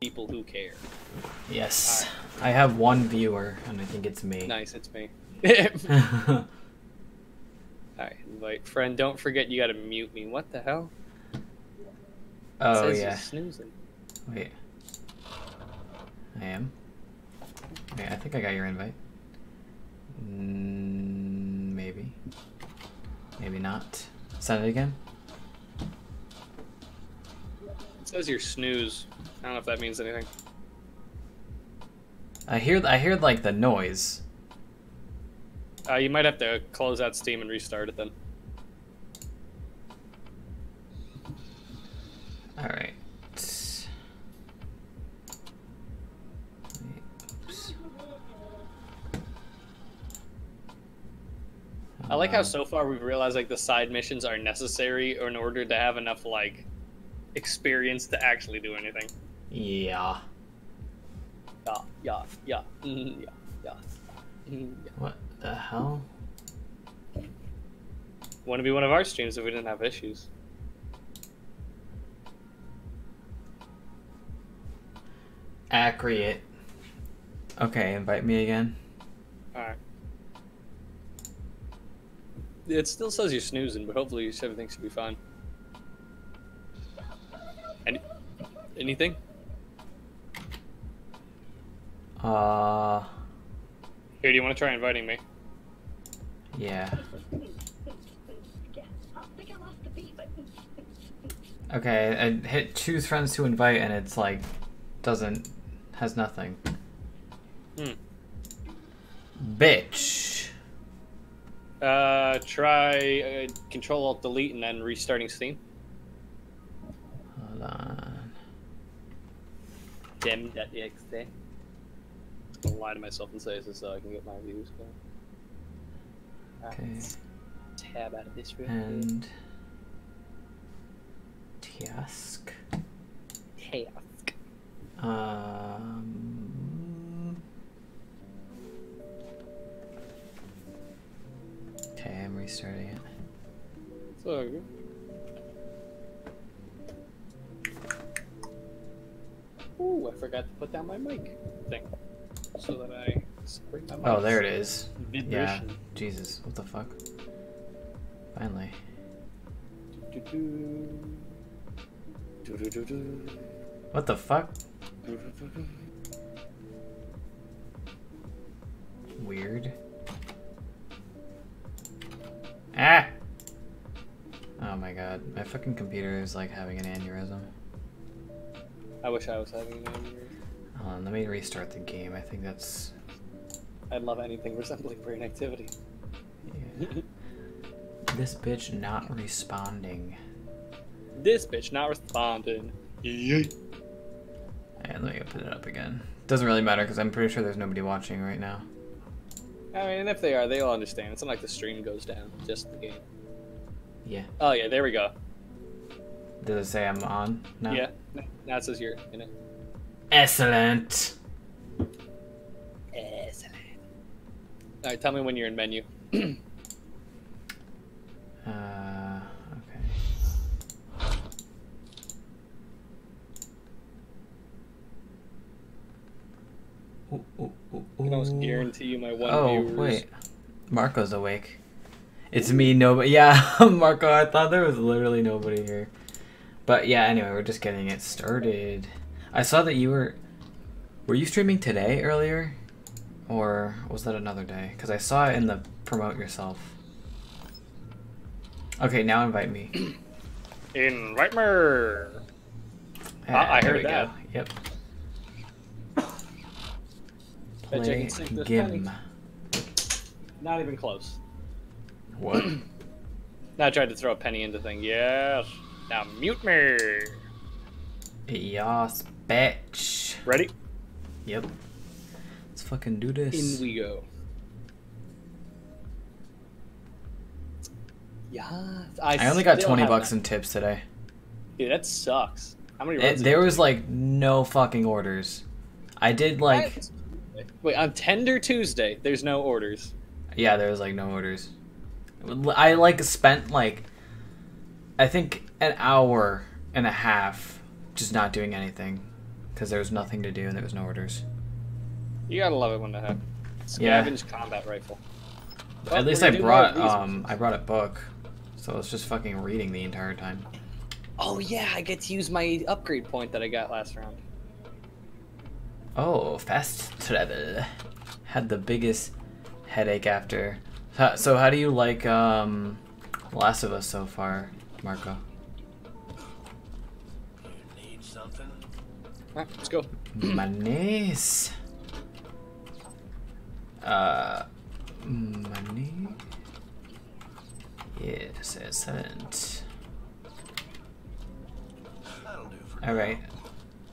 people who care. Yes. Right. I have one viewer, and I think it's me. Nice, it's me. Alright, invite friend. Don't forget you gotta mute me. What the hell? Oh, it says you're snoozing. Wait. I am? Okay, I think I got your invite. Maybe. Maybe not. Send it again. It says you're snooze. I don't know if that means anything. I hear like the noise. You might have to close out Steam and restart it then. All right. I like how so far we've realized like the side missions are necessary in order to have enough like experience to actually do anything. Yeah. What the hell? Wouldn't be one of our streams if we didn't have issues. Accurate. Okay, invite me again. All right. It still says you're snoozing, but hopefully everything should be fine. Anything? Here, do you want to try inviting me? Yeah. Okay, I hit choose friends to invite, and it's like has nothing. Hmm. Bitch. Try Control-Alt-Delete and then restarting Steam. Hold on. Dem.exe. I'm gonna lie to myself and say this so I can get my views going. Okay. Tab out of this room. And... Task. Task. Okay, I'm restarting it. It's all good. Ooh, I forgot to put down my mic thing. So that I separate my mic. Oh, there it is. Vibration. Yeah. Jesus, what the fuck? Finally. What the fuck? Weird. Ah! Oh my god, my fucking computer is like having an aneurysm. I wish I was having an aneurysm. Hold on, let me restart the game. I think that's... I'd love anything resembling brain activity. Yeah. This bitch not responding. This bitch not responding. Alright, let me open it up again. Doesn't really matter because I'm pretty sure there's nobody watching right now. I mean, and if they are, they'll understand. It's not like the stream goes down, just the game. Yeah. Oh, yeah, there we go. Does it say I'm on now? Yeah, now it says you're in it. Excellent. Excellent. All right, tell me when you're in menu. Okay. Ooh, ooh. I can almost guarantee you my one viewers. Oh, wait. Marco's awake. It's me, nobody. Yeah, Marco, I thought there was literally nobody here. But yeah, anyway, we're just getting it started. I saw that you were... Were you streaming today earlier? Or was that another day? Because I saw it in the promote yourself. Okay, now invite me. Invite me. I heard that. Go. Yep. Play Gim. Not even close. What? Now I tried to throw a penny into thing. Yes. Now mute me. Yes, bitch. Ready? Yep. Let's fucking do this. In we go. Yes. I only got 20 bucks in tips today. Dude, that sucks. How many runs? There was like no fucking orders. I did like... What? Wait, on Tender Tuesday, there's no orders. Yeah, there was like no orders. I like spent like, I think 1.5 hours just not doing anything. because there was nothing to do and there was no orders. You gotta love it when that happens. Scavenge combat rifle. But at least I brought a book, so I was just fucking reading the entire time. Oh yeah, I get to use my upgrade point that I got last round. Oh, fast travel. Had the biggest headache after. So how do you like Last of Us so far, Marco? You need something? Alright, let's go. Manes. Money. Yes, excellent. Alright.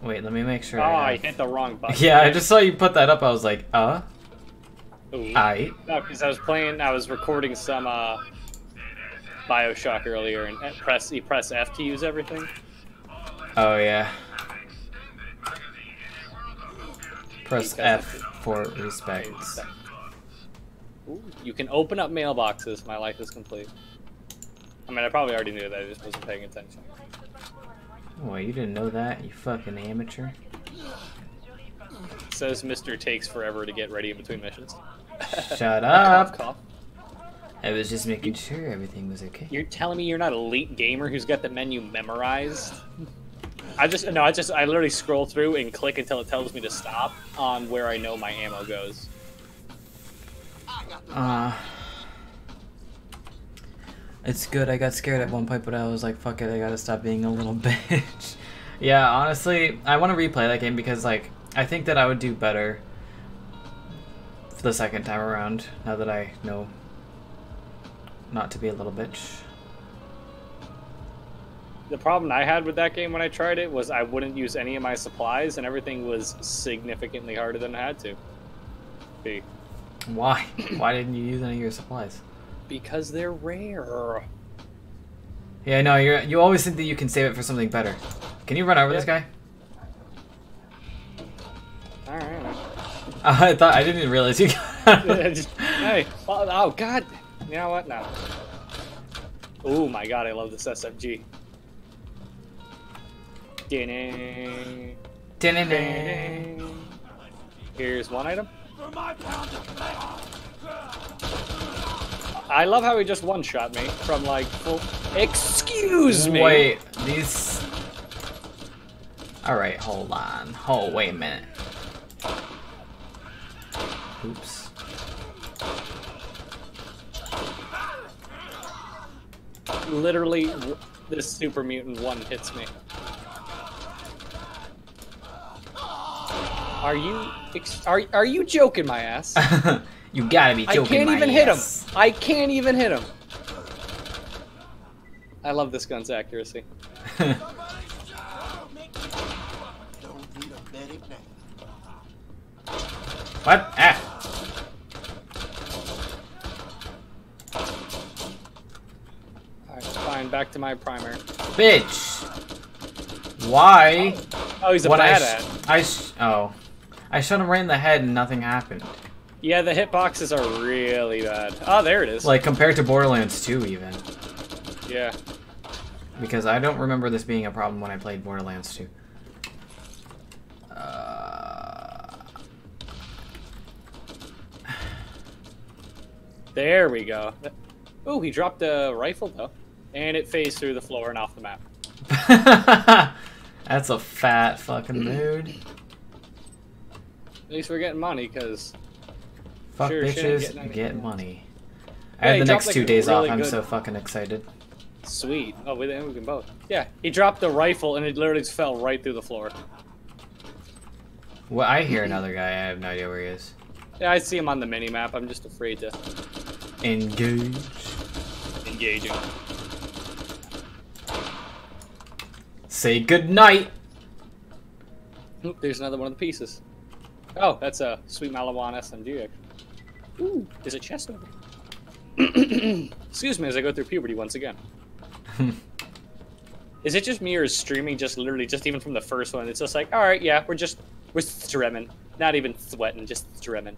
Wait, let me make sure. Oh, I hit the wrong button. Yeah, I just saw you put that up. I was like, No, because I was playing, I was recording some Bioshock earlier, and you press F to use everything. Oh, yeah. Press F for respect. Ooh, you can open up mailboxes. My life is complete. I mean, I probably already knew that. I just wasn't paying attention. Well, you didn't know that, you fucking amateur. Says Mr. Takes forever to get ready in between missions. Shut up! Cough, cough. I was just making sure everything was okay. You're telling me you're not an elite gamer who's got the menu memorized? I literally scroll through and click until it tells me to stop on where I know my ammo goes. It's good. I got scared at one point, but I was like, fuck it, I gotta stop being a little bitch. Yeah, honestly, I want to replay that game because, like, I think that I would do better the second time around, now that I know not to be a little bitch. The problem I had with that game when I tried it was I wouldn't use any of my supplies, and everything was significantly harder than I had to be. Why? Why didn't you use any of your supplies? Because they're rare. Yeah, no, you always think that you can save it for something better. Can you run over this guy? All right. I didn't realize you got Hey, oh god. You know what? No. Oh my god, I love this SFG. Ding. Ding ding. Here's one item. For my pound of mail. I love how he just one-shot me from, like, full... Excuse me! Wait, these... Alright, hold on. Oh, wait a minute. Oops. Literally, this super mutant one hits me. Are you joking my ass? You gotta be joking. I can't even hit him. I love this gun's accuracy. What? Ah. Alright, fine. Back to my primer. Bitch. Why? Oh, he's a badass. I shot him right in the head and nothing happened. Yeah, the hitboxes are really bad. Oh, there it is. Like, compared to Borderlands 2, even. Yeah. Because I don't remember this being a problem when I played Borderlands 2. There we go. Ooh, he dropped a rifle, though. And it phased through the floor and off the map. That's a fat fucking dude. At least we're getting money, because... Fuck sure, bitches, get money. I had the next 2 days off, I'm so fucking excited. Sweet. Oh, we can both. Yeah, he dropped the rifle and it literally just fell right through the floor. Well, I hear another guy, I have no idea where he is. Yeah, I see him on the mini-map, I'm just afraid to... Engage. Engaging. Say goodnight! Oop, there's another one of the pieces. Oh, that's a Sweet Malawan SMG, actually. Ooh, there's a chest over here. Excuse me as I go through puberty once again. Is it just me or is streaming just literally just even from the first one? It's just like, all right, yeah, we're streaming. Not even sweating, just streaming.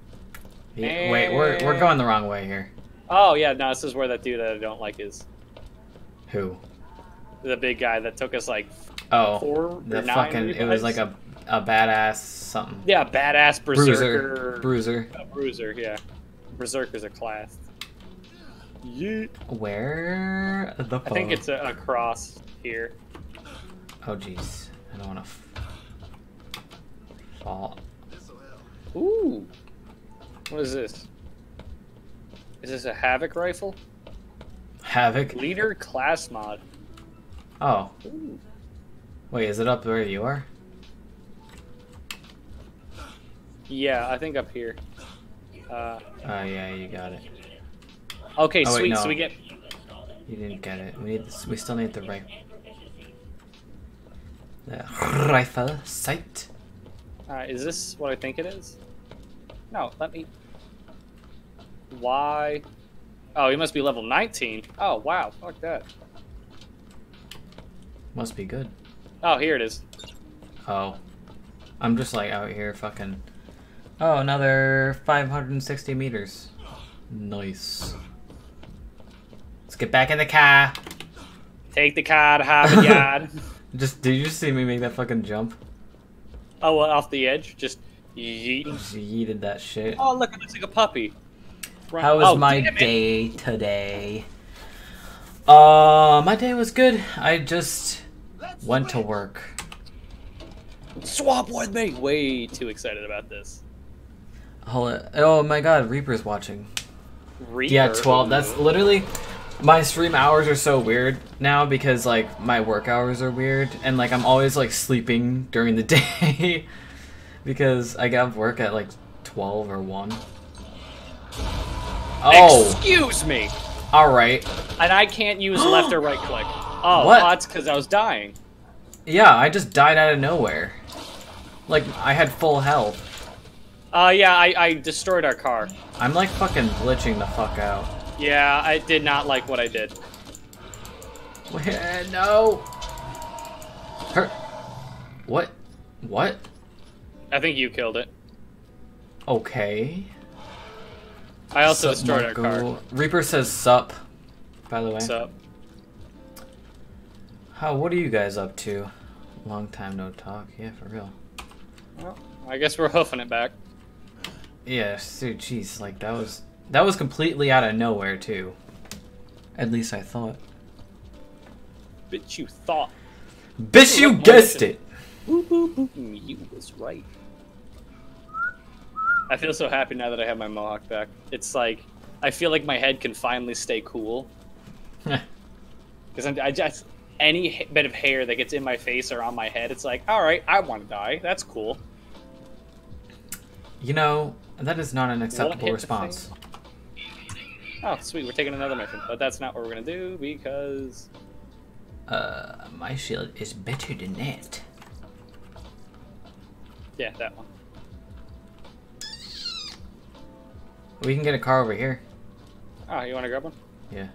Yeah, and... Wait, we're going the wrong way here. Oh, yeah, no, this is where that dude that I don't like is. Who? The big guy that took us like 4 or 9 fucking, it was like a a badass something. Yeah, badass berserker. Bruiser. A bruiser, yeah. Berserker's a class. Yeah. Where the fuck? I think it's a cross here. Oh, jeez. I don't want to fall. Ooh. What is this? Is this a Havoc rifle? Havoc? Leader class mod. Oh. Ooh. Wait, is it up where you are? Yeah, I think up here. Oh, yeah, you got it. Okay, oh, sweet, wait, no. So we get... You didn't get it. We need. We still need the rifle. The rifle sight. Alright, is this what I think it is? No, let me... Why? Oh, he must be level 19. Oh, wow, fuck that. Must be good. Oh, here it is. Oh. I'm just like out here fucking... Oh, another 560 meters. Nice. Let's get back in the car. Take the car to Harvard Yard. Just, did you see me make that fucking jump? Oh, well, off the edge? Just yeet. Just yeeted that shit. Oh, look, it looks like a puppy. Run. How was my day today? My day was good. I just went to work. Swap with me! Way too excited about this. Hold on. Oh my god, Reaper's watching. Reaper? Yeah, 12. That's literally... My stream hours are so weird now because, like, my work hours are weird. And, like, I'm always, like, sleeping during the day. Because I got work at, like, 12 or 1. Oh! Excuse me! Alright. And I can't use left or right click. Oh, what? That's because I was dying. Yeah, I just died out of nowhere. Like, I had full health. Yeah, I destroyed our car. I'm like fucking glitching the fuck out. Yeah, I did not like what I did. Where? No! Her... What? What? I think you killed it. Okay. I also destroyed our car. Reaper says sup, by the way. Sup. How, what are you guys up to? Long time no talk. Yeah, for real. Well, I guess we're hoofing it back. Yeah, dude, jeez, like that was completely out of nowhere too. At least I thought. Bitch, you thought. Bitch, you guessed it. Boop, boop, boop. You was right. I feel so happy now that I have my mohawk back. It's like I feel like my head can finally stay cool. Because I just any bit of hair that gets in my face or on my head, it's like, all right, I want to die. That's cool. You know. That is not an acceptable response. Oh, sweet. We're taking another mission, but that's not what we're going to do because... my shield is better than that. Yeah, that one. We can get a car over here. Oh, you want to grab one? Yeah.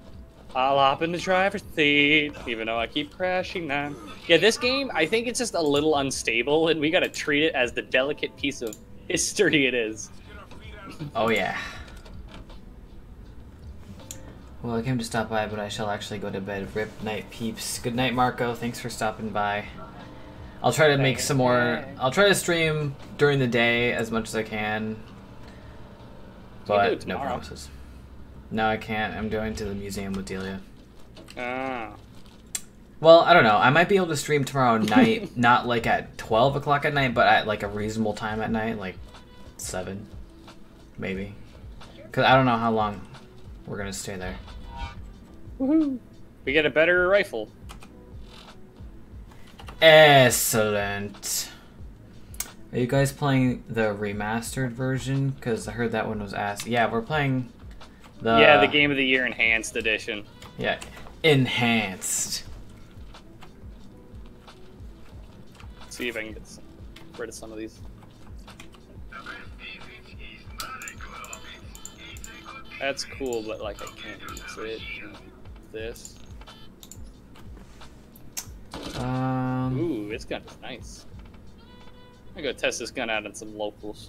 I'll hop in the driver's seat, even though I keep crashing them. Yeah, this game, I think it's just a little unstable, and we got to treat it as the delicate piece of history it is. Oh, yeah. Well, I came to stop by, but I shall actually go to bed. Rip night, peeps. Good night, Marco. Thanks for stopping by. I'll try to make some more... I'll try to stream during the day as much as I can. But no promises. No, I can't. I'm going to the museum with Delia. Ah. Well, I don't know. I might be able to stream tomorrow night, not like at 12 o'clock at night, but at like a reasonable time at night, like 7. Maybe. Because I don't know how long we're going to stay there. Woohoo! We get a better rifle. Excellent. Are you guys playing the remastered version? Because I heard that one was ass. Yeah, we're playing the... Yeah, the Game of the Year Enhanced Edition. Yeah. Enhanced. Let's see if I can get rid of some of these. That's cool, but like I can't use it. This. Ooh, this gun is nice. I'm gonna go test this gun out on some locals.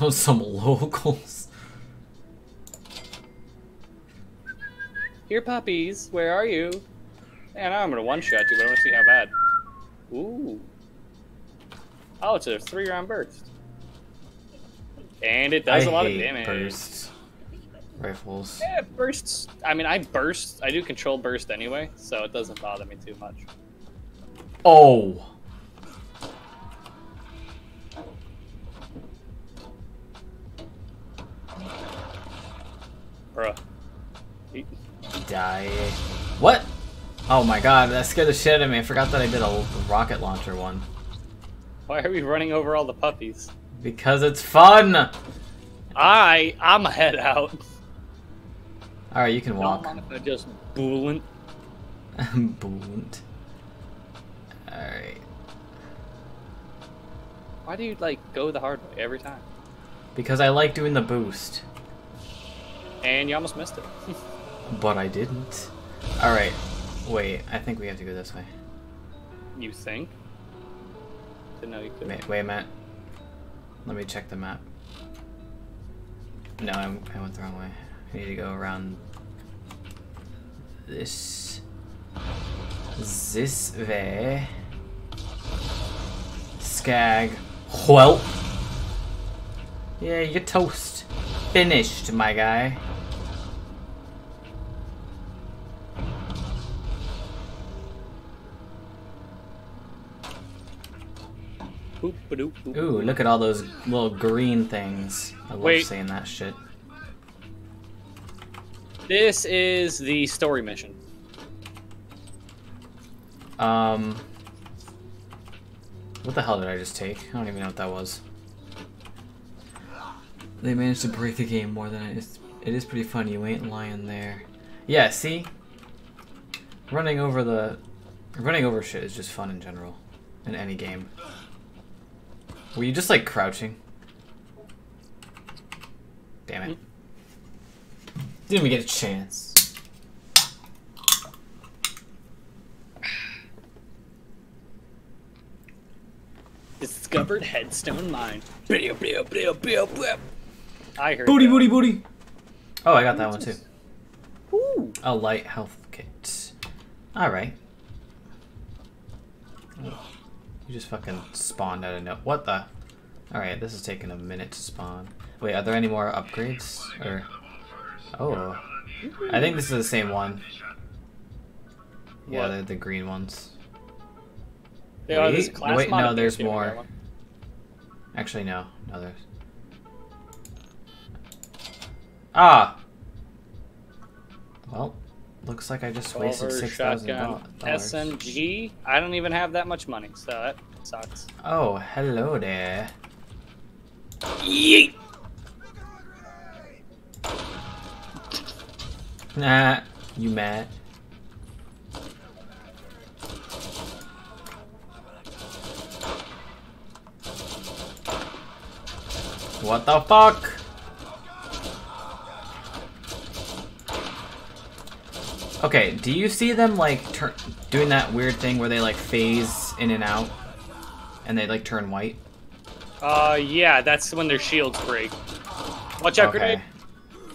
Oh, some locals. Here, puppies. Where are you? Man, I'm gonna one-shot you, but I want to see how bad. Ooh. Oh, it's a 3-round burst. And it does a lot of damage. Bursts. Rifles. Yeah, bursts. I mean, I do control burst anyway, so it doesn't bother me too much. Oh. Bruh. Die. What? Oh my god, that scared the shit out of me. I forgot that I did a rocket launcher one. Why are we running over all the puppies? Because it's fun! I'm a head out. Alright, you can walk. I'm gonna just boolant. Boolant. Alright. Why do you, like, go the hard way every time? Because I like doing the boost. And you almost missed it. But I didn't. Alright. Wait, I think we have to go this way. You think? Didn't know you could. Wait a minute. Let me check the map. No, I went the wrong way. I need to go around this. This way. Skag. Well. Yeah, you're toast. Finished, my guy. Ooh, look at all those little green things. I love seeing that shit. This is the story mission. What the hell did I just take? I don't even know what that was. They managed to break the game more than it is. It is pretty fun. You ain't lying there. Yeah, see? Running over shit is just fun in general. In any game. Were you just, like, crouching? Damn it. Didn't even get a chance. Discovered Headstone Mine. I heard Booty. Oh, I got that one, too. Ooh. A light health kit. Alright. You just fucking spawned out of no- What the? Alright, this is taking a minute to spawn. Wait, are there any more upgrades? Or... Oh. I think this is the same one. Yeah, they're the green ones. Wait, no, there's more. Actually, no. No, there's... Ah! Well, looks like I just wasted $6,000. SMG? I don't even have that much money, so that sucks. Oh, hello there. Yeet! Nah, you mad. What the fuck? Okay, do you see them, like, doing that weird thing where they, like, phase in and out? And they, like, turn white? Yeah, that's when their shields break. Watch out, grenade!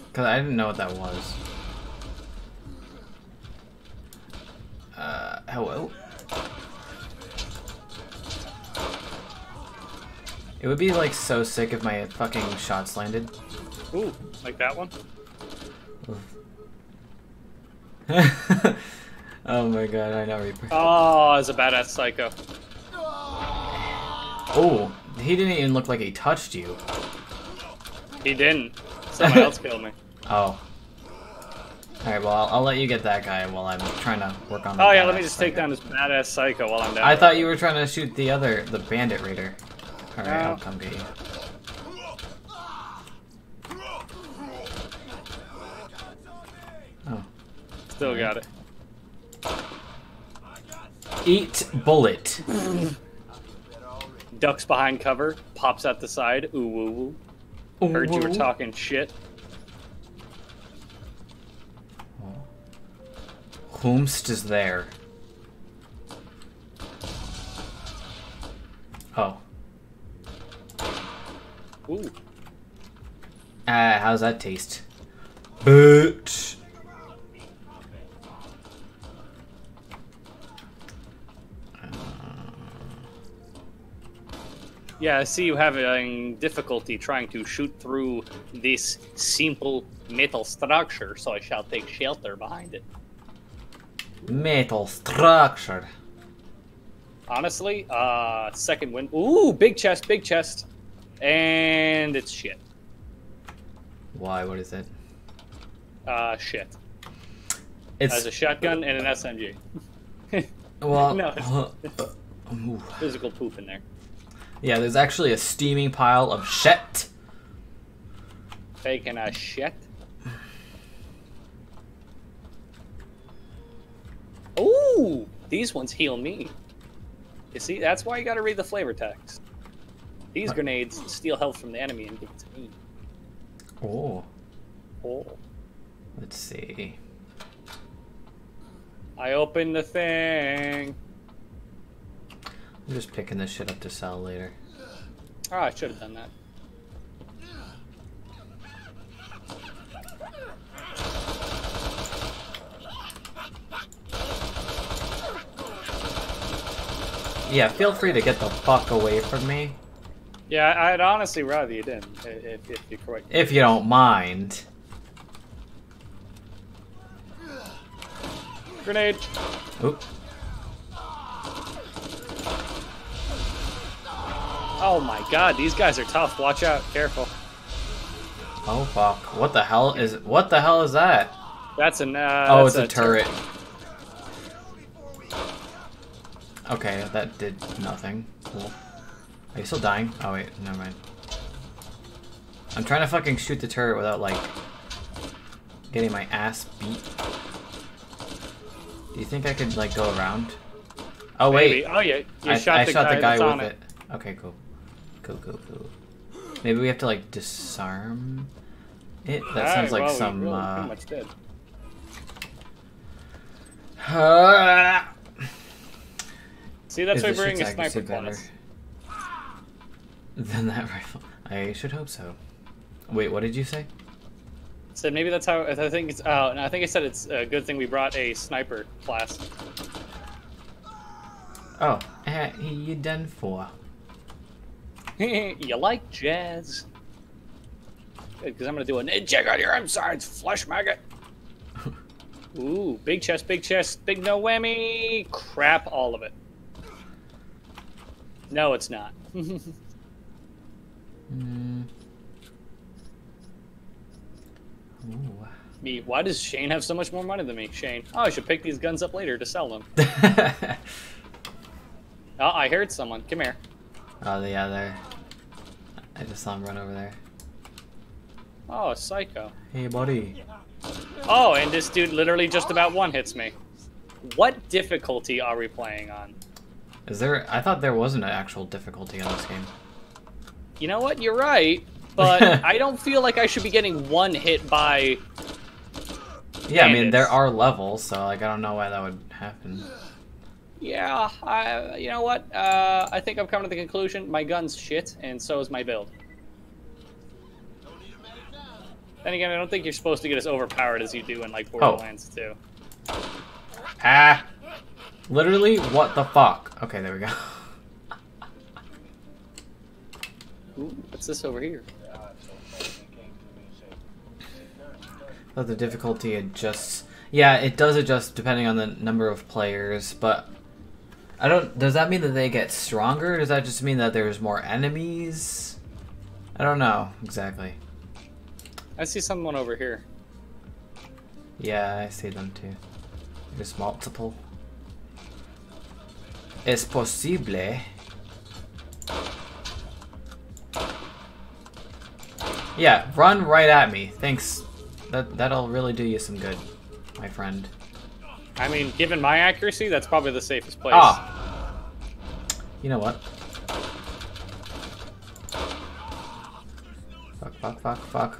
Because I didn't know what that was. Hello? It would be, like, so sick if my fucking shots landed. Ooh, like that one? Oof. Oh my god, I know Reaper. Oh, it's a badass psycho. Oh, he didn't even look like he touched you. He didn't. Someone else killed me. Oh. Alright, well, I'll let you get that guy while I'm trying to work on the Oh yeah, let me just take down this badass psycho while I'm down. I thought you were trying to shoot the other, the bandit raider. Alright, I'll come get you. Oh. Still got it. Eat bullet. Ducks behind cover, pops out the side. Ooh, woo, woo. Heard you were talking shit. Whomst is there. Oh. Ooh. Ah, how's that taste? Bitch. Yeah, I see you having difficulty trying to shoot through this simple metal structure, so I shall take shelter behind it. Metal structure. Honestly, second win. Ooh, big chest, big chest. And it's shit. Why? What is it? Shit. It's as a shotgun and an SMG. Well, no, it's physical poop in there. Yeah, there's actually a steaming pile of shit. Taking a shit. Ooh, these ones heal me. You see, that's why you gotta read the flavor text. These grenades steal health from the enemy and give it to me. Oh. Oh. Let's see. I opened the thing. I'm just picking this shit up to sell later. Oh, I should have done that. Yeah, feel free to get the fuck away from me. Yeah, I'd honestly rather you didn't, if you're correct. If you don't mind. Grenade. Oop. Oh my god, these guys are tough. Watch out, careful. Oh fuck! What the hell is? What the hell is that? That's an. Oh, that's it's a turret. Okay, that did nothing. Cool. Are you still dying? Oh wait, never mind. I'm trying to fucking shoot the turret without like getting my ass beat. Do you think I could like go around? Oh wait. Maybe. Oh yeah, I shot the guy with it. Okay, cool. Cool. Maybe we have to like disarm it. That sounds like some. Pretty much dead. See, that's why bringing a sniper class. Than that rifle. I should hope so. Wait, what did you say? So maybe that's how I think it's. Oh, no, I think I said it's a good thing we brought a sniper class. Oh, you done for? You like jazz? Because I'm gonna do a ninja on your insides, flesh maggot. Ooh, big chest, big chest, big no whammy. Crap, all of it. No, it's not. Ooh. Me, why does Shane have so much more money than me? Shane, oh, I should pick these guns up later to sell them. Oh, I heard someone. Come here. Oh, yeah, there. I just saw him run over there. Oh, a psycho. Hey, buddy. Oh, and this dude literally just about one hits me. What difficulty are we playing on? Is there? I thought there wasn't an actual difficulty on this game. You know what? You're right, but I don't feel like I should be getting one hit by. Yeah, bandits. I mean there are levels, so like I don't know why that would happen. Yeah, you know what? I think I'm coming to the conclusion my gun's shit, and so is my build. Then again, I don't think you're supposed to get as overpowered as you do in like Borderlands 2. Ah. Literally, what the fuck? Okay, there we go. Ooh, what's this over here? Oh, the difficulty adjusts. Yeah, it does adjust depending on the number of players, but I don't. Does that mean that they get stronger? Does that just mean that there's more enemies? I don't know exactly. I see someone over here. Yeah, I see them too. There's multiple. Es posible. Yeah, run right at me. Thanks. That'll really do you some good, my friend. I mean, given my accuracy, that's probably the safest place. Ah. You know what? Fuck.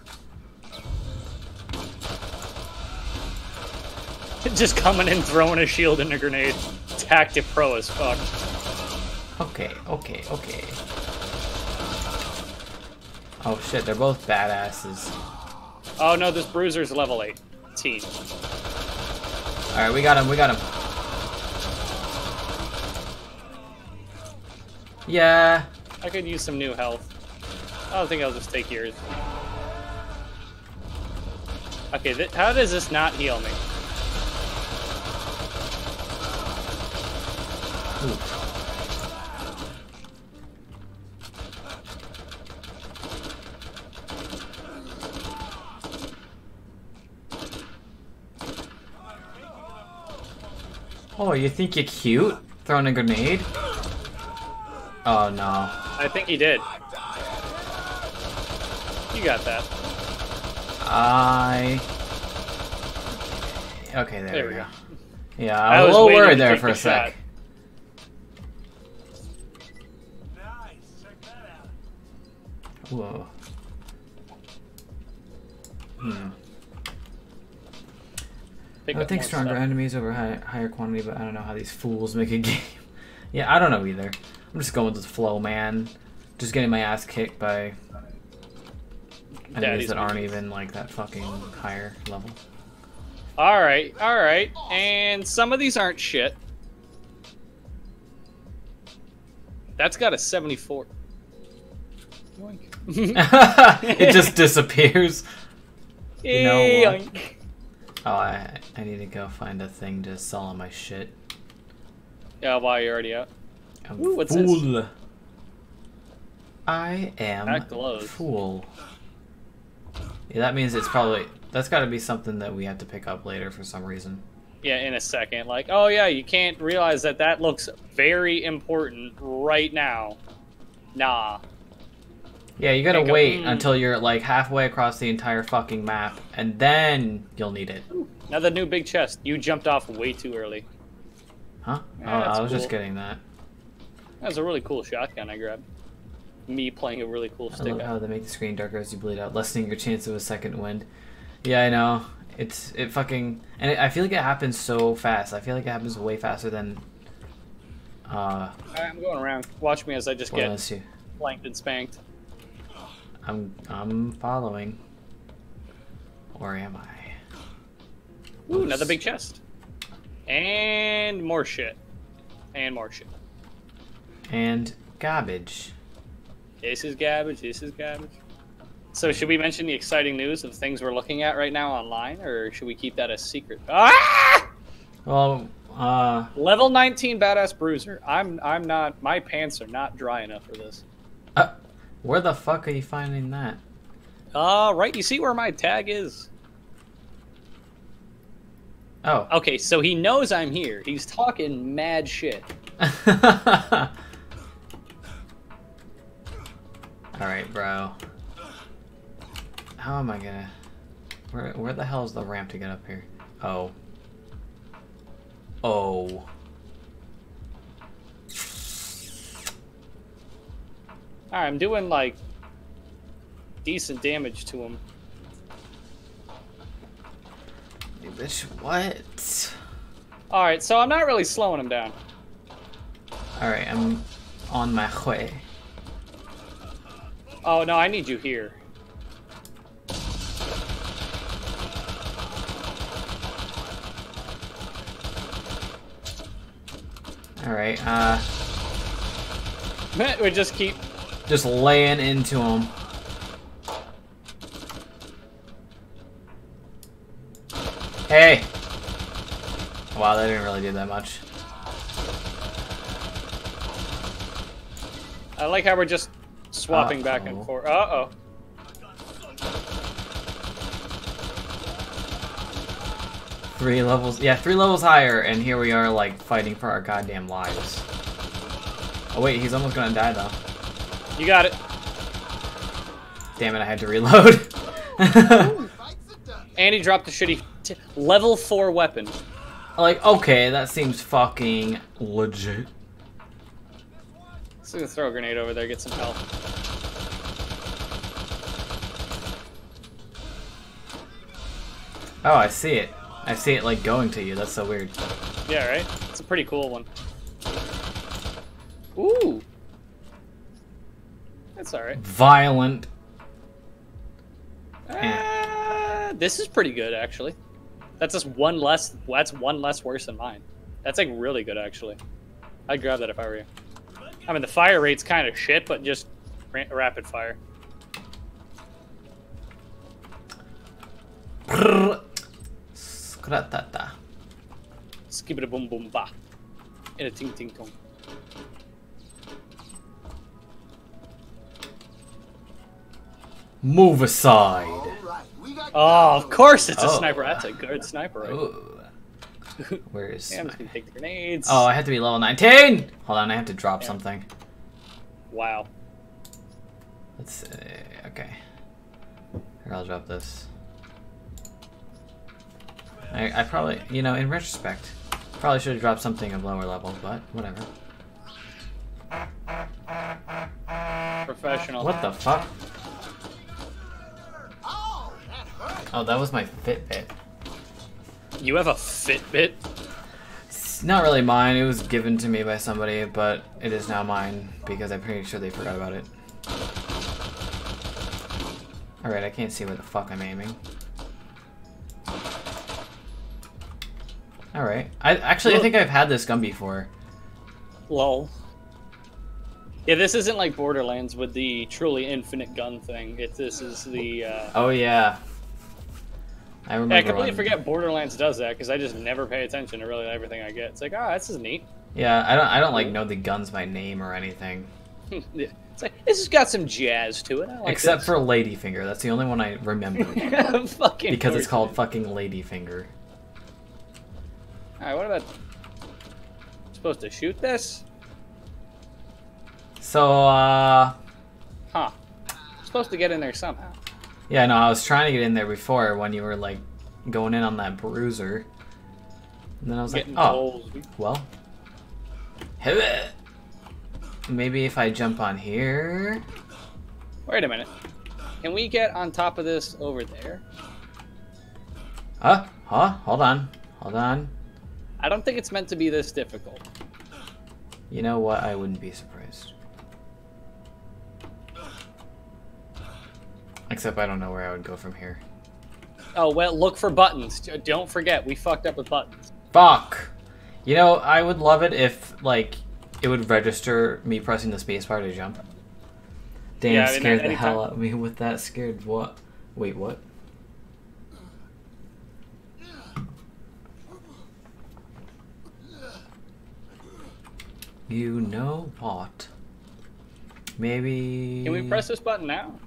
Just coming and throwing a shield and a grenade. Tactic pro as fuck. Okay. Oh shit, they're both badasses. Oh no, this bruiser's level 18. Alright, we got him. Yeah, I could use some new health. I don't think I'll just take yours. Okay, how does this not heal me? Ooh. Oh, you think you're cute? Throwing a grenade? Oh no. I think he did. You got that. Okay, there we go. Yeah, I was a little worried there for a sec. Nice, check that out. Whoa. Hmm. I think stronger enemies over higher quantity, but I don't know how these fools make a game. Yeah, I don't know either. I'm just going with the flow, man. Just getting my ass kicked by enemies that aren't even like that fucking higher level. Alright, alright. And some of these aren't shit. That's got a 74. It just disappears. You know what? Oh, I need to go find a thing to sell on my shit. Yeah, why are you already out? Ooh, what's fool. This? I am a fool. Yeah, that means it's probably... That's gotta be something that we have to pick up later for some reason. Yeah, in a second. Like, oh yeah, you can't realize that that looks very important right now. Nah. Yeah, you gotta wait until you're like halfway across the entire fucking map, and then you'll need it. Now the new big chest. You jumped off way too early. Huh? Yeah, oh, I was just getting that. That was a really cool shotgun I grabbed. Me playing a really cool stick. I love how they make the screen darker as you bleed out, lessening your chance of a second wind. Yeah, I know. It fucking... And I feel like it happens so fast. I feel like it happens way faster than... Alright, I'm going around. Watch me as I just get blanked and spanked. I'm following. Or am I? Ooh, another big chest. And more shit. And more shit. And garbage. This is garbage, this is garbage. So should we mention the exciting news of things we're looking at right now online, or should we keep that a secret? Ah! Well, Level 19 Badass Bruiser. I'm not, my pants are not dry enough for this. Where the fuck are you finding that? Right, you see where my tag is? Oh. Okay, so he knows I'm here. He's talking mad shit. Alright, bro. How am I gonna... Where the hell is the ramp to get up here? Oh. Oh. Alright, I'm doing, like, decent damage to him. Dude, bitch, what? Alright, so I'm not really slowing him down. Alright, I'm on my way. Oh, no, I need you here. Alright, We just keep... Just laying into him. Hey! Wow, that didn't really do that much. I like how we're just swapping back and forth. Uh-oh. Three levels. Yeah, three levels higher, and here we are, like, fighting for our goddamn lives. Oh, wait, he's almost gonna die, though. You got it. Damn it, I had to reload. And he dropped a shitty level 4 weapon. Like, okay, that seems fucking legit. Just gonna throw a grenade over there, get some help. Oh, I see it. I see it, like, going to you. That's so weird. Yeah, right? It's a pretty cool one. Ooh. That's alright. Violent. This is pretty good, actually. That's just one less. That's one less worse than mine. That's like really good, actually. I'd grab that if I were you. I mean, the fire rate's kind of shit, but just rapid fire. Skratata. Skibida boom boom ba. And a ting ting tong. Move aside. Right, oh, of course it's a sniper. That's a good sniper. Right? Where is? Yeah, I'm just gonna take the grenades. Oh, I have to be level 19. Hold on, I have to drop something. Wow. Let's see. Okay. Here, I'll drop this. I probably, you know, in retrospect, probably should have dropped something of lower level, but whatever. Professional. What the fuck? Oh, that was my Fitbit. You have a Fitbit? It's not really mine. It was given to me by somebody, but it is now mine because I'm pretty sure they forgot about it. Alright, I can't see where the fuck I'm aiming. Alright. I think I've had this gun before. Lol. Yeah, this isn't like Borderlands with the truly infinite gun thing. This is the... Oh, yeah. I remember. Yeah, I completely forget Borderlands does that because I just never pay attention to really everything I get. It's like, oh, this is neat. Yeah, I don't like know the guns by name or anything. It's like this has got some jazz to it. I like Except for Ladyfinger, that's the only one I remember. Fucking because it's called fucking Ladyfinger. All right, what about? I'm supposed to shoot this? So, huh? I'm supposed to get in there somehow. Yeah, no, I was trying to get in there before when you were, like, going in on that bruiser. And then I was like, oh, well. Maybe if I jump on here... Wait a minute. Can we get on top of this over there? Huh? Hold on. Hold on. I don't think it's meant to be this difficult. You know what? I wouldn't be surprised. Except I don't know where I would go from here. Oh, well, look for buttons. Don't forget, we fucked up with buttons. Fuck! You know, I would love it if, like, it would register me pressing the spacebar to jump. Damn, yeah, scared the hell out of me with that. Scared what? Wait, what? You know what? Maybe... Can we press this button now?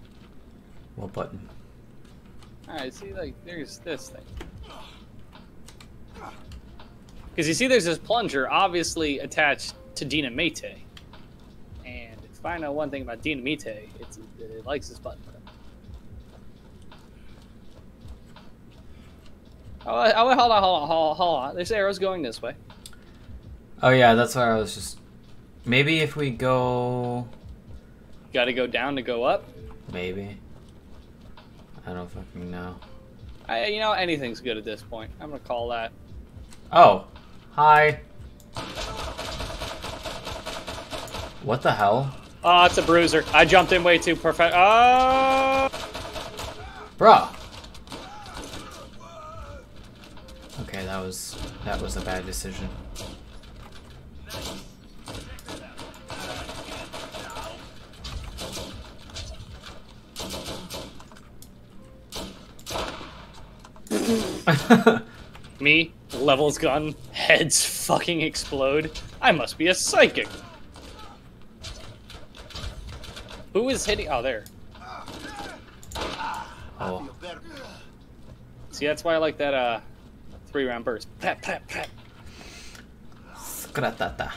What button? Alright, see, like, there's this thing. Because you see there's this plunger obviously attached to Dynamite. And if I know one thing about Dynamite, it likes this button. Oh, hold on. There's arrows going this way. Oh, yeah, that's where I was just... Maybe if we go... Gotta go down to go up? Maybe. I don't fucking know. You know, anything's good at this point. I'm gonna call that. Oh. Hi. What the hell? Oh, it's a bruiser. I jumped in way too perfect. Oh! Bruh. Okay, that was a bad decision. Me, levels gone, heads fucking explode. I must be a psychic. Who is hitting? Oh, there. Oh. See, that's why I like that 3-round burst. Pat, pat, pat. Skratata.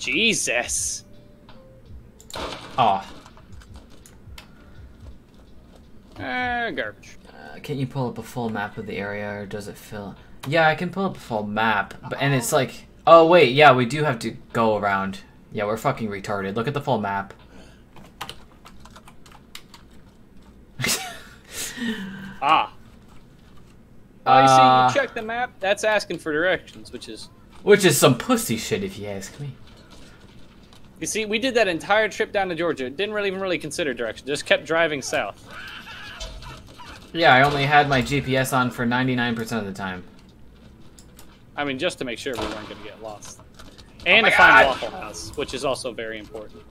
Jesus. Ah. Oh. Garbage. Can't you pull up a full map of the area, or does it fill? Yeah, I can pull up a full map, but and it's like, oh wait, yeah, we do have to go around. Yeah, we're fucking retarded. Look at the full map. Ah. You see, you check the map. That's asking for directions, which is some pussy shit, if you ask me. You see, we did that entire trip down to Georgia. Didn't really even really consider direction. Just kept driving south. Yeah, I only had my GPS on for 99% of the time. I mean, just to make sure we weren't going to get lost. And to find Waffle House, which is also very important.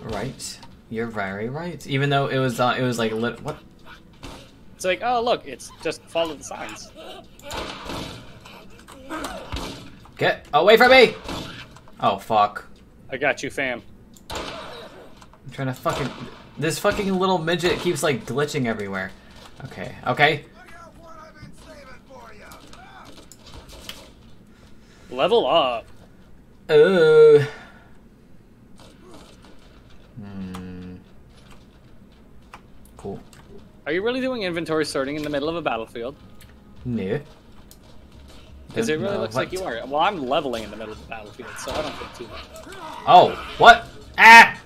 Right. You're very right. Even though it was like, what? It's like, oh, look, it's just follow the signs. Get away from me! Oh, fuck. I got you, fam. I'm trying to fucking... This fucking little midget keeps, like, glitching everywhere. Okay, okay. Look out, what I've been saving for you. Level up. Cool. Are you really doing inventory sorting in the middle of a battlefield? No. Because it really looks like you are. Well, I'm leveling in the middle of the battlefield, so I don't think too much. Oh, what? Ah!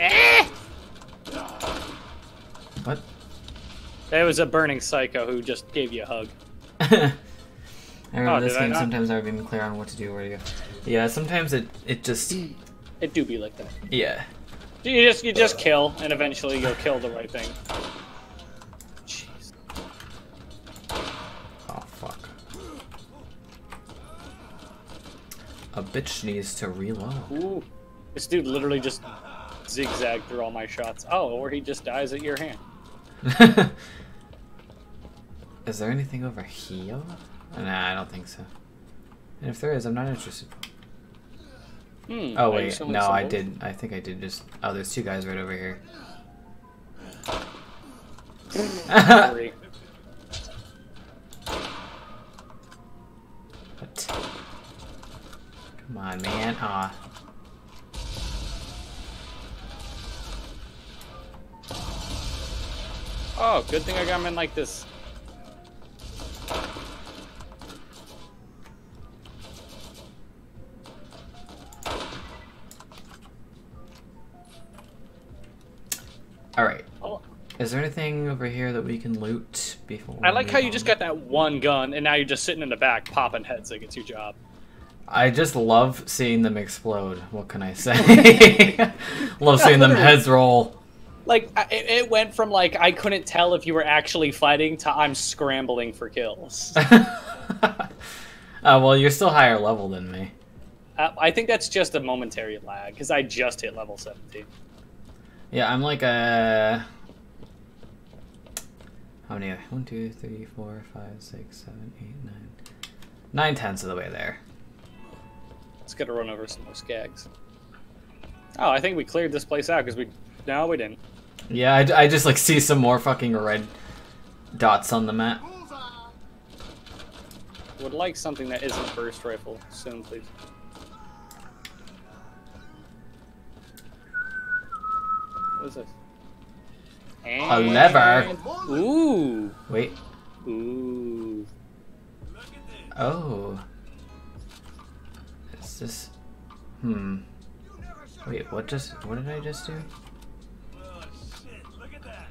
Ah! What? That was a burning psycho who just gave you a hug. I remember this game, sometimes I would be unclear on what to do, where to go. Yeah, sometimes it just... It do be like that. Yeah. You just kill, and eventually you'll kill the right thing. Jeez. Oh, fuck. A bitch needs to reload. Ooh. This dude literally just zigzagged through all my shots. Oh, or he just dies at your hand. Is there anything over here? Nah, I don't think so. And if there is, I'm not interested. Oh wait, no, I did. I think I did just. Oh, there's two guys right over here. What? Come on, man. Ah. Oh, good thing I got him in like this. Alright. Is there anything over here that we can loot before? I like how you just got that one gun and now you're just sitting in the back popping heads like it's your job. I just love seeing them explode. What can I say? Love seeing them heads roll. Like, it went from like, I couldn't tell if you were actually fighting to I'm scrambling for kills. Well, you're still higher level than me. I think that's just a momentary lag because I just hit level 17. Yeah, I'm like a... How many? 1, 2, 3, 4, 5, 6, 7, 8, 9. 9/10 of the way there. Let's get to run over some more skags. Oh, I think we cleared this place out because we... No, we didn't. Yeah, I just like see some more fucking red dots on the map. Would like something that isn't burst rifle soon, please. What is this? And a lever. Ooh. Wait. Ooh. Oh. Is this? Hmm. Wait. What just? What did I just do? Oh shit! Look at that.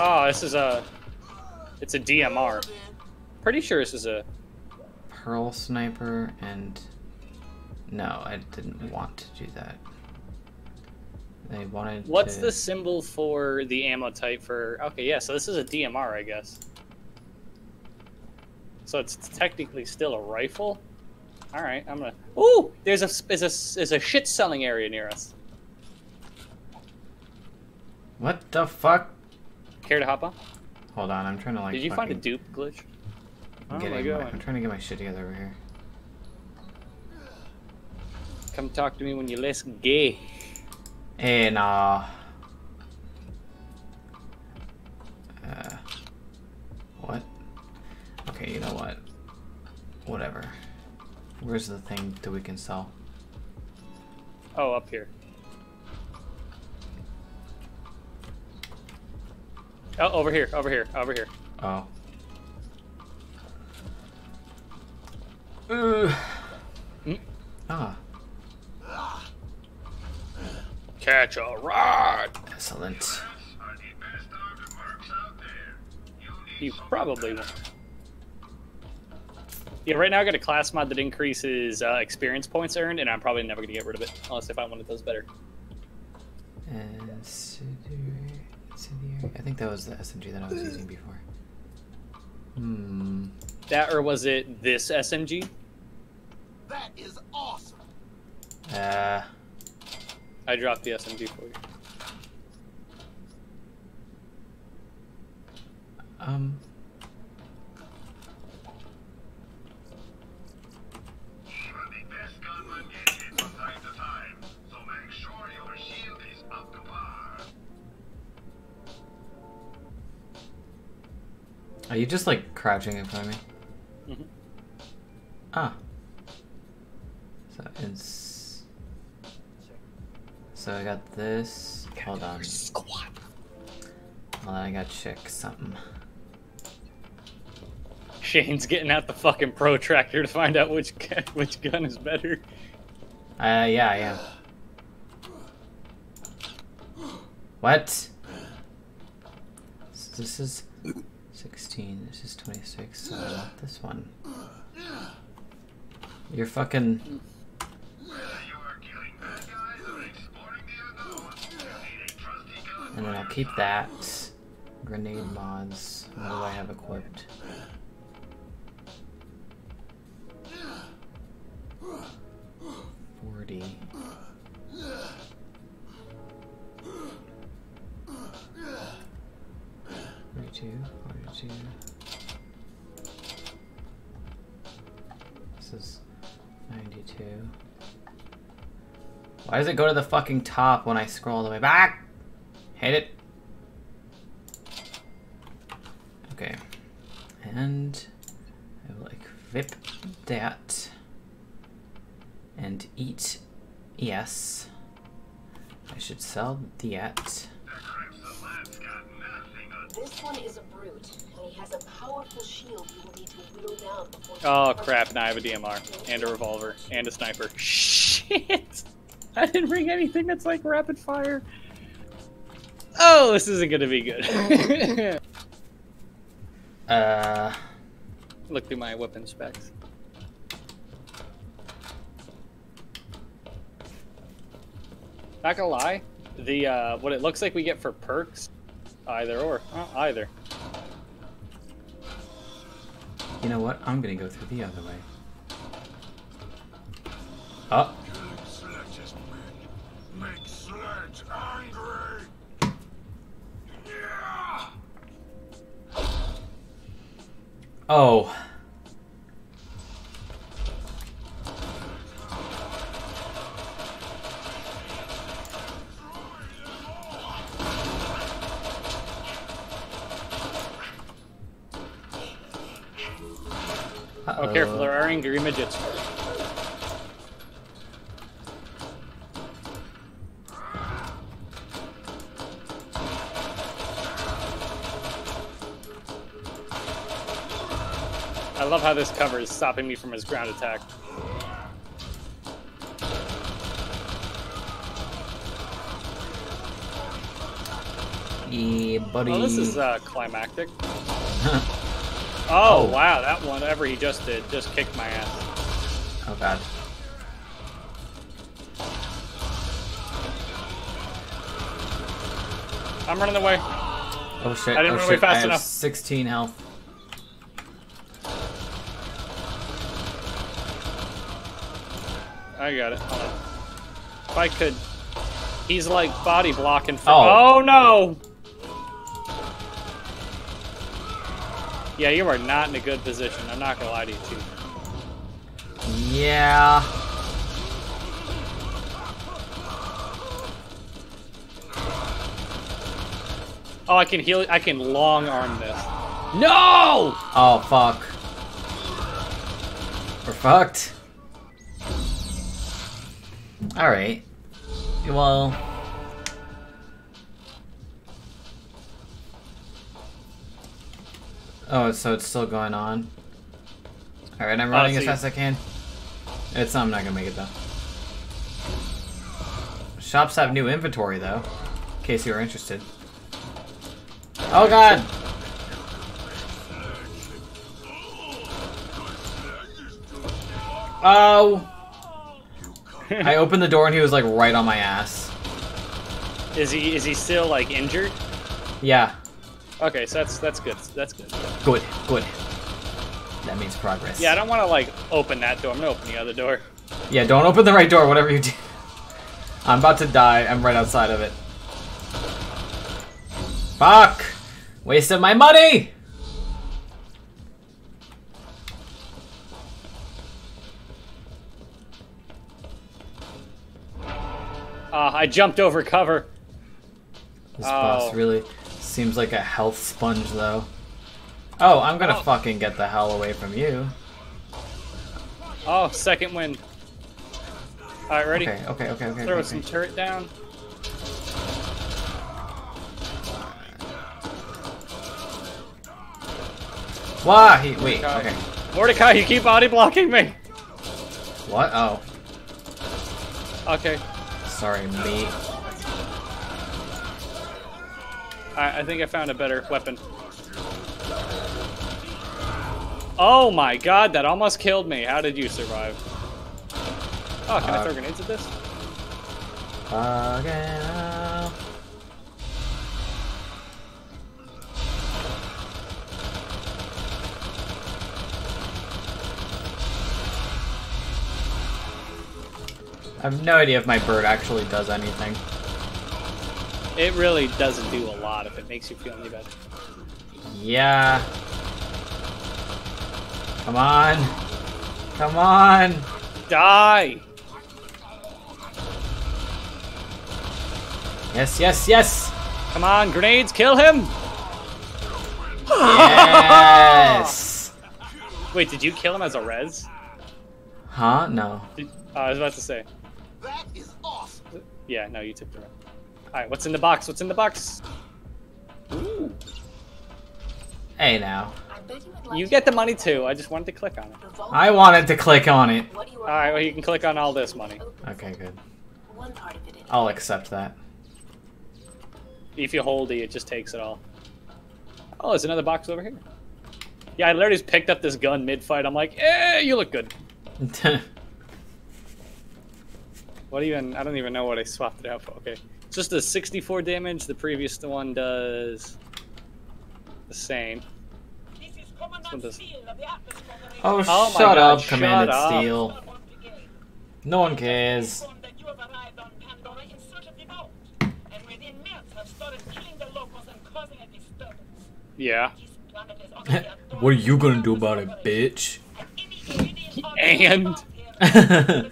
Oh, this is a. It's a DMR. Pretty sure this is a. Pearl sniper and. No, I didn't want to do that. They wanted What's the symbol for the ammo type for... Okay, yeah, so this is a DMR, I guess. So it's technically still a rifle? Alright, I'm gonna... Ooh! There's a shit-selling area near us. What the fuck? Care to hop on? Hold on, I'm trying to like... Did you find a dupe glitch? I'm trying to get my shit together over here. Come talk to me when you're less gay. Hey, nah. What? Okay, you know what? Whatever. Where's the thing that we can sell? Oh, up here. Oh, over here, over here, over here. Oh. Ah. Catch a rod! Excellent. You probably won't. Yeah, right now I got a class mod that increases experience points earned, and I'm probably never going to get rid of it, unless I find one that does better. I think that was the SMG that I was using before. Hmm. That, or was it this SMG? That is awesome! I dropped the SMG for you. Are you just like crouching in front of me? Mm-hmm. Ah. So it's. So I got this. Hold on. Squat. Well, I gotta check something. Shane's getting out the fucking protractor to find out which gun is better. Yeah, I am. What? So this is 16. This is 26. So I want this one. You're fucking. And then I'll keep that. Grenade mods. What do I have equipped? This is 92. Why does it go to the fucking top when I scroll all the way back? Hate it. Okay. And I will equip that. And eat. Yes. I should sell that. This one is a brute, and he has a powerful shield you will need to whittle down before. Oh crap, now I have a DMR, and a revolver, and a sniper. Shit! I didn't bring anything that's like rapid fire. Oh, this isn't gonna be good. Look through my weapon specs. Not gonna lie, the what it looks like we get for perks. Either or. Either. You know what? I'm gonna go through the other way. Oh. Make Sledge angry. Yeah. Oh. Oh, careful, there are angry midgets. I love how this cover is stopping me from his ground attack. Yeah, buddy. Oh, this is climactic. Oh, oh wow, that one, whatever he just did, just kicked my ass. Oh god. I'm running away. Oh shit, I didn't run away fast enough. I have 16 health. I got it. Hold on. If I could... He's like body blocking for... Oh, oh no! Yeah, you are not in a good position. I'm not gonna lie to you, too. Yeah. Oh, I can heal. I can long arm this. No! Oh, fuck. We're fucked. All right. Well. Oh, so it's still going on. All right, I'm running as fast as I can. It's I'm not gonna make it though. Shops have new inventory though, in case you were interested. Oh god! Oh! I opened the door and he was like right on my ass. Is he still like injured? Yeah. Okay, so that's good. That's good. Good, good. That means progress. Yeah, I don't want to like open that door. I'm gonna open the other door. Yeah, don't open the right door. Whatever you do. I'm about to die. I'm right outside of it. Fuck! Wasted my money. I jumped over cover. This boss really seems like a health sponge, though. Oh, I'm gonna fucking get the hell away from you. Oh, second wind. Alright, ready? Okay, okay, okay, okay. Throw some turret down. Wow, he- wait, okay. Mordecai, you keep body blocking me! What? Oh. Okay. Sorry, mate. I think I found a better weapon. Oh my god, that almost killed me. How did you survive? Oh, can I throw grenades at this? Okay. I have no idea if my bird actually does anything. It really doesn't do a lot if it makes you feel any better. Yeah. Come on. Come on. Die. Yes, yes, yes. Come on, grenades, kill him. Yes. Wait, did you kill him as a res? Huh? No. I was about to say. That is awesome. Yeah, no, you tipped it right. Alright, what's in the box? What's in the box? Ooh. Hey now. You get the money too. I just wanted to click on it. I wanted to click on it. Alright, well you can click on all this money. Okay, good. I'll accept that. If you hold E, it just takes it all. Oh, there's another box over here. Yeah, I literally just picked up this gun mid-fight. I'm like, eh, you look good. What even? I don't even know what I swapped it out for. Okay. It's just the 64 damage. The previous one does the same. Oh, shut up, Commander Steel. No one cares. Yeah. What are you gonna do about it, bitch? And... How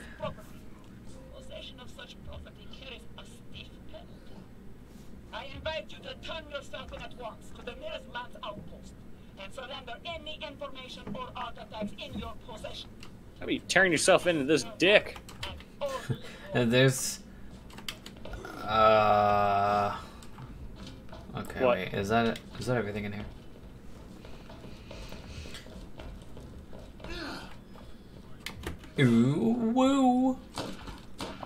about you turn yourself into this dick? There's... Okay, what? Wait, is that everything in here? Ooh, woo!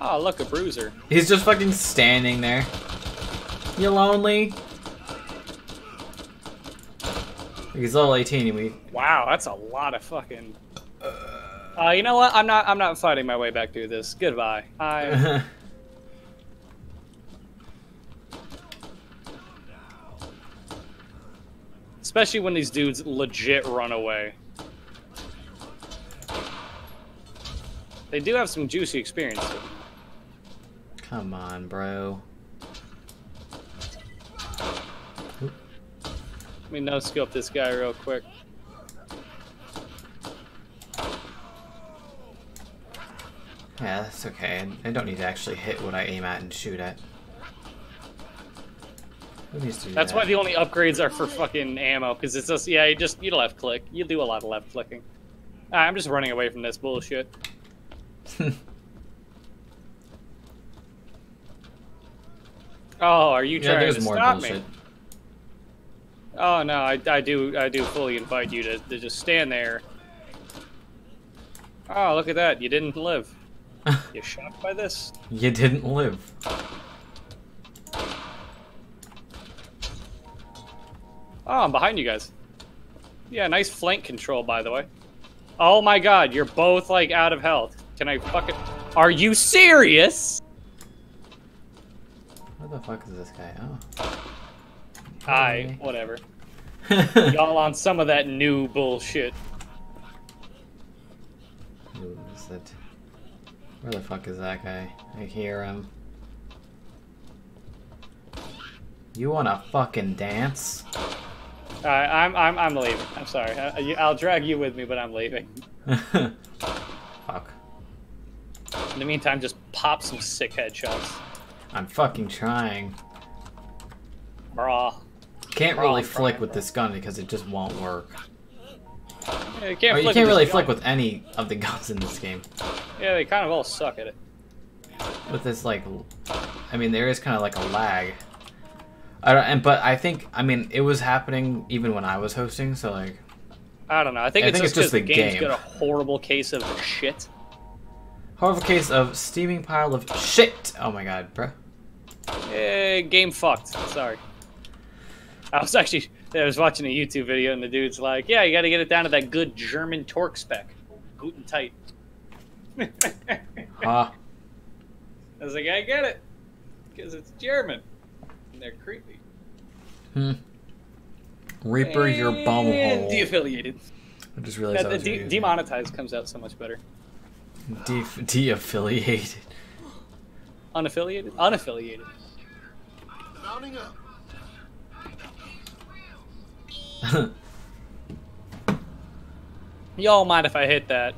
Oh, look, a bruiser. He's just fucking standing there. You lonely? He's level 18, we... Wow, that's a lot of fucking... you know what? I'm not fighting my way back through this. Goodbye. I... Especially when these dudes legit run away. They do have some juicy experience. Come on, bro. Let me no-scope this guy real quick. Yeah, that's okay. I don't need to actually hit what I aim at and shoot at. Who needs to do that? Why the only upgrades are for fucking ammo, because it's just, yeah, you left click. You do a lot of left clicking. Right, I'm just running away from this bullshit. Oh, are you trying to stop me? Oh no, I do fully invite you to just stand there. Oh, look at that. You didn't live. You shocked by this? You didn't live. Oh, I'm behind you guys. Yeah, nice flank control, by the way. Oh my god, you're both like out of health. Can I fucking... Are you serious? What the fuck is this guy? Oh. Hi, whatever. Y'all on some of that new bullshit. Ooh, is that... Where the fuck is that guy? I hear him. You wanna fucking dance? Alright, I'm leaving. I'm sorry. I'll drag you with me, but I'm leaving. Fuck. In the meantime, just pop some sick headshots. I'm fucking trying. Bruh. Can't really flick with this gun because it just won't work. Yeah, you can't really flick with any of the guns in this game. Yeah, they kind of all suck at it. With this, like, I mean, there is kind of like a lag. I don't, but I think, I mean, it was happening even when I was hosting, so like. I don't know. I think it's just the game's got a horrible case of shit. Horrible case of steaming pile of shit. Oh my god, bro. Yeah, game fucked. Sorry. I was watching a YouTube video and the dude's like, yeah, you gotta get it down to that good German torque spec. Guten tight. Huh. I was like, I get it. Because it's German. And they're creepy. Hmm. Reaper and your bum hole. De-affiliated. I just realized that demonetized comes out so much better. De-affiliated. Unaffiliated? Unaffiliated. Mounting up. Y'all mind if I hit that?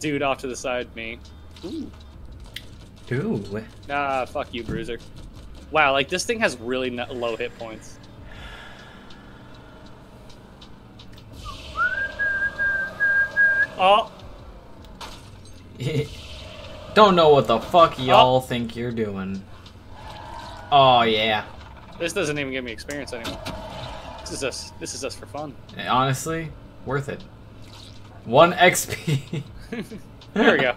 Dude off to the side, me. Ooh. Ooh. Ah, fuck you, Bruiser. Wow, like this thing has really low hit points. Oh. Don't know what the fuck y'all think you're doing. Oh yeah. This doesn't even give me experience anymore. This is us. This is us for fun. And honestly, worth it. 1 XP. There we go.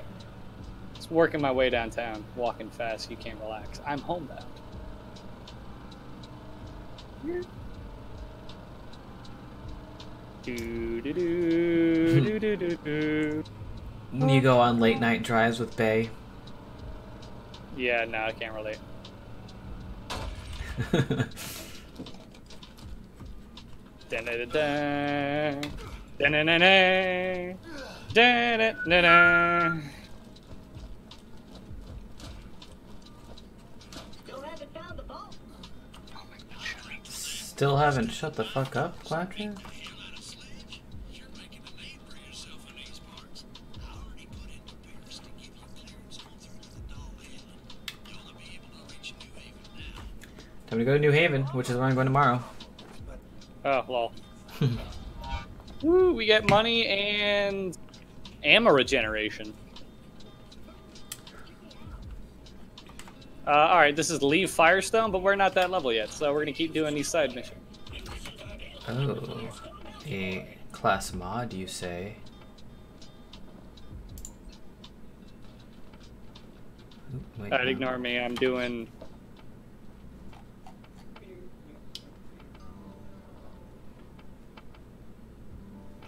Just working my way downtown, walking fast. You can't relax. I'm homebound. Do do do do do do do. When you go on late night drives with Bay. Yeah, no, I can't relate. Still haven't shut the fuck up, Claptrap? I'm gonna go to New Haven, which is where I'm going tomorrow. Oh, lol. Woo, we get money and ammo regeneration. Alright, this is Leave Firestone, but we're not that level yet, so we're gonna keep doing these side missions. Oh, a class mod, you say? Alright, ignore me, I'm doing...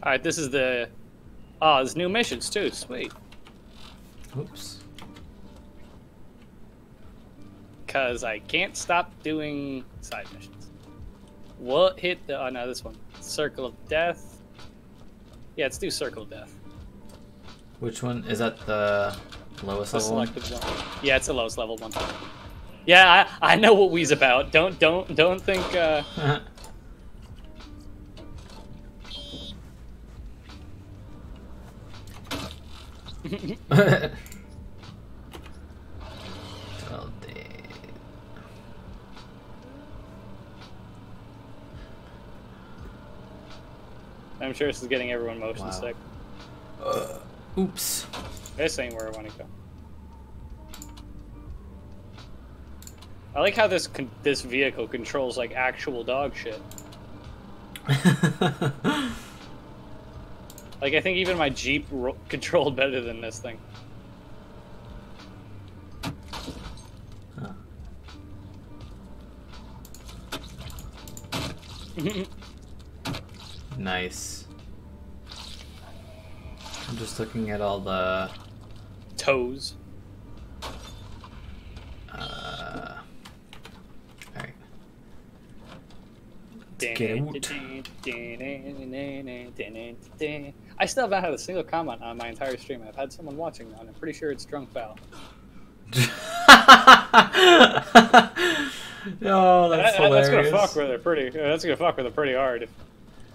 Alright, this is the... Oh, there's new missions too, sweet. Oops. Because I can't stop doing side missions. What hit the... Oh, no, this one. Circle of Death. Yeah, let's do Circle of Death. Which one? Is that the lowest level one? Yeah, it's the lowest level one. Yeah, I know what we's about. Don't think... Well, I'm sure this is getting everyone motion sick. Oops. This ain't where I want to go. I like how this vehicle controls like actual dog shit. Like, I think even my Jeep controlled better than this thing. Huh. Nice. I'm just looking at all the... toes. Alright. Let's get out. I still haven't had a single comment on my entire stream. I've had someone watching now, and I'm pretty sure it's Drunk Val. Oh, that's hilarious. That's gonna fuck with her pretty. That's gonna fuck with her pretty hard.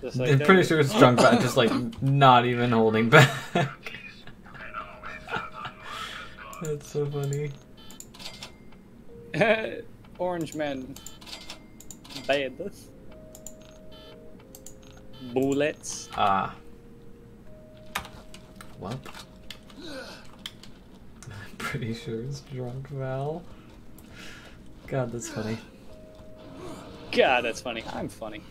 Just like I'm pretty sure it's Drunk Val, just like not even holding back. That's so funny. Orange man, bad. Bullets. Ah. Well, I'm pretty sure it's Drunk Val. God, that's funny. God, that's funny. I'm funny.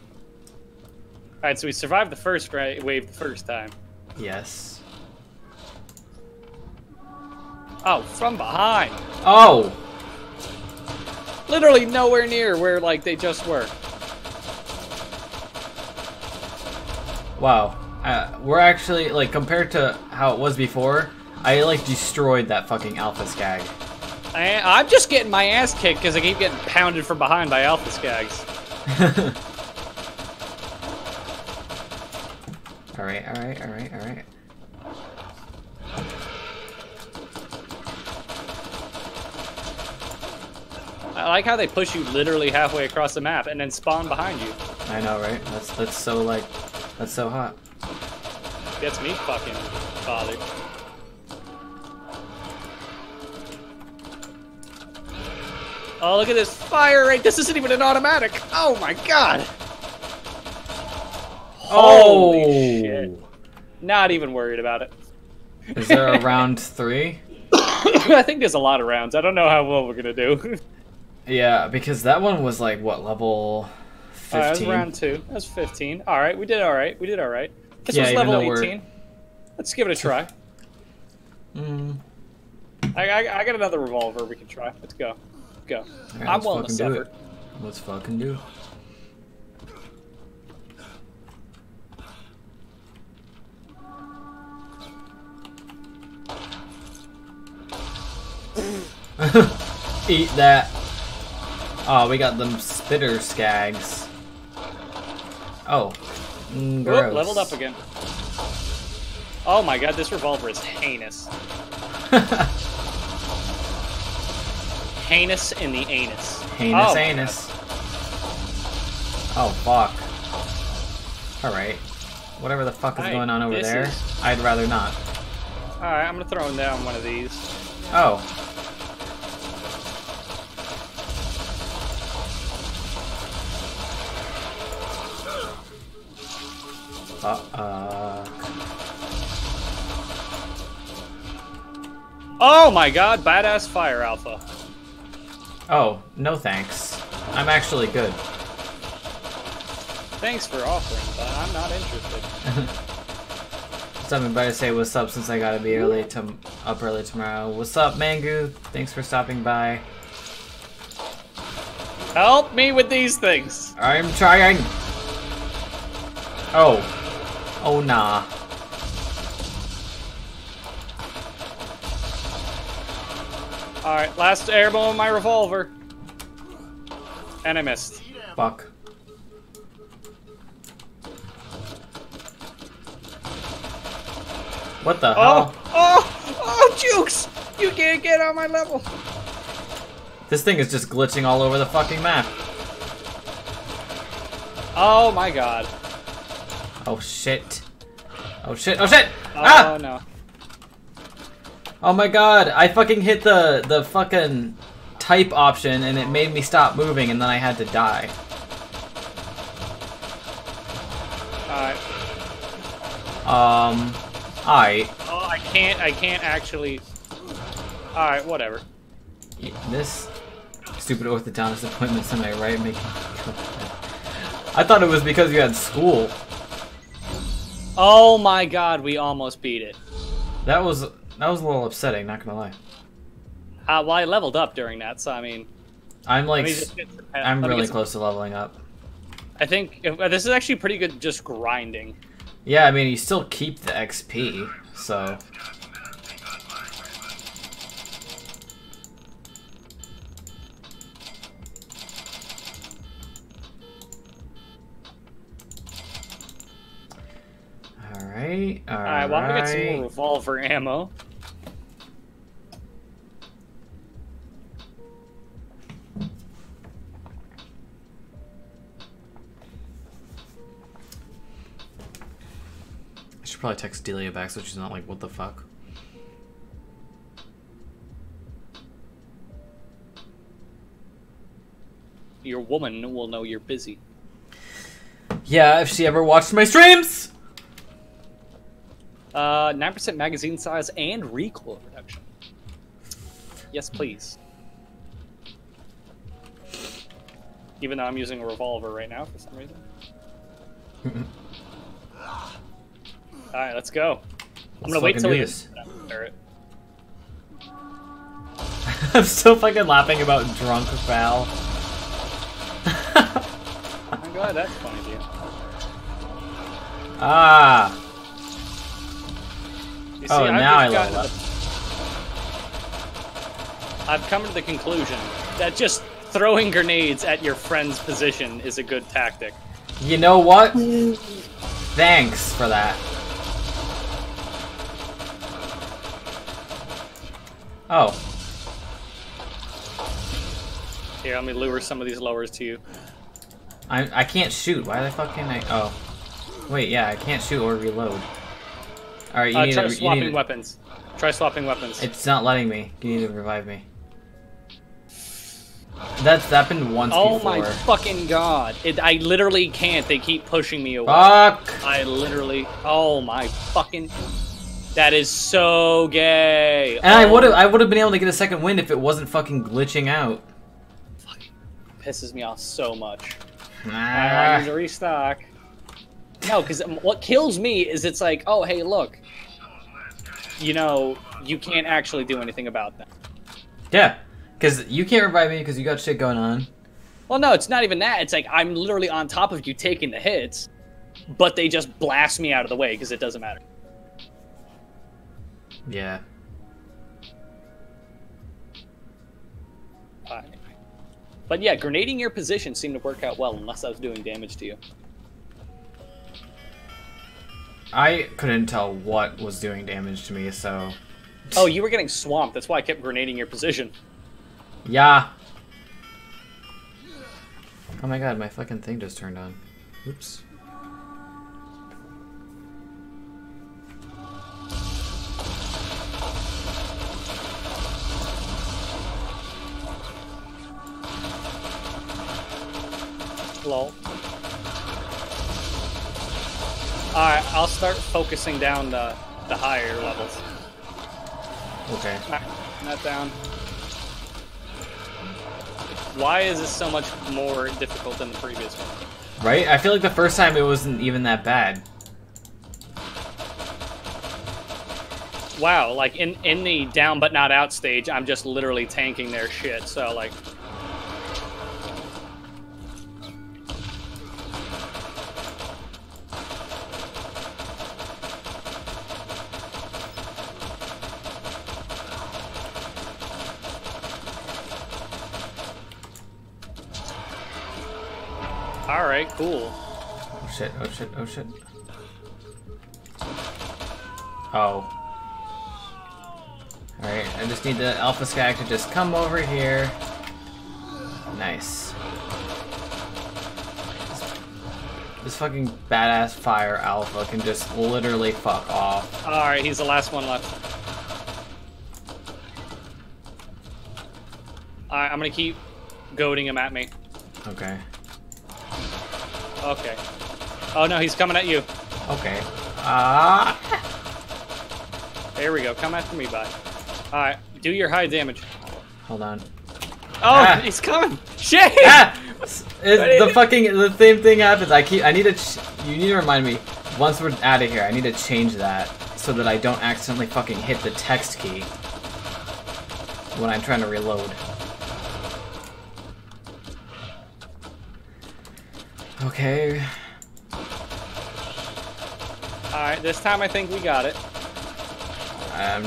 Alright, so we survived the first wave the first time. Yes. Oh, from behind! Oh! Literally nowhere near where, like, they just were. Wow. We're actually, like, compared to how it was before, I, like, destroyed that fucking Alpha Skag. I'm just getting my ass kicked because I keep getting pounded from behind by Alpha Skags. Alright, alright, alright, alright. I like how they push you literally halfway across the map and then spawn behind you. I know, right? That's so, like, that's so hot. That's me fucking bothered. Oh, look at this fire rate. This isn't even an automatic. Oh my god. Holy shit. Not even worried about it. Is there a round three? I think there's a lot of rounds. I don't know how well we're going to do. Yeah, because that one was like, what, level 15? That was round 2. That was 15. All right, we did all right. We did all right. This was level 18. Let's give it a try. I got another revolver we can try. Let's go. Go. Right, I'm willing to suffer. Let's fucking do it. Eat that. Oh, we got them spitter skags. Oh. Gross. Oop, leveled up again. Oh my god, this revolver is heinous. Heinous in the anus. Heinous anus. Oh, fuck. Alright. Whatever the fuck is going on over there, I'd rather not. Alright, I'm gonna throw him down one of these. Oh. Oh my god, badass fire alpha. Oh, no thanks. I'm actually good. Thanks for offering, but I'm not interested. Something better to say what's up since I gotta be early up early tomorrow. What's up, Mangu? Thanks for stopping by. Help me with these things. I'm trying. Oh. Oh, nah. Alright, last airball with my revolver. And I missed. Fuck. What the hell? Oh, Jukes! You can't get on my level. This thing is just glitching all over the fucking map. Oh my god. Oh shit. Oh shit. Oh shit! Oh ah! No. Oh my god, I fucking hit the fucking type option and it made me stop moving and then I had to die. Alright. Alright. Oh, I can't actually... Alright, whatever. Yeah, this stupid orthodontist appointment semi, right? Making... I thought it was because you had school. Oh my god, we almost beat it. That was a little upsetting, not gonna lie. Well, I leveled up during that, so I mean... I'm really close to leveling up. I think this is actually pretty good just grinding. Yeah, I mean, you still keep the XP, so... Alright, alright. I want to get some more revolver ammo. Probably text Delia back so she's not like, what the fuck? Your woman will know you're busy. Yeah, if she ever watched my streams! 9% magazine size and recoil reduction. Yes, please. Even though I'm using a revolver right now for some reason. All right, let's go. I'm gonna wait till you. I'm still fucking laughing about drunk foul. Oh my god, that's funny, dude. Ah. You see, oh, now I love that. I've come to the conclusion that just throwing grenades at your friend's position is a good tactic. You know what? Thanks for that. Oh. Here, let me lure some of these lowers to you. I can't shoot. Why the fuck can't I? Oh. Wait, yeah, I can't shoot or reload. All right, you need to... Try swapping weapons. Try swapping weapons. It's not letting me. You need to revive me. That's happened once before. Oh my fucking god. I literally can't. They keep pushing me away. Fuck! I literally... Oh my fucking... That is so gay. And I would have been able to get a second win if it wasn't fucking glitching out. Fucking pisses me off so much. I need to restock. No, because what kills me is it's like, oh hey, look, you know, you can't actually do anything about that. Yeah, because you can't revive me because you got shit going on. Well, no, it's not even that. It's like I'm literally on top of you taking the hits, but they just blast me out of the way because it doesn't matter. Yeah. But yeah, grenading your position seemed to work out well unless I was doing damage to you. I couldn't tell what was doing damage to me, so... Oh, you were getting swamped. That's why I kept grenading your position. Yeah. Oh my god, my fucking thing just turned on. Oops. Lol. Alright, I'll start focusing down the higher levels. Okay. Not down. Why is this so much more difficult than the previous one? Right? I feel like the first time it wasn't even that bad. Wow, like in the down but not out stage, I'm just literally tanking their shit, so like... Alright, cool. Oh shit, oh shit, oh shit. Oh. Alright, I just need the alpha skag to just come over here. Nice. This fucking badass fire alpha can just literally fuck off. Alright, he's the last one left. Alright, I'm gonna keep goading him at me. Okay. Okay. Oh no, he's coming at you. Okay. There we go. Come after me, bud. Alright, do your high damage. Hold on. Oh, he's coming! Shit! Ah! The same thing happens. You need to remind me, once we're out of here, I need to change that so that I don't accidentally fucking hit the text key when I'm trying to reload. Okay. Alright, this time I think we got it. I'm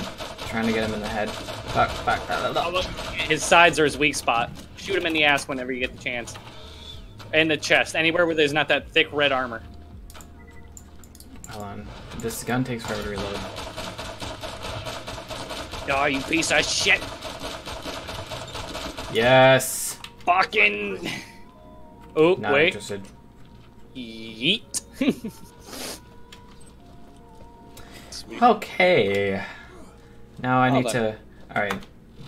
trying to get him in the head. Fuck, fuck, fuck, fuck. His sides are his weak spot. Shoot him in the ass whenever you get the chance. In the chest, anywhere where there's not that thick red armor. Hold on. This gun takes forever to reload. Oh, you piece of shit! Yes! Fucking... Oh, not wait. Interested. Yeet. Okay. Now I need to... Alright.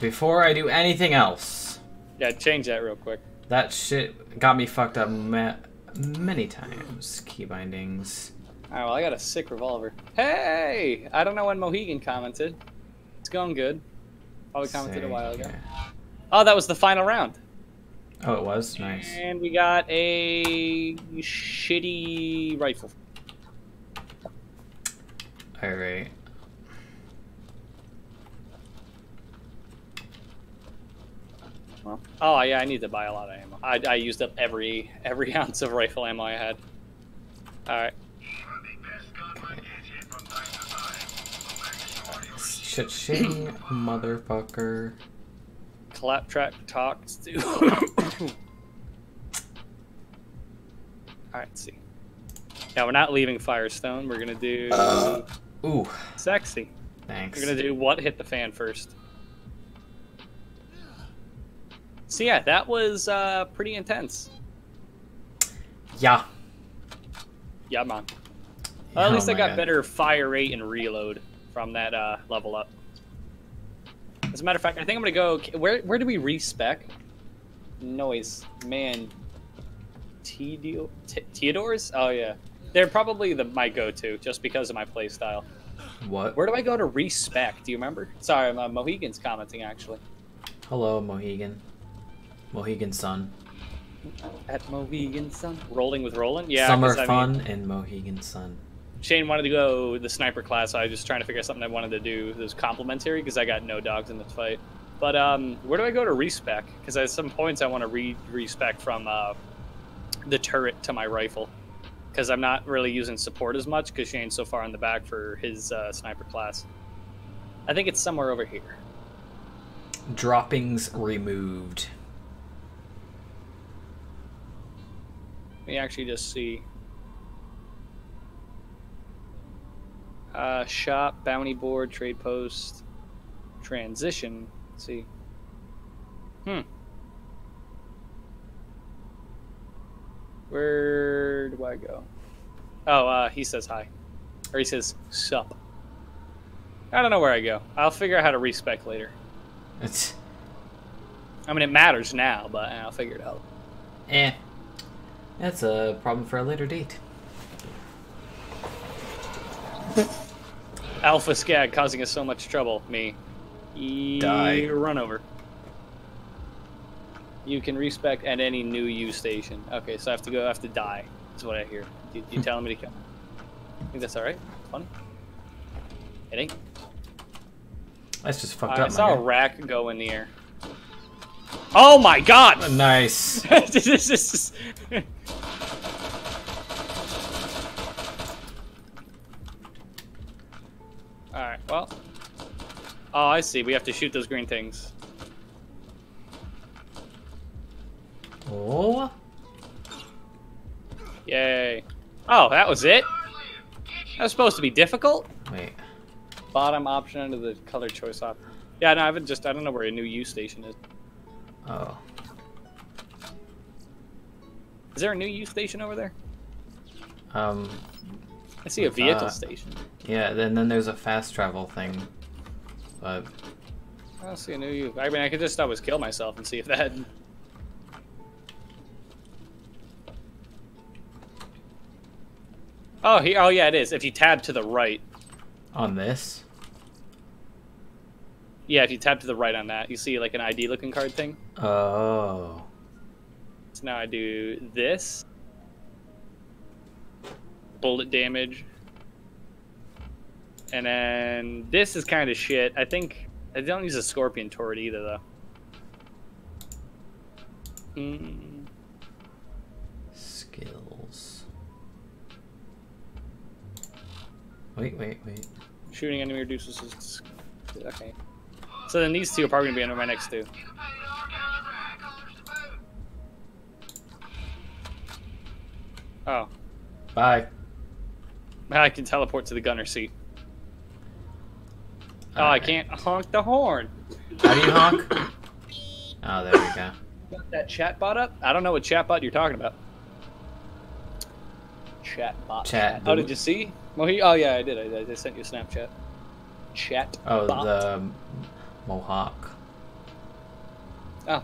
Before I do anything else... Yeah, change that real quick. That shit got me fucked up many times. Key bindings. Alright, well I got a sick revolver. Hey! I don't know when Mohegan commented. It's going good. Probably commented a while ago. Oh, that was the final round. Oh, it was? Nice. And we got a shitty rifle. Alright. Well, oh, yeah, I need to buy a lot of ammo. I used up every ounce of rifle ammo I had. Alright. Shit-shitting motherfucker. Claptrap talks to. Alright, see. Now we're not leaving Firestone. We're gonna do. Ooh. Sexy. Thanks. We're gonna do what hit the fan first. So yeah, that was pretty intense. Yeah. Yeah, man. Well, at least I got better fire rate and reload from that level up. As a matter of fact, I think I'm gonna go. Where do we respec? Noise man. Theodore's? Oh yeah, they're probably my go-to just because of my playstyle. What? Where do I go to respec? Do you remember? Sorry, Mohegan's commenting actually. Hello, Mohegan. Mohegan Sun. At Mohegan Sun. Rolling with Roland. Yeah. Summer fun and Mohegan Sun. Shane wanted to go the sniper class. So I was just trying to figure out something I wanted to do that was complimentary because I got no dogs in this fight. But where do I go to respec? Because at some points I want to respec from the turret to my rifle because I'm not really using support as much because Shane's so far in the back for his sniper class. I think it's somewhere over here. Droppings removed. Let me actually just see. Shop, bounty board, trade post, transition. Let's see. Where do I go? Oh, he says hi. Or he says sup. I don't know where I go. I'll figure out how to respec later. It's... I mean, it matters now, but I'll figure it out. Eh. That's a problem for a later date. Alpha Skag causing us so much trouble. Me. Die. Run over. You can respec at any new U station. Okay, so I have to go. I have to die. That's what I hear. You telling me to kill? I think that's all right. Funny. It ain't. That's just fucked up. I saw a rack go in the air. Oh my god! Oh, nice. This is. Alright, well. Oh, I see. We have to shoot those green things. Oh. Yay. Oh, that was it? That was supposed to be difficult? Wait. Bottom option under the color choice option. Yeah, no, I don't know where a new U station is. Oh. Is there a new U station over there? I see a vehicle station. Yeah, then there's a fast travel thing. But I don't see a new U. I mean, I could just always kill myself and see if that. Oh, oh yeah, it is. If you tab to the right. On this? Yeah, if you tab to the right on that, you see like an ID looking card thing. Oh. So now I do this. Bullet damage, and then this is kind of shit. I think I don't use a scorpion turret either, though. Skill. Wait. Shooting enemy reduces. Okay. So then these two are probably gonna be under my next two. Oh. Bye. I can teleport to the gunner seat. All right. I can't honk the horn. How do you honk? Oh, there we go. Got that chatbot up? I don't know what chatbot you're talking about. Chatbot. Chat. Oh, did you see? Oh, yeah, I did. I sent you a Snapchat. Chat. Oh, bot. The Mohawk. Oh.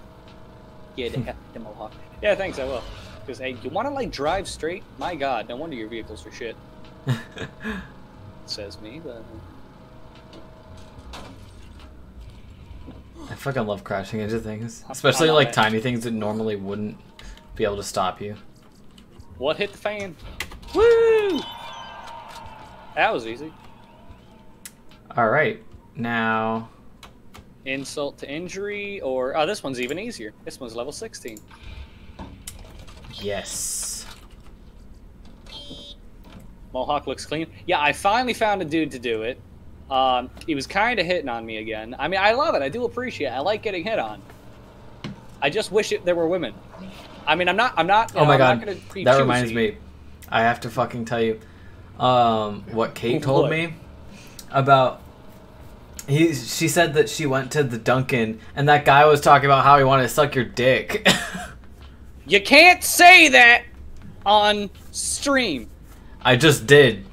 Yeah, the Mohawk. Yeah, thanks, I will. Because, hey, you want to, like, drive straight? My God, no wonder your vehicles are shit. Says me, but... I fucking love crashing into things. Especially, like, tiny things that normally wouldn't be able to stop you. What hit the fan? Woo! That was easy. Alright, now... Insult to injury, or... Oh, this one's even easier. This one's level 16. Yes. Mohawk looks clean. Yeah, I finally found a dude to do it. He was kind of hitting on me again. I mean, I love it. I do appreciate it. I like getting hit on. I just wish there were women. I mean, I'm not. Oh my God, that reminds me. I have to fucking tell you what Kate told me about. She said that she went to the Dunkin' and that guy was talking about how he wanted to suck your dick. You can't say that on stream. I just did.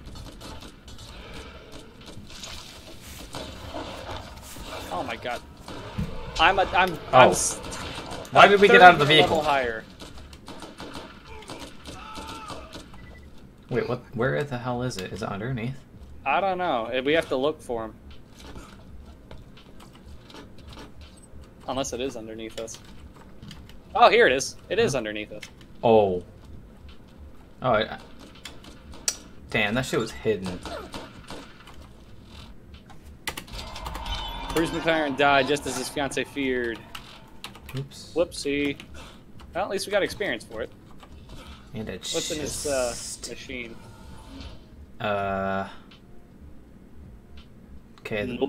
Oh my God. I'm why did we get out of the vehicle? Higher. Wait, what? Where the hell is it? Is it underneath? I don't know. We have to look for him. Unless it is underneath us. Oh, here it is. It is underneath us. Oh. Oh, damn, that shit was hidden. Bruce McLaren died just as his fiance feared. Oops. Whoopsie. Well, at least we got experience for it. And it's what's in this machine? Okay,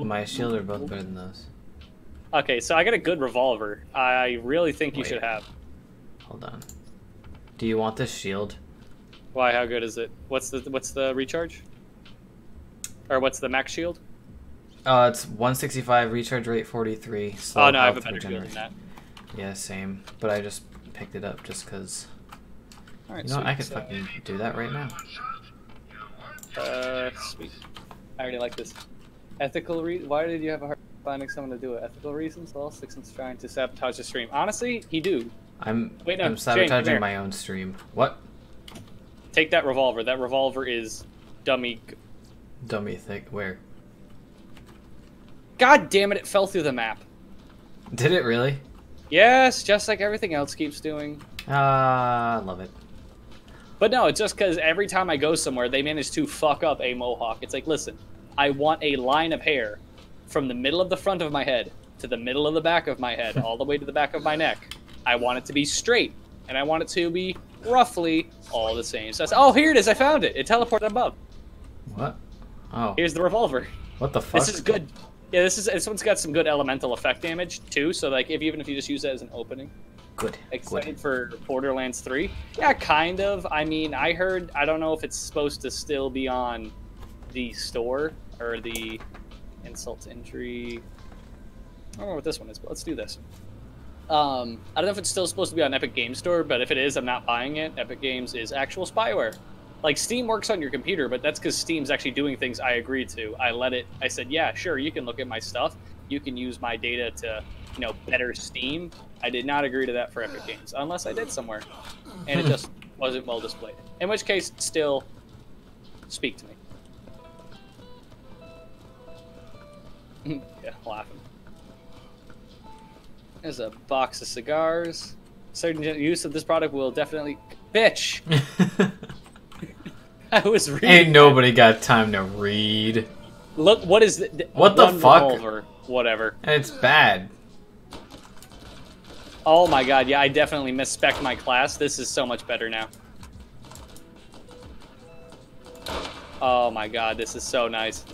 my shield are both better than those. Okay, so I got a good revolver. I really think you should have. Hold on. Do you want this shield? Why? How good is it? What's the recharge? Or what's the max shield? It's 165 recharge rate 43. Oh no, I have a better shield than that. Yeah, same. But I just picked it up just because. All right. You know what? I could fucking do that right now. Sweet. I already like this. Ethical reason. Why did you have a heart? Finding someone to do it. Ethical reasons? Well, Sixton's trying to sabotage the stream. Honestly, he do. I'm sabotaging James, my own stream. What? Take that revolver. That revolver is dummy. Dummy thick. Where? God damn it, it fell through the map. Did it really? Yes, just like everything else keeps doing. Ah, I love it. But no, it's just because every time I go somewhere, they manage to fuck up a mohawk. It's like, listen, I want a line of hair from the middle of the front of my head to the middle of the back of my head, all the way to the back of my neck. I want it to be straight, and I want it to be roughly all the same. So oh, here it is. I found it. It teleported above. What? Oh. Here's the revolver. What the fuck? This is good. Yeah, this one's got some good elemental effect damage, too. So, like, even if you just use that as an opening. Good. Excited for Borderlands 3? Yeah, kind of. I mean, I heard, I don't know if it's supposed to still be on the store or the... Insult to injury. I don't know what this one is, but let's do this. I don't know if it's still supposed to be on Epic Games Store, but if it is, I'm not buying it. Epic Games is actual spyware. Like, Steam works on your computer, but that's because Steam's actually doing things I agreed to. I let it, I said, yeah, sure, you can look at my stuff. You can use my data to, you know, better Steam. I did not agree to that for Epic Games, unless I did somewhere. And it just wasn't well displayed. In which case, still, speak to me. Yeah, laughing. There's a box of cigars. Certain use of this product will definitely... Bitch! I was reading. Ain't nobody got time to read. Look, what is... What the fuck? Revolver, whatever. And it's bad. Oh my God, yeah, I definitely misspec'd my class. This is so much better now. Oh my god, this is so nice.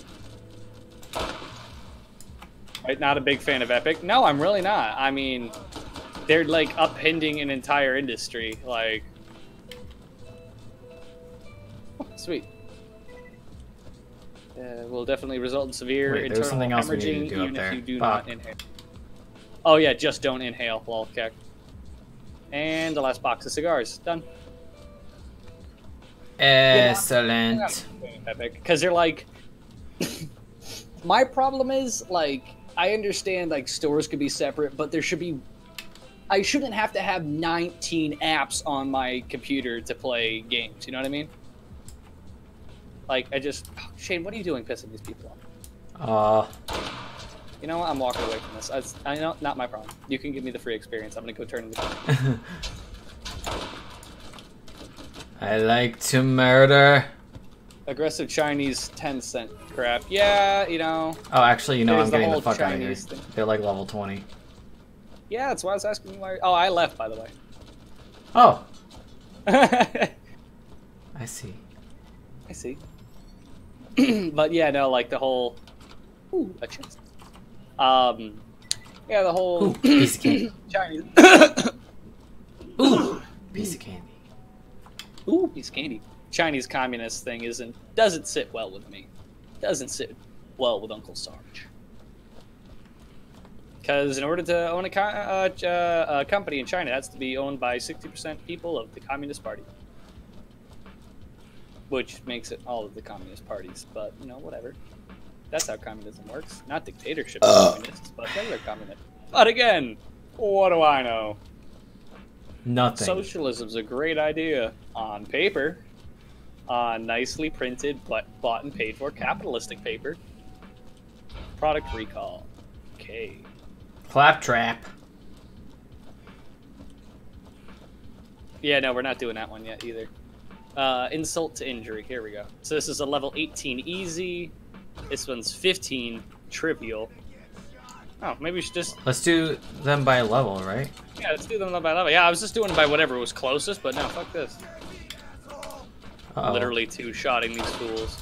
Right, not a big fan of Epic. No, I'm really not. I mean, they're like upending an entire industry. Like, oh, sweet. Will definitely result in severe internal hemorrhaging, even if you do not inhale. Oh yeah, just don't inhale. Lol, okay. And the last box of cigars. Done. Excellent. Because they're like... My problem is, like, I understand, like, stores could be separate, but there should be... I shouldn't have to have 19 apps on my computer to play games, you know what I mean? Like, I just... Oh, Shane, what are you doing pissing these people off? You know what? I'm walking away from this. I know, not my problem. You can give me the free experience. I'm gonna go turn in the... I like to murder. Aggressive Chinese 10-cent crap. Yeah, you know. Oh, actually, you know, I'm getting the fuck out of here. They're like level 20. Yeah, that's why I was asking you why. Oh, I left, by the way. Oh. I see. I see. But yeah, no, like the whole... Ooh, a chest. Yeah, the whole... Ooh, piece of candy. Chinese... Ooh, piece of candy. Ooh, piece of candy. Chinese communist thing doesn't sit well with me. Doesn't sit well with Uncle Sarge. Because in order to own a company in China, it has to be owned by 60% people of the Communist Party. Which makes it all of the communist parties, but, you know, whatever. That's how communism works. Not dictatorship communists, but regular communists. But again, what do I know? Nothing. Socialism's a great idea on paper, on nicely printed, but bought and paid for capitalistic paper. Product recall. Okay. Claptrap. Yeah, no, we're not doing that one yet either. Insult to injury. Here we go. So this is a level 18 easy. This one's 15 trivial. Oh, maybe we should just... Let's do them by level, right? Yeah, let's do them by level. Yeah, I was just doing it by whatever was closest, but no, fuck this. Uh-oh. Literally two-shotting these fools.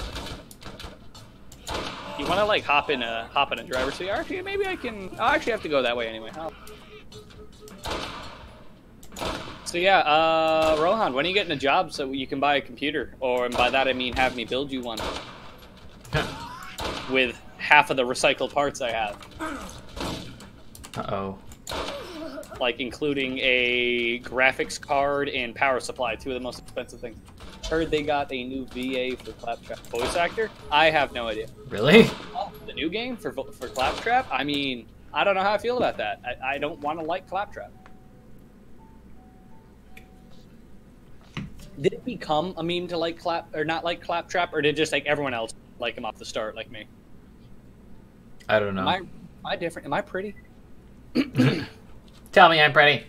You want to, like, hop in a driver's seat? Actually, maybe I can... I'll actually have to go that way anyway. I'll... So yeah, Rohan, when are you getting a job so you can buy a computer? Or, and by that I mean have me build you one. With half of the recycled parts I have. Uh-oh. Like, including a graphics card and power supply, two of the most expensive things. Heard they got a new VA for Claptrap voice actor. I have no idea. Really? Oh, the new game for Claptrap? I mean, I don't know how I feel about that. I don't want to like Claptrap. Did it become a meme to like Claptrap, or did just like everyone else like him off the start, like me? I don't know. Am I different? Am I pretty? Tell me I'm pretty.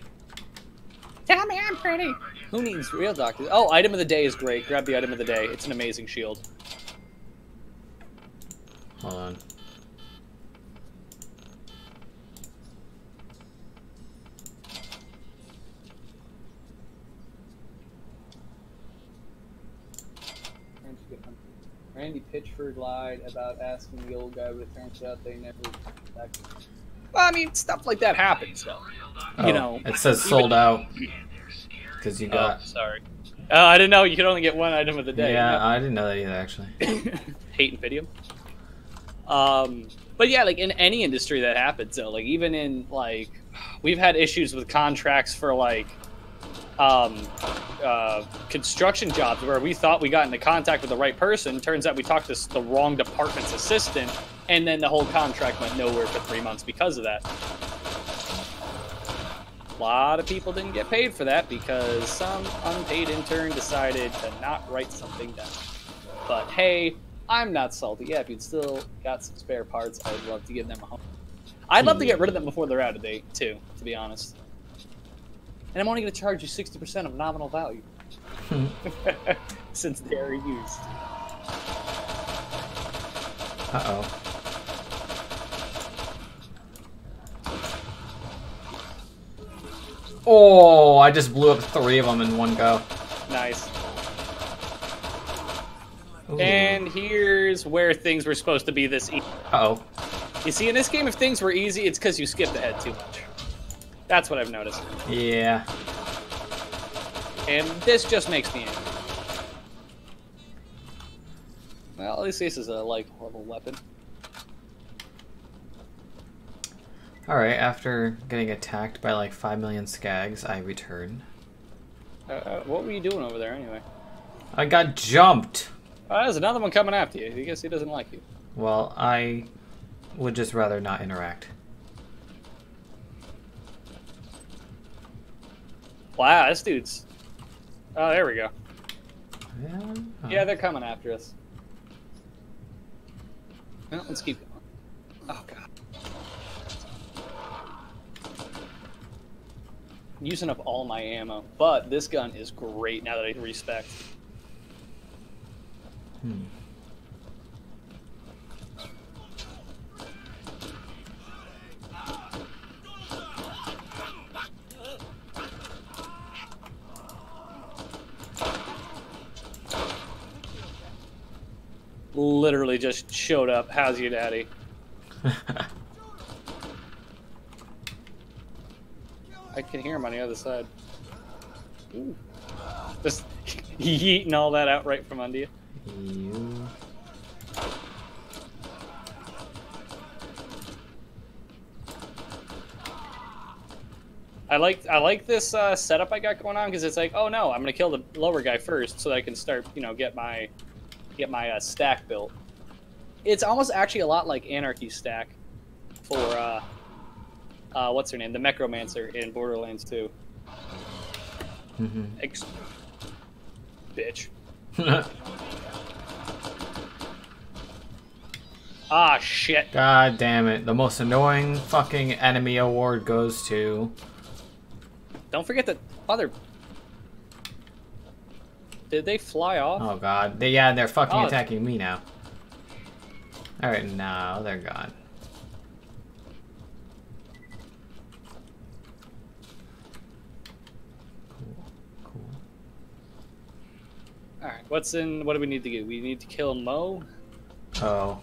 Tell me I'm pretty. Who needs real doctors? Oh, item of the day is great. Grab the item of the day. It's an amazing shield. Hold on. Randy Pitchford lied about asking the old guy, but it turns out they never back. Well, I mean, stuff like that happens, though. Oh, you know, it says sold out. Because you got... Oh, sorry. Oh, I didn't know you could only get one item of the day. Yeah, I didn't know that either, actually. Hate Infidium. But yeah, like, in any industry that happens, though. Like, even in, like... We've had issues with contracts for, like... construction jobs where we thought we got into contact with the right person. Turns out we talked to the wrong department's assistant, and then the whole contract went nowhere for 3 months because of that. A lot of people didn't get paid for that because some unpaid intern decided to not write something down. But hey, I'm not salty. Yeah, if you'd still got some spare parts, I would love to give them a home. I'd love to get rid of them before they're out of date, too, to be honest. And I'm only going to charge you 60% of nominal value. Since they're used. Uh-oh. Oh, I just blew up 3 of them in one go. Nice. Ooh. And here's where things were supposed to be this easy. Uh-oh. You see, in this game, if things were easy, it's because you skipped ahead too much. That's what I've noticed. Yeah. And this just makes me angry. Well, at least this is a likeable little weapon. Alright, after getting attacked by like 5 million skags, I return. What were you doing over there anyway? I got jumped! There's another one coming after you. I guess he doesn't like you. Well, I would just rather not interact. Wow, this dude's... Oh, there we go. Yeah, yeah, they're coming after us. Well, let's keep going. Oh, God. I'm using up all my ammo, but this gun is great now that I respect. Hmm. Literally just showed up. How's your daddy? I can hear him on the other side. Ooh. Just yeeting all that out right from under you. You. I like this setup I got going on because it's like, oh no, I'm gonna kill the lower guy first so that I can start, you know, get my stack built. It's almost actually a lot like Anarchy stack for what's her name, the Necromancer in Borderlands 2. Mm-hmm. Bitch. Ah, shit. God damn it. The most annoying fucking enemy award goes to... Don't forget the other... Did they fly off? Oh, God. They're fucking attacking me now. Alright, now they're gone. Cool. Alright, what do we need to do? We need to kill Mo? Oh.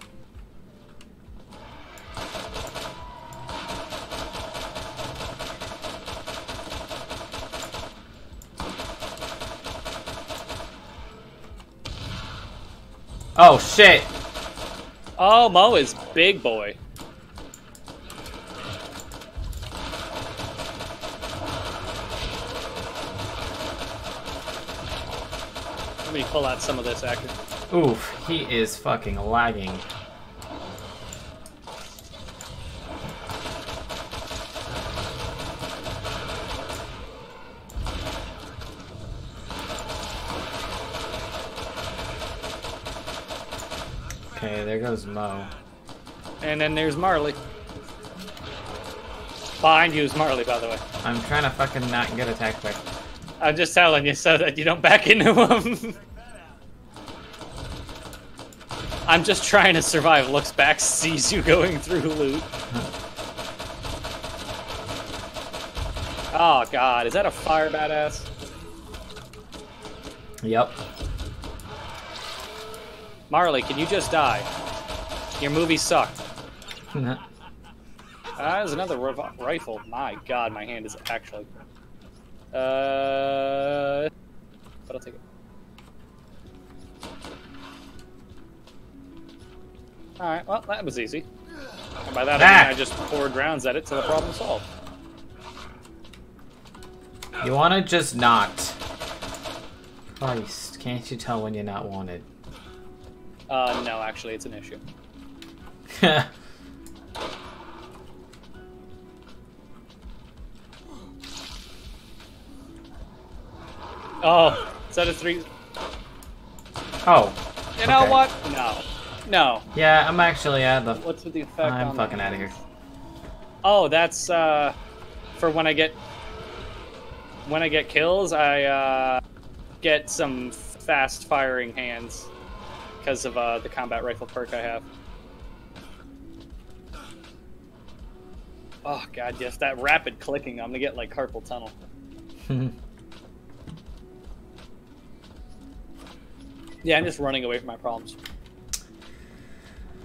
Oh, shit. Oh, Mo is big boy. Let me pull out some of this actor. Oof, he is fucking lagging. Okay, there goes Mo. And then there's Marley. Behind you is Marley, by the way. I'm trying to fucking not get attacked by. I'm just telling you so that you don't back into him. I'm just trying to survive. Looks back, sees you going through loot. Oh, God. Is that a fire badass? Yep. Marley, can you just die? Your movie sucked. There's another rifle. My God, my hand is actually. But I'll take it. All right. Well, that was easy. And by that I mean I just poured rounds at it, so the problem solved. You want to just not? Christ, can't you tell when you're not wanted? No, actually, it's an issue. Oh, is that a three? Oh. You know okay. What? No. No. Yeah, I'm actually at the... What's with the effect on... I'm fucking out of here. Oh, that's, for when I get... When I get kills, I, get some fast-firing hands. Because of the combat rifle perk I have. Oh God, yes, that rapid clicking, I'm gonna get like carpal tunnel. Yeah, I'm just running away from my problems.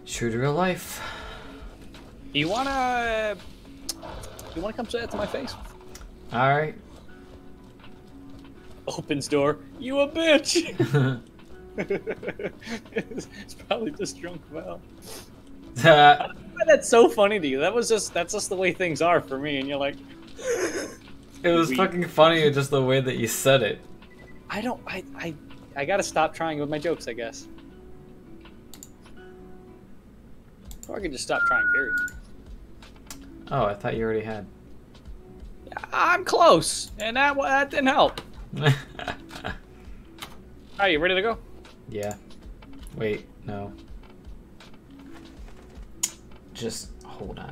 True to real life. You wanna come say that to my face? All right. Opens door. You a bitch. It's probably just drunk well. I don't know why that's so funny to you. That's just the way things are for me. And you're like, it was fucking funny just the way that you said it. I gotta stop trying with my jokes, I guess. Or I could just stop trying, period. Oh, I thought you already had. I'm close, and that didn't help. Are you ready to go? Yeah. Wait, no. Just hold on.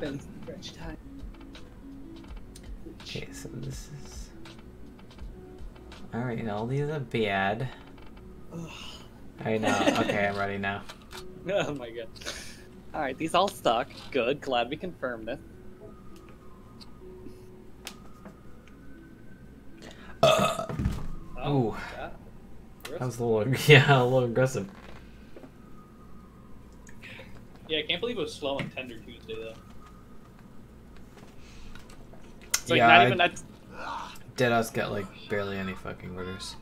Okay, so this is... Alright, all these are bad. I know. Okay, I'm ready now. Oh my god. Alright, these all stuck. Good, glad we confirmed it. Oh. Yeah. That was a little aggressive. Yeah, I can't believe it was slow and tender Tuesday though. It's like not even that. Deadass got like barely any fucking orders.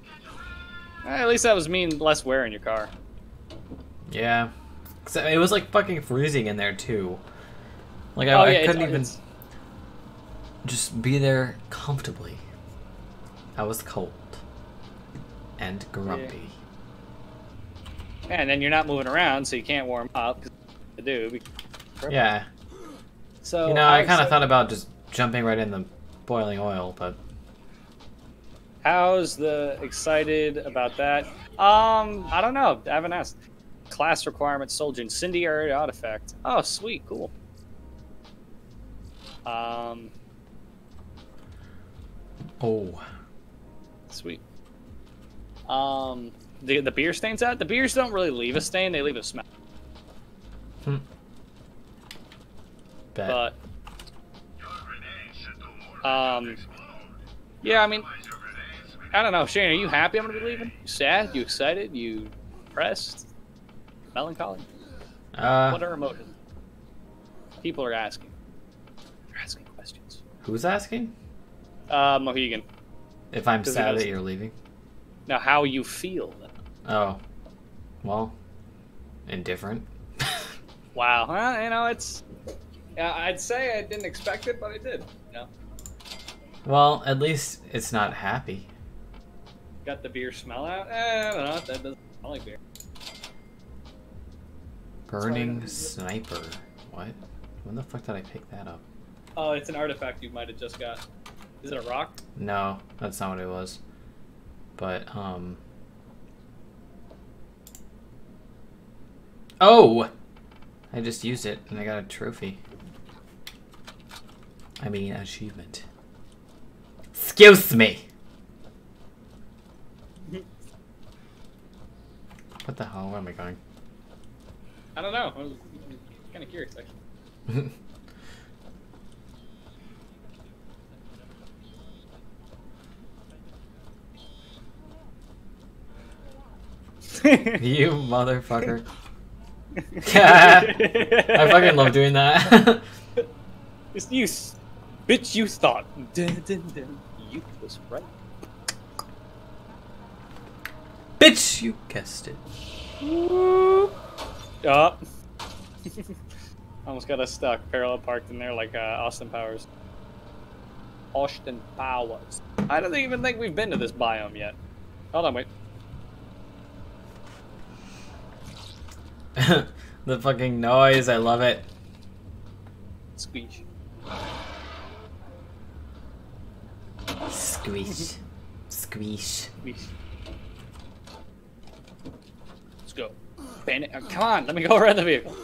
At least that was mean less wear in your car. Yeah, except it was like fucking freezing in there too. Like I couldn't even just be there comfortably. I was cold. And grumpy. Yeah. And then you're not moving around, so you can't warm up. Yeah. So you know, I kind of thought about just jumping right in the boiling oil, but how's the excited about that? I don't know. I haven't asked. Class requirements: Soljin, Incendiary Artifact. Oh, sweet, cool. Oh. Sweet. The beer stains out? The beers don't really leave a stain, they leave a smell. Hmm. Bet. But, yeah, I mean, I don't know. Shane, are you happy I'm gonna be leaving? You sad? You excited? You depressed? Melancholy? What are emotions? People are asking. They're asking questions. Who's asking? Mohegan. If I'm sad that you're leaving? Now, how you feel? Oh, well, indifferent. Wow, well, you know, it's. I'd say I didn't expect it, but I did. You know. Well, at least it's not happy. Got the beer smell out? I don't know. That doesn't smell like beer. Burning Sniper. What? When the fuck did I pick that up? Oh, it's an artifact you might have just got. Is it a rock? No, that's not what it was. But, oh! I just used it, and I got a trophy. I mean, achievement. Excuse me! What the hell? Where am I going? I don't know. I'm kind of curious, actually. You motherfucker. I fucking love doing that. It's you. Bitch, you thought. You was right. Bitch, you guessed it. Oh. Almost got us stuck. Parallel parked in there like Austin Powers. Austin Powers. I don't even think we've been to this biome yet. Hold on, wait. The fucking noise, I love it. Squeeze. Squeeze. Squeeze. Squeeze. Let's go. Bandit. Oh, come on, let me go around the vehicle.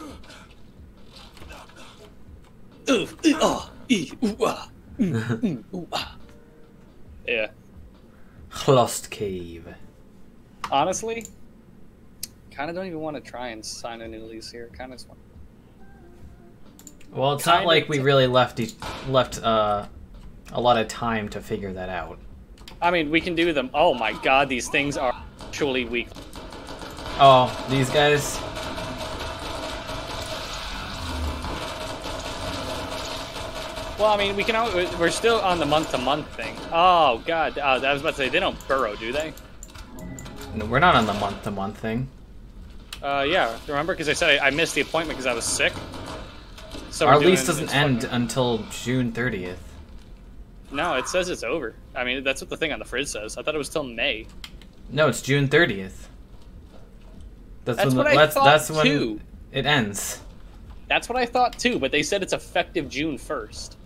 Yeah. Lost Cave. Honestly? Kind of don't even want to try and sign a new lease here. Kind of just want. Well, it's not like we really left a lot of time to figure that out. I mean, we can do them. Oh my god, these things are actually weak. Oh, these guys. Well, I mean, we can. We're still on the month-to-month thing. Oh God, I was about to say they don't burrow, do they? No, we're not on the month-to-month thing. Yeah, remember? Because I said I missed the appointment because I was sick. So our lease doesn't end until June 30th. No, it says it's over. I mean, that's what the thing on the fridge says. I thought it was till May. No, it's June 30th. That's when it ends. That's what I thought too, but they said it's effective June 1st.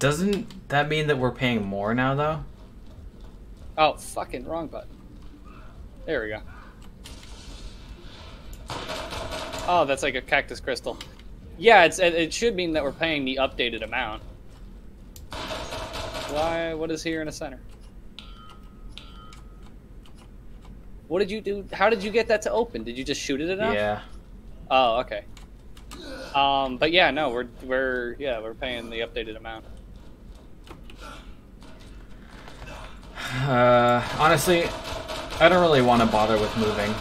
Doesn't that mean that we're paying more now, though? Oh, fucking wrong button. There we go. Oh, that's like a cactus crystal. Yeah, it should mean that we're paying the updated amount. Why? What is here in the center? What did you do? How did you get that to open? Did you just shoot it enough? Yeah. Oh, okay. But yeah, no, we're paying the updated amount. Honestly, I don't really want to bother with moving.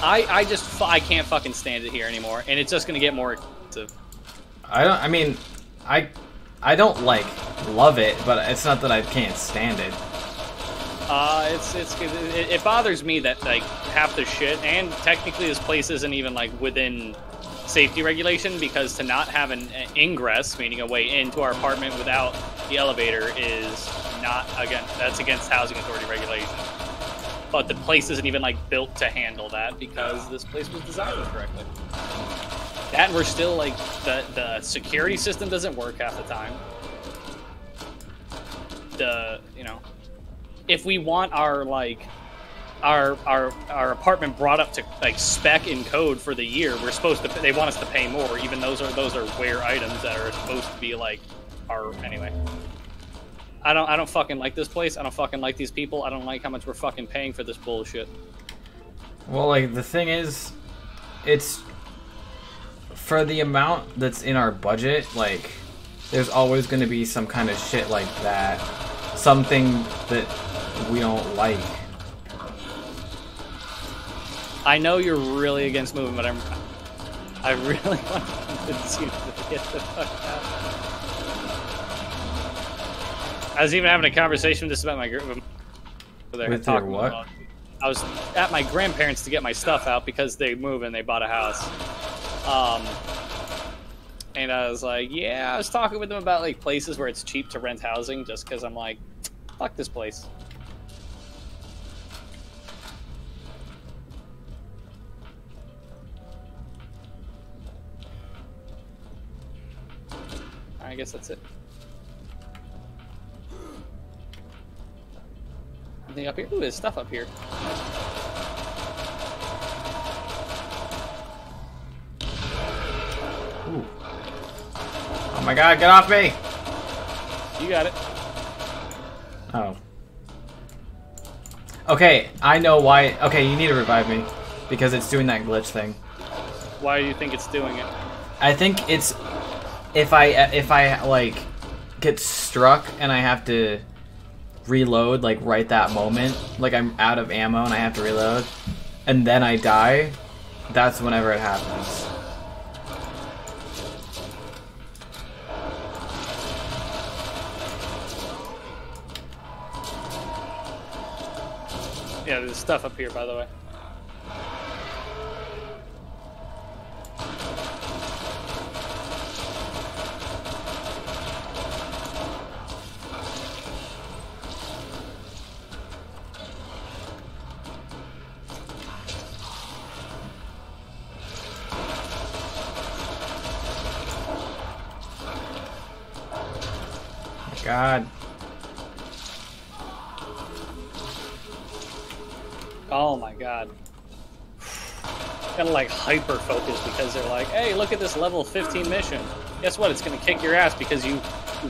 I can't fucking stand it here anymore, and it's just gonna get more expensive. I mean, I don't love it, but it's not that I can't stand it. It bothers me that, like, half the shit, and technically this place isn't even, like, within safety regulation, because to not have an ingress, meaning a way into our apartment without the elevator, is not, that's against housing authority regulation. But the place isn't even, like, built to handle that, because this place was designed correctly. That, and we're still, like, the security system doesn't work half the time. You know... If we want our, like, our apartment brought up to, like, spec in code for the year, we're supposed to. They want us to pay more, even those are wear items that are supposed to be like our anyway. I don't fucking like this place. I don't fucking like these people. I don't like how much we're fucking paying for this bullshit. Well, like, the thing is, it's for the amount that's in our budget. Like, there's always going to be some kind of shit like that. Something that we don't like. I know you're really against moving, but I really want to convince you to get the fuck out. I was even having a conversation just about my group. With your what? I was at my grandparents to get my stuff out because they move and they bought a house. And I was like, yeah, I was talking with them about, like, places where it's cheap to rent housing, just because I'm like, fuck this place. I guess that's it. Anything up here? Ooh, there's stuff up here. Ooh. Oh my God, get off me! You got it. Oh. Okay, I know why. Okay, you need to revive me. Because it's doing that glitch thing. Why do you think it's doing it? I think it's... If I like, get struck and I have to reload, like, right that moment. Like, I'm out of ammo and I have to reload. And then I die. That's whenever it happens. Yeah, there's stuff up here, by the way. God. Oh my God. Kind of like hyper focused because they're like, hey, look at this level 15 mission. Guess what? It's going to kick your ass because you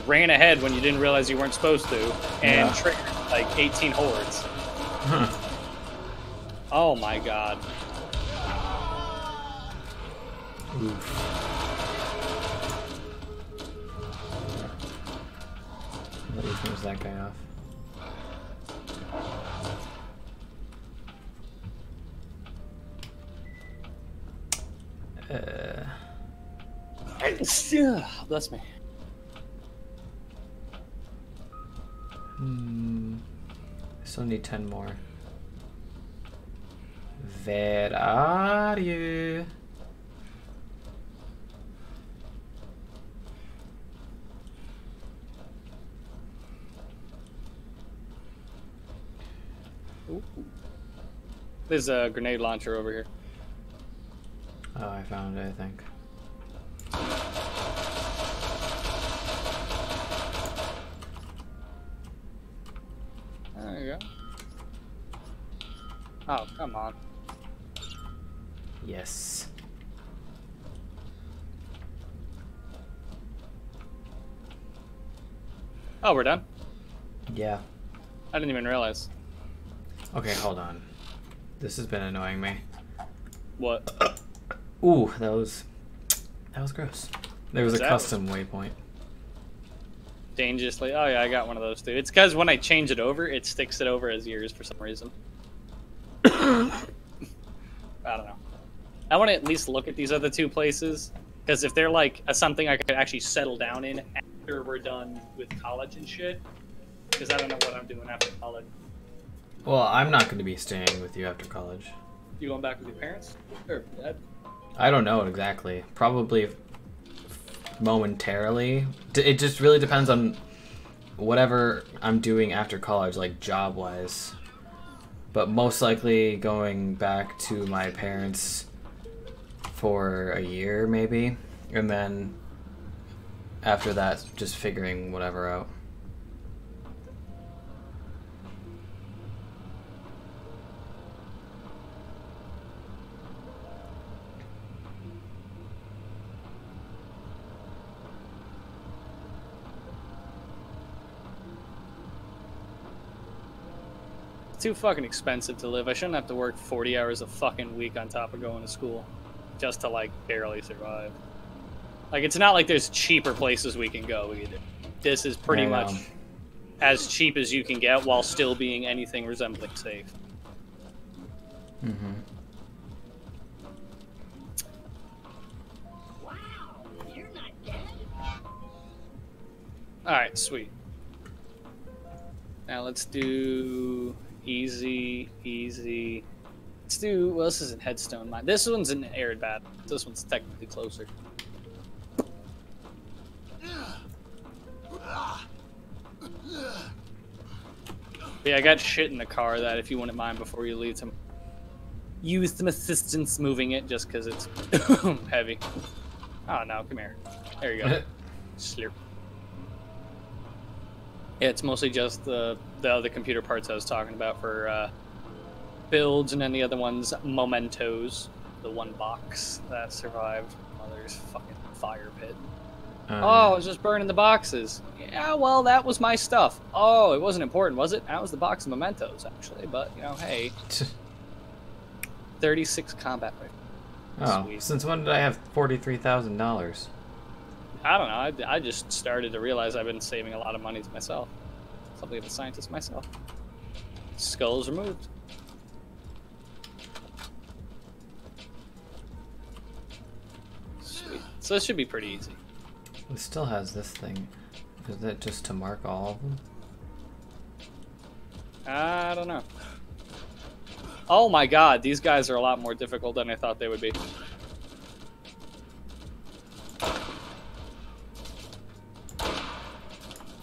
ran ahead when you didn't realize you weren't supposed to and triggered like 18 hordes. Huh. Oh my God. Oof. Let me finish that guy off. Bless me. I still need 10 more. Where are you? Ooh. There's a grenade launcher over here. Oh, I found it, I think. There you go. Oh, come on. Yes. Oh, we're done? Yeah. I didn't even realize. Okay, hold on. This has been annoying me. What? Ooh, that was gross. There was a custom waypoint. Dangerously. Oh yeah, I got one of those too. It's because when I change it over, it sticks it over as yours for some reason. I don't know. I want to at least look at these other two places, because if they're like something I could actually settle down in after we're done with college and shit, because I don't know what I'm doing after college. Well, I'm not going to be staying with you after college. You going back with your parents? Or dad? I don't know exactly. Probably momentarily. It just really depends on whatever I'm doing after college, like job-wise. But most likely going back to my parents for a year, maybe. And then after that, just figuring whatever out. Too fucking expensive to live. I shouldn't have to work 40 hours a fucking week on top of going to school just to like barely survive. Like, it's not like there's cheaper places we can go either. This is pretty much as cheap as you can get while still being anything resembling safe. Mm-hmm. Wow, you're not dead. All right, sweet. Now let's do easy, easy. Let's do, well, this isn't Headstone Mine. This one's an arid battle. This one's technically closer. But yeah, I got shit in the car that if you wouldn't mind before you leave, some use some assistance moving it just because it's heavy. Oh no, come here. There you go. Slurp. Yeah, it's mostly just the other computer parts I was talking about for builds, and then the other one's mementos. The one box that survived mother's fucking fire pit. Oh, I was just burning the boxes. Yeah, well, that was my stuff. Oh, it wasn't important, was it? That was the box of mementos, actually. But, you know, hey. 36 combat rate. Oh, sweet. Since when did I have $43,000? I don't know, I just started to realize I've been saving a lot of money to myself. Something of a scientist myself. Skulls removed. Sweet. So this should be pretty easy. It still has this thing. Is that just to mark all of them? I don't know. Oh my god, these guys are a lot more difficult than I thought they would be.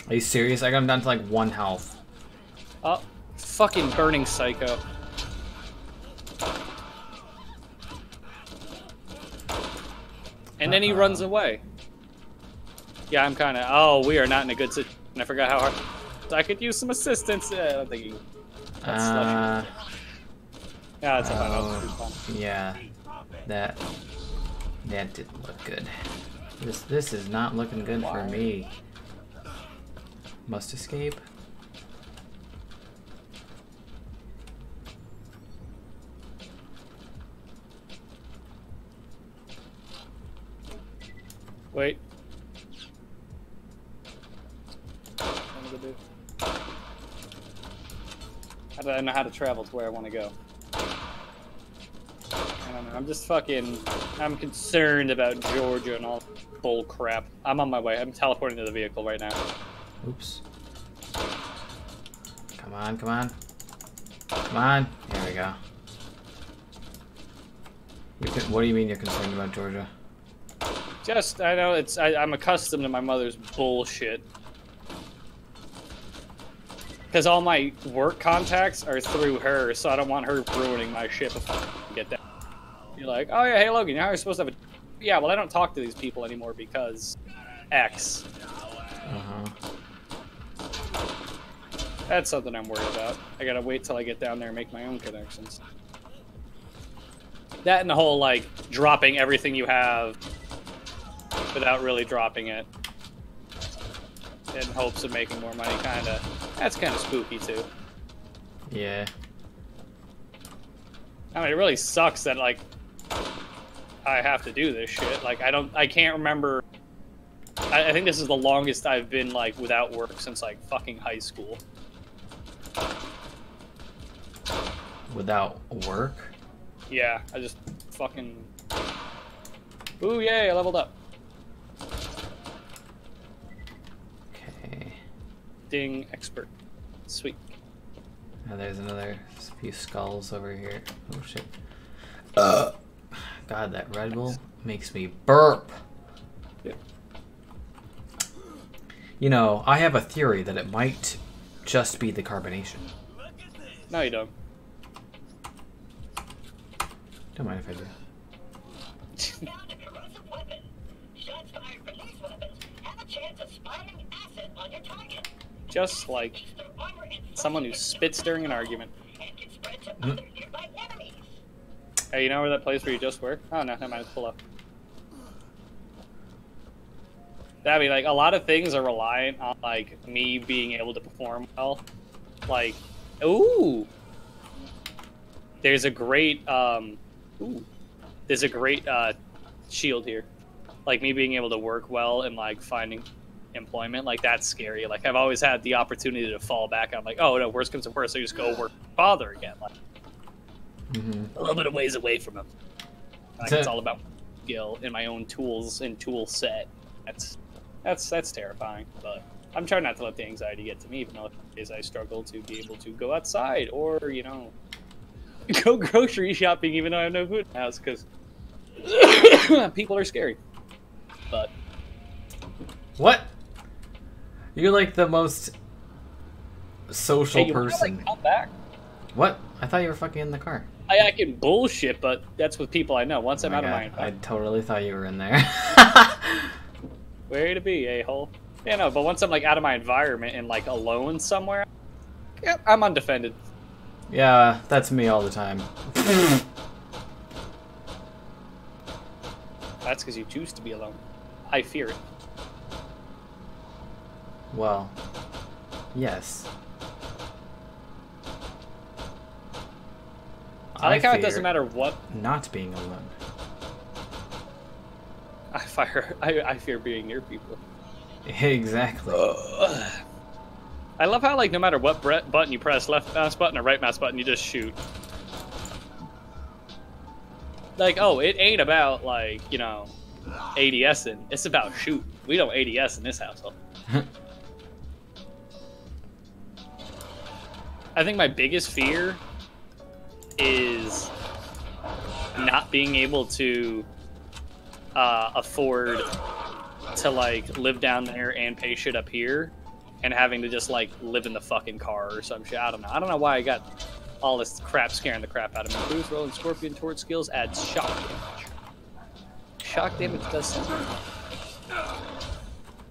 Are you serious? I got him down to like 1 health. Oh, fucking burning psycho. And then he runs away. Yeah, I'm kind of... Oh, we are not in a good situation. I forgot how hard... I could use some assistance. Yeah, I don't think you... That's yeah, that's a fun. Yeah. That didn't look good. This is not looking good for me. Must escape. Wait. I don't know how to travel to where I want to go. I don't know. I'm just fucking... I'm concerned about Georgia and all bull crap. I'm on my way. I'm teleporting to the vehicle right now. Oops. Come on, come on. Come on. There we go. What do you mean you're concerned about Georgia? Just, I know, it's... I'm accustomed to my mother's bullshit. Because all my work contacts are through her, so I don't want her ruining my shit before I get that. You're like, oh yeah, hey Logan, how are you supposed to have a... Yeah, well, I don't talk to these people anymore because... X. Uh-huh. That's something I'm worried about. I gotta wait till I get down there and make my own connections. That and the whole, like, dropping everything you have without really dropping it in hopes of making more money, kinda. That's kinda spooky, too. Yeah. I mean, it really sucks that, like, I have to do this shit. Like, I can't remember... I think this is the longest I've been, like, without work since, like, fucking high school. Without work? Yeah, I just fucking... Ooh, yay, I leveled up. Okay. Ding, expert. Sweet. Now there's another few skulls over here. Oh, shit. God, that Red Bull makes me burp. Yeah. You know, I have a theory that it might just be the carbonation. No, you don't. Don't mind if I do. Just like someone who spits during an argument. Mm. Hey, you know where that place where you just work? Oh no, never mind. Pull up. That'd be like a lot of things are reliant on like me being able to perform well. Like, ooh, there's a great Ooh. There's a great shield here. Like me being able to work well and like finding employment, like that's scary. Like I've always had the opportunity to fall back. I'm like, oh no, worst comes to worst, I just go work with my father again. Like a little bit of ways away from him. Like it's all about skill and my own tools and tool set. That's terrifying. But I'm trying not to let the anxiety get to me, even though I struggle to be able to go outside or, you know, go grocery shopping even though I have no food in the house because people are scary. But what? You're like the most social person. Wanna, like, come back. What? I thought you were fucking in the car. I can bullshit, but that's with people I know. Once I'm out of my... I totally thought you were in there. Way to be, a-hole. Yeah, no, but once I'm like out of my environment and like alone somewhere, yep, I'm undefended. Yeah, that's me all the time. That's because you choose to be alone. I fear it. Well, yes. I like how it doesn't matter what... Not being alone. I fear being near people. Exactly. I love how, like, no matter what button you press, left mouse button or right mouse button, you just shoot. Like, oh, it ain't about, like, you know, ADSing. It's about shoot. We don't ADS in this household. I think my biggest fear is not being able to afford to, like, live down there and pay shit up here. And having to just, like, live in the fucking car or some shit. I don't know. I don't know why I got all this crap scaring the crap out of me. Boost rolling scorpion torch skills adds shock damage. Shock damage does something. Got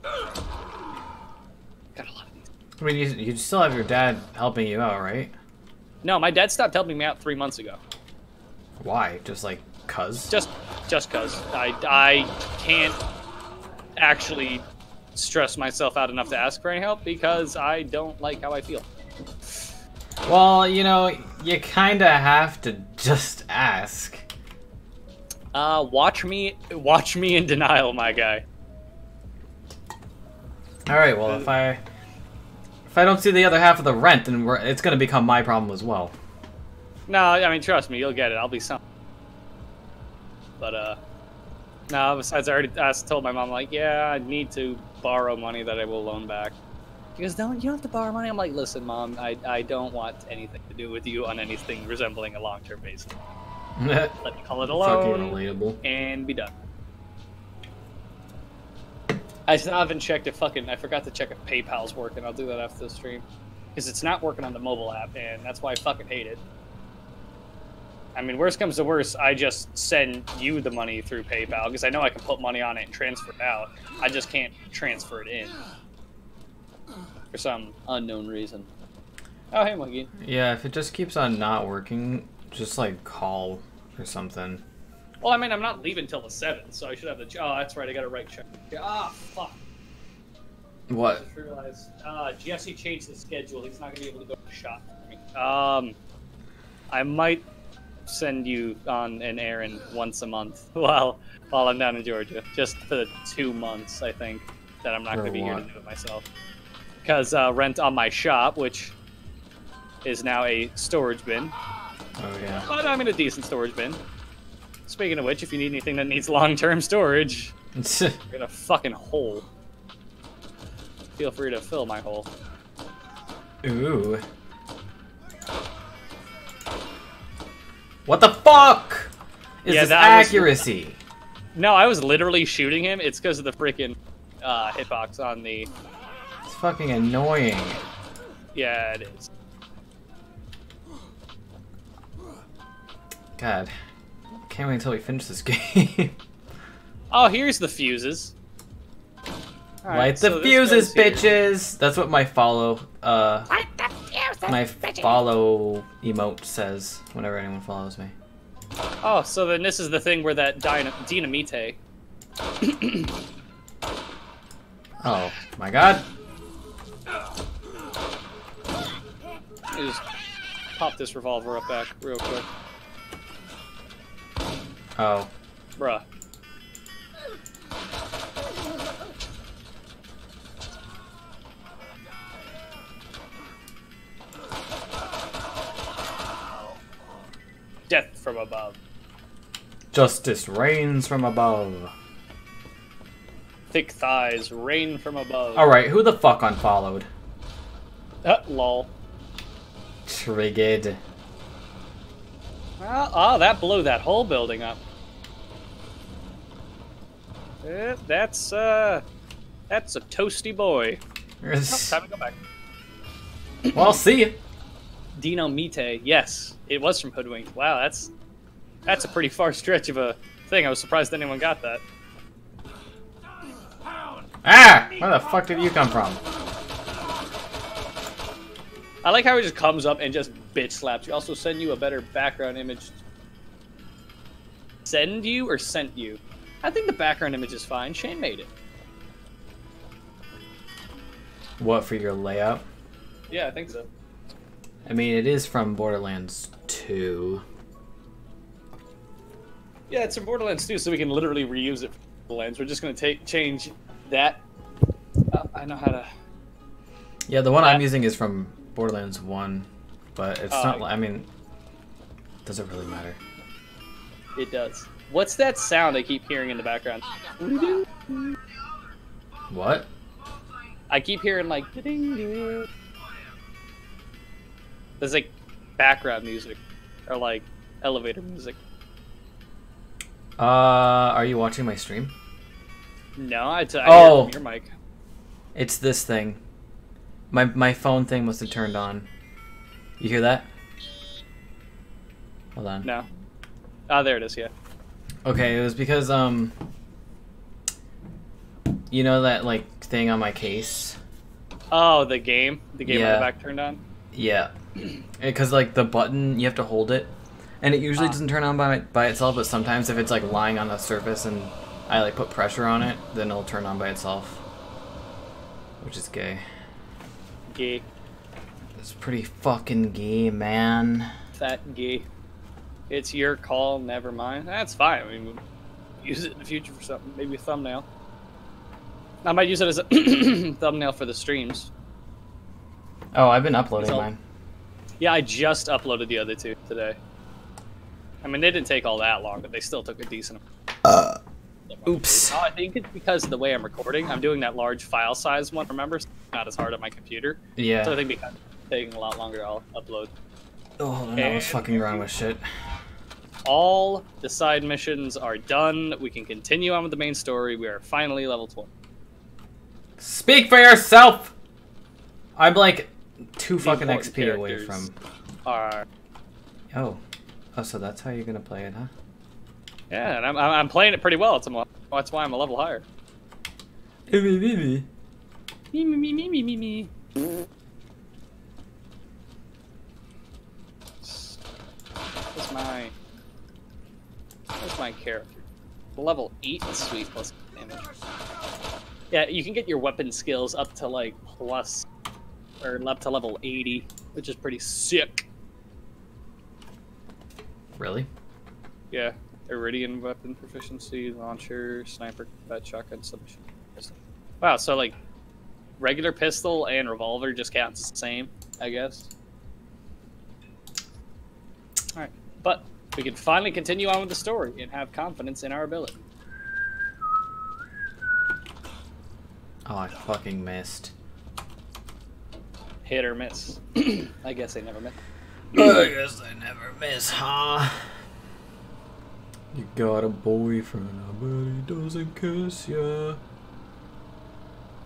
a lot of these. I mean, you still have your dad helping you out, right? No, my dad stopped helping me out 3 months ago. Why? Just, like, cuz? Just cuz. I can't actually... stress myself out enough to ask for any help because I don't like how I feel. Well, you know, you kind of have to just ask. Watch me in denial, my guy. All right. Well, if I don't see the other half of the rent, then it's going to become my problem as well. No, I mean, trust me, you'll get it. I'll be some. But no, besides, I told my mom, like, yeah, I need to borrow money that I will loan back. She goes, no, you don't have to borrow money. I'm like, listen, Mom, I don't want anything to do with you on anything resembling a long-term basis. Let me call it a loan and be done. I still haven't checked a fucking, I forgot to check if PayPal's working. I'll do that after the stream. Because it's not working on the mobile app, and that's why I fucking hate it. I mean, worst comes to worst, I just send you the money through PayPal, because I know I can put money on it and transfer it out. I just can't transfer it in. For some unknown reason. Oh, hey, Monkey. Yeah, if it just keeps on not working, just, like, call or something. Well, I mean, I'm not leaving till the 7th, so I should have the... Oh, that's right, I got a right check. Ah, fuck. What? I just realized, Jesse changed the schedule. He's not going to be able to go to the shop for me. I might send you on an errand once a month while I'm down in Georgia. Just for the 2 months, I think, that I'm not going to be here to do it myself. Because rent on my shop, which is now a storage bin. Oh, yeah. But I'm in a decent storage bin. Speaking of which, if you need anything that needs long-term storage, you're in a fucking hole. Feel free to fill my hole. Ooh. What the fuck is this accuracy? No, I was literally shooting him. It's because of the freaking hitbox on the... It's fucking annoying. Yeah, it is. God. Can't wait until we finish this game. Oh, here's the fuses. Right, light the fuses, bitches! Here. That's what my follow, light the fuses, my bitches. Follow emote says whenever anyone follows me. Oh, so then this is the thing where that dynamite. Oh, my God. Let me just pop this revolver up back real quick. Oh. Bruh. Death from above. Justice reigns from above. Thick thighs rain from above. Alright, who the fuck unfollowed? Lol. Triggered. Oh, that blew that whole building up. That's a toasty boy. Oh, time to go back. Well, I'll see you. Dynamite, yes, it was from Hoodwinked. Wow, that's a pretty far stretch of a thing. I was surprised anyone got that. Ah! Where the fuck did you come from? I like how he just comes up and just bitch slaps you. Also, send you a better background image. Send you or sent you? I think the background image is fine. Shane made it. What, for your layout? Yeah, I think so. I mean, it is from Borderlands 2. Yeah, it's from Borderlands 2, so we can literally reuse it from Borderlands. We're just going to change that. I know how to... Yeah, the one I'm using is from... Borderlands 1, but it's not. I mean, does it really matter? It does. What's that sound I keep hearing in the background? What? I keep hearing like. There's like background music, or like elevator music. Are you watching my stream? No, I hear your mic. It's this thing. My phone thing must have turned on. You hear that? Hold on. No. Ah, there it is, yeah. Okay, it was because, you know that, like, thing on my case? Oh, the game? The game on the back turned on? Yeah. Because, like, the button, you have to hold it. And it usually doesn't turn on by itself, but sometimes if it's, like, lying on the surface and I, like, put pressure on it, then it'll turn on by itself. Which is gay. Gay. It's pretty fucking gay, man. That gay. It's your call, never mine. That's fine. I mean, we'll use it in the future for something. Maybe a thumbnail. I might use it as a thumbnail for the streams. Oh, I've been uploading mine. Yeah, I just uploaded the other two today. I mean, they didn't take all that long, but they still took a decent amount. Oops. I think it's because of the way I'm recording. I'm doing that large file size one, remember? So it's not as hard on my computer. Yeah. So I think because it's taking a lot longer, I'll upload. Oh, hold on, I was fucking wrong with shit. All the side missions are done. We can continue on with the main story. We are finally level 20. Speak for yourself! I'm like 2 fucking XP away from... Oh. Oh, so that's how you're gonna play it, huh? Yeah, and I'm playing it pretty well. It's a, that's why I'm a level higher. Where's my character? Level 8 sweet plus damage. Yeah, you can get your weapon skills up to like plus, or up to level 80, which is pretty sick. Really? Yeah. Iridian weapon proficiency, launcher, sniper, shotgun, submachine. Wow, so like regular pistol and revolver just counts as the same, I guess. Alright, but we can finally continue on with the story and have confidence in our ability. Oh, I fucking missed. Hit or miss. I guess I never missed. I guess I never miss, huh? You got a boyfriend, but he doesn't kiss ya.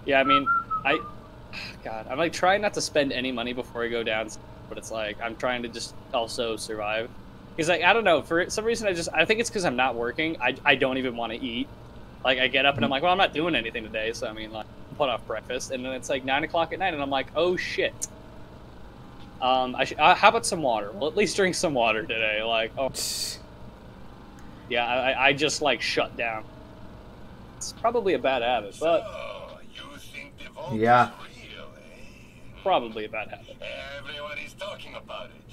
Yeah, I mean, I'm like trying not to spend any money before I go down, but it's like, I'm trying to just also survive. Because like, I don't know, for some reason I think it's because I'm not working, I don't even want to eat. Like, I get up and I'm like, well, I'm not doing anything today, so I mean, like, put off breakfast, and then it's like 9 o'clock at night, and I'm like, oh shit. How about some water? Well, at least drink some water today. Like, oh, yeah, I just like shut down. It's probably a bad habit, but so, you think the vote yeah, is real, eh? Probably a bad habit. Everyone is talking about it.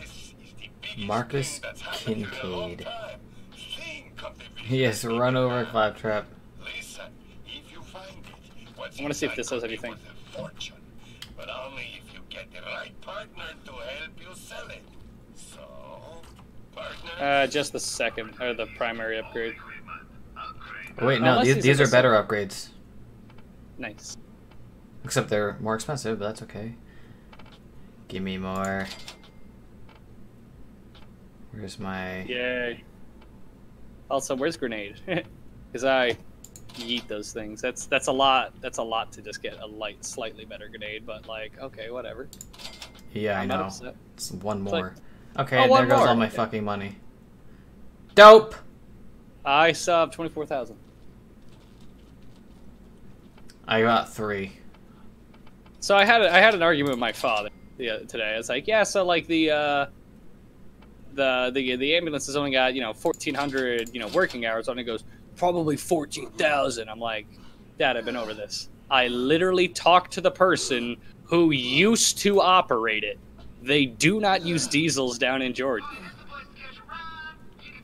This is the biggest Marcus thing that's happened in a long time. Think of the biggest thing. Yes, run over Claptrap. Listen, if you find it, I want to see if this says anything. Fortune, but only if get the right partner to help you sell it. So, partner... just the second, or the primary upgrade. Oh, wait, no, these are better upgrades. Nice. Except they're more expensive, but that's okay. Give me more. Where's my... Yay. Also, where's grenade? Because I yeet those things. That's a lot. That's a lot to just get a light, slightly better grenade. But like, okay, whatever. Yeah, I know. It's one more. Okay, there goes all my fucking money. Dope. I sub 24,000. I got 3. So I had an argument with my father today. I was like, yeah, so like the ambulance has only got 1,400 working hours on it. Goes, probably 14,000. I'm like, Dad, I've been over this. I literally talked to the person who used to operate it. They do not use diesels down in Georgia.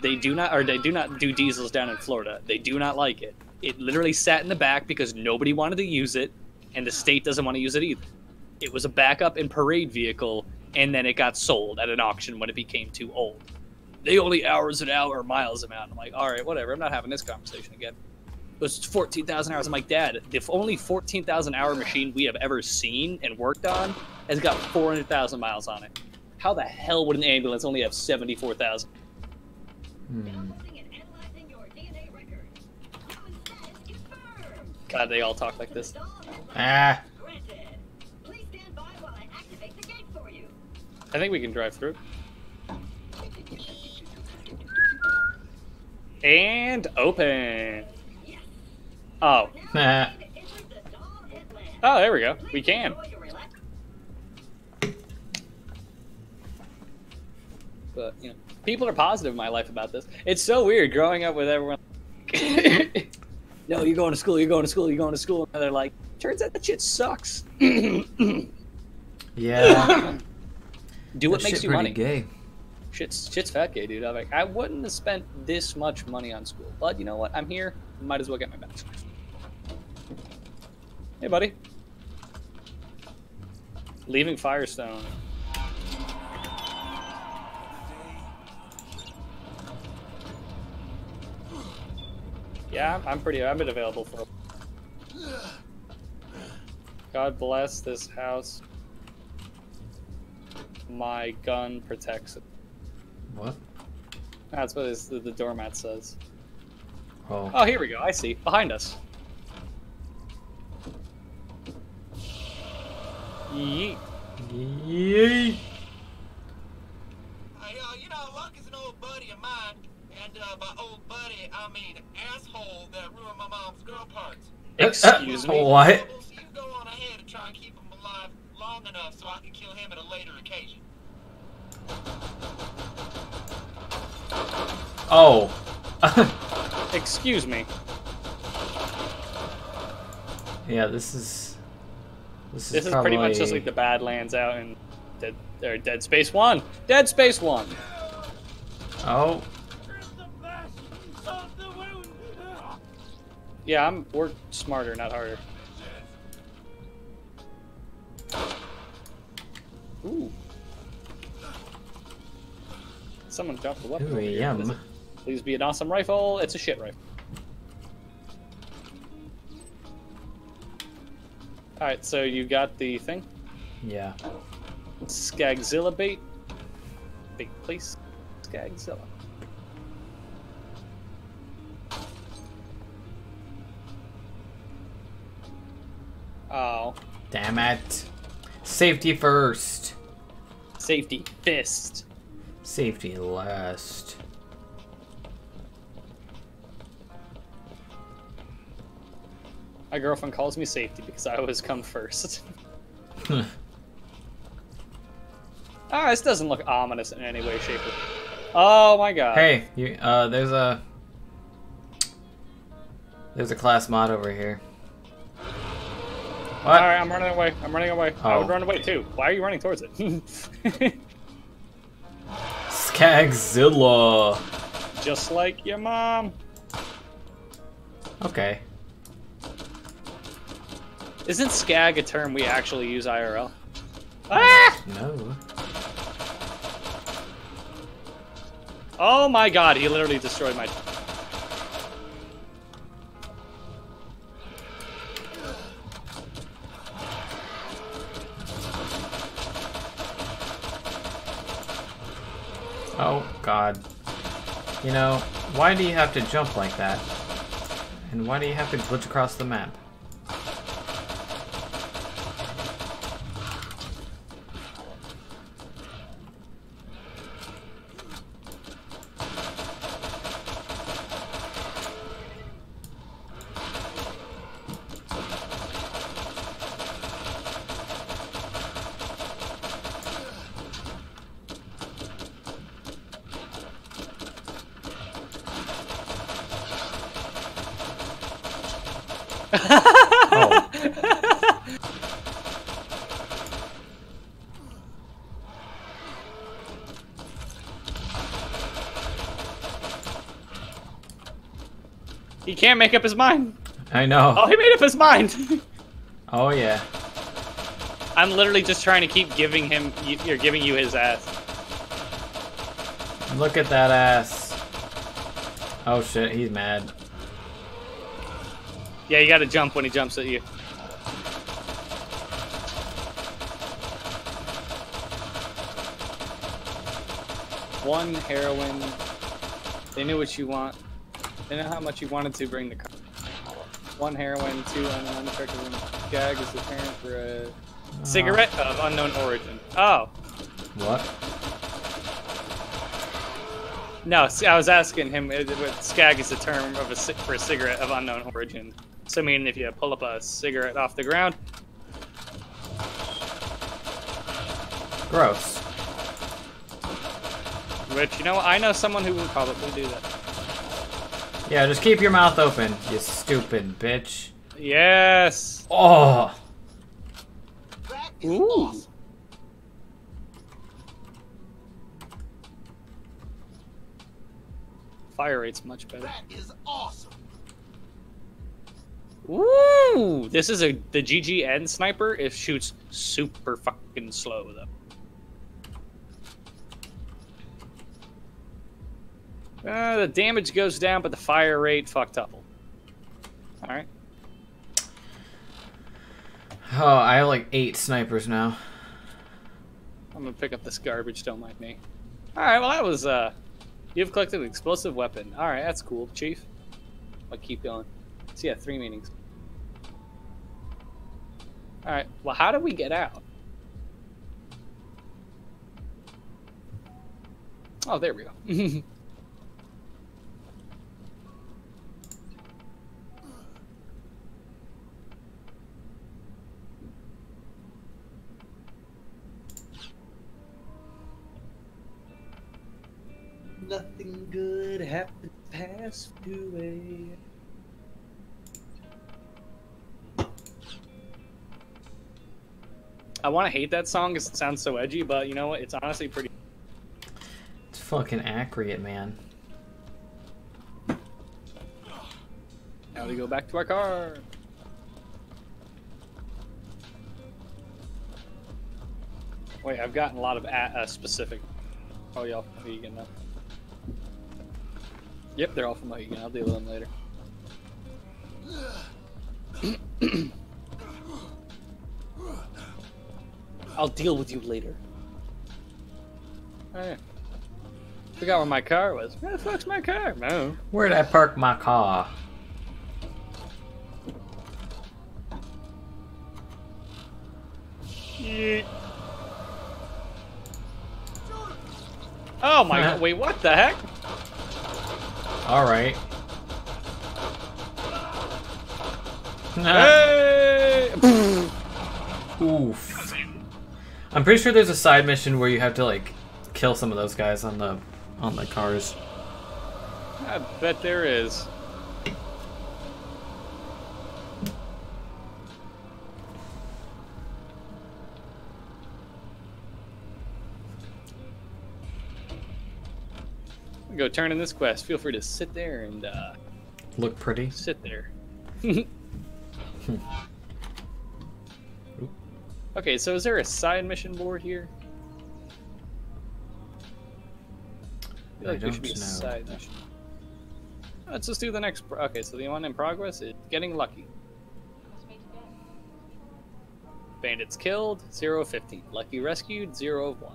They do not do diesels down in Florida. They do not like it. It literally sat in the back because nobody wanted to use it, and the state doesn't want to use it either. It was a backup and parade vehicle, and then it got sold at an auction when it became too old. They only hours an hour, miles an hour. I'm like, all right, whatever. I'm not having this conversation again. It was 14,000 hours. I'm like, Dad, the only 14,000 hour machine we have ever seen and worked on has got 400,000 miles on it. How the hell would an ambulance only have 74,000? God, they all talk like this. Ah. I think we can drive through. And open. Oh. Nah. Oh, there we go. We can. But, you know, people are positive in my life about this. It's so weird growing up with everyone. No, you're going to school, you're going to school, you're going to school. And they're like, turns out that shit sucks. Yeah. Do what makes you money. Gay. Shit's fat gay, dude. I'm like, I wouldn't have spent this much money on school, but you know what? I'm here. Might as well get my bachelor's. Hey, buddy. Leaving Firestone. Yeah, I've been available for a while. God bless this house. My gun protects it. What? That's what the doormat says. Oh. Oh, here we go. I see. Behind us. Yeet. Yeet. You know, Luck is an old buddy of mine. And by old buddy, I mean asshole that ruined my mom's girl parts. Excuse me? What? You go on ahead and try and keep him alive long enough so I can kill him at a later occasion. Oh. Excuse me. Yeah, this is probably... pretty much just like the Badlands out in Dead Space 1. Dead Space 1. Oh. Yeah, we're smarter, not harder. Ooh. Someone dropped the weapon. Ooh, yum. Please be an awesome rifle. It's a shit rifle. Alright, so you got the thing? Yeah. Skagzilla bait. Bait, please. Skagzilla. Oh. Damn it. Safety first. Safety fist. Safety last. My girlfriend calls me safety because I always come first. Ah, this doesn't look ominous in any way, shape, or... Oh my god. Hey, you, there's a class mod over here. What? All right, I'm running away. I'm running away. Oh. I would run away too. Why are you running towards it? Skagzilla. Just like your mom. Okay. Isn't skag a term we actually use IRL? Ah! No. Oh my god, he literally destroyed my... Oh, God. You know, why do you have to jump like that? And why do you have to glitch across the map? Oh. He can't make up his mind. I know. Oh, he made up his mind. Oh yeah. I'm literally just trying to keep giving him. You're giving you his ass. Look at that ass. Oh shit, he's mad. Yeah, you gotta jump when he jumps at you. One heroin. They knew what you want. They know how much you wanted to bring the car. One heroin, two unknown effective. Gag is the parent for a cigarette of unknown origin. Oh. What? No, see, I was asking him. Skag is the term of for a cigarette of unknown origin. So, I mean, if you pull up a cigarette off the ground. Gross. Which, you know, I know someone who would probably do that. Yeah, just keep your mouth open, you stupid bitch. Yes! Oh! That is awesome. Fire rate's much better. That is awesome! Ooh, this is the GGN sniper. It shoots super fucking slow though. The damage goes down, but the fire rate fucked up. Alright. Oh, I have like 8 snipers now. I'm gonna pick up this garbage, don't mind me. Alright, well that was, you've collected an explosive weapon. Alright, that's cool, Chief. I'll keep going. So yeah, 3 meetings. Alright, well how do we get out? Oh, there we go. Nothing good happened past 2 a.m. I want to hate that song because it sounds so edgy, but you know what? It's honestly pretty. It's fucking accurate, man. Now we go back to our car. Wait, I've gotten a lot of specific. Oh, y'all, yeah, vegan now. Yep, they're all from Mohegan. I'll deal with them later. I'll deal with you later. Alright. Forgot where my car was. Where the fuck's my car? No. Where'd I park my car? Shit. Oh my god. Wait, what the heck? Alright. Hey! Oof. I'm pretty sure there's a side mission where you have to like kill some of those guys on the cars. I bet there is. Go turn in this quest. Feel free to sit there and look pretty. Sit there. Okay, so is there a side mission board here? I feel like there should be a side mission. Let's just do the next. Okay, so the one in progress is getting lucky. Bandits killed 0 of 15. Lucky rescued 0 of 1.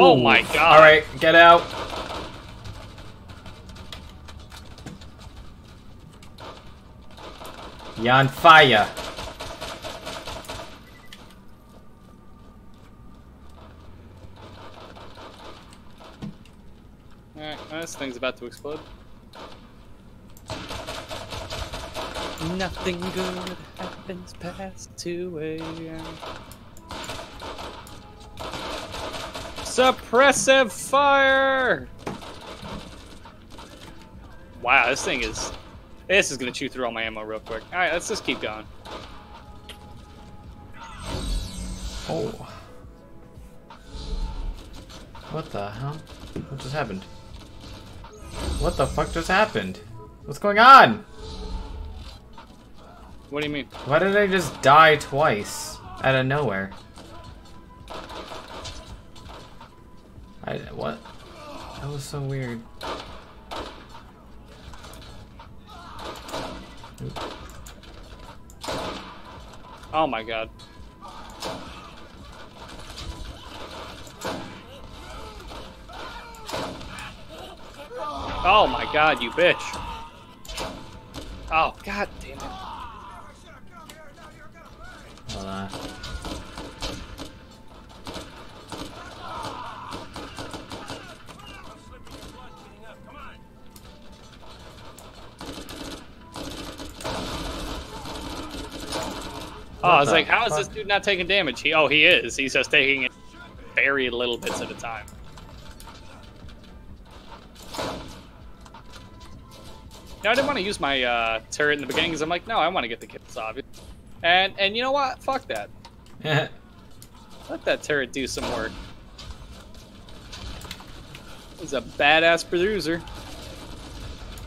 Oh my god. Alright, get out. You're on fire. Alright, well, this thing's about to explode. Nothing good happens past 2 a.m. Suppressive fire! Wow, this thing is... This is gonna chew through all my ammo real quick. Alright, let's just keep going. Oh. What the hell? What just happened? What the fuck just happened? What's going on? What do you mean? Why did I just die twice? Out of nowhere. What? That was so weird. Oop. Oh my god. Oh my god, you bitch. Oh god damn it. Hold on. Oh, I was like, how is this dude not taking damage? He is. He's just taking it very little bits at a time. Now, I didn't want to use my turret in the beginning because I'm like, no, I want to get the kills, obviously. And you know what? Fuck that. Let that turret do some work. He's a badass bruiser.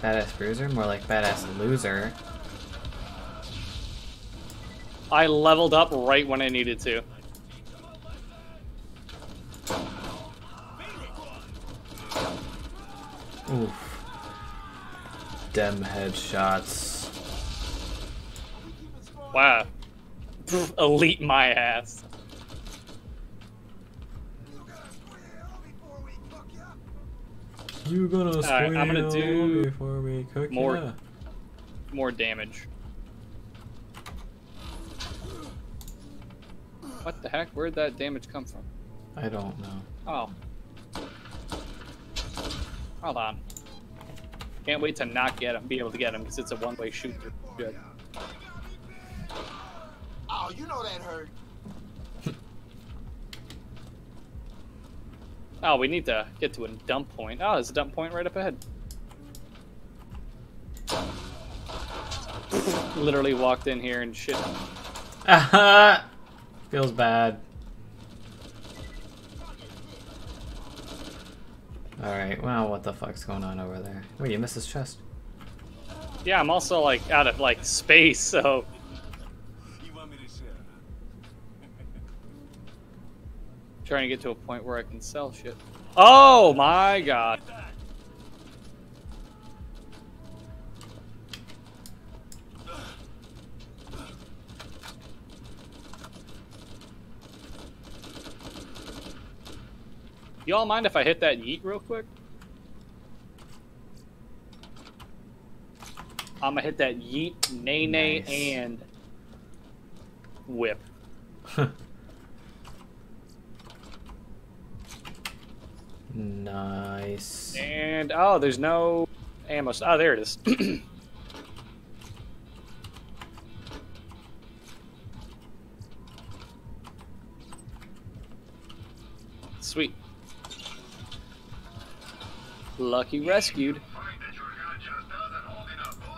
Badass bruiser? More like badass loser. I leveled up right when I needed to. Oof. Dem headshots. Wow. Elite my ass. You gonna spoil right, I'm gonna do before we cook more damage. What the heck? Where'd that damage come from? I don't know. Oh. Hold on. Can't wait to not get him, be able to get him, because it's a one-way shoot. Good. Oh, you know that hurt. Oh, we need to get to a dump point. Oh, there's a dump point right up ahead. Literally walked in here and shit. Aha! Feels bad. Alright, well, what the fuck's going on over there? Wait, you missed his chest. Yeah, I'm also, like, out of, like, space, so... Trying to get to a point where I can sell shit. Oh my god. Y'all mind if I hit that yeet real quick? I'm gonna hit that yeet, nay nay, nice. And whip. Nice. And oh, there's no ammo. Oh, there it is. Sweet. Lucky rescued.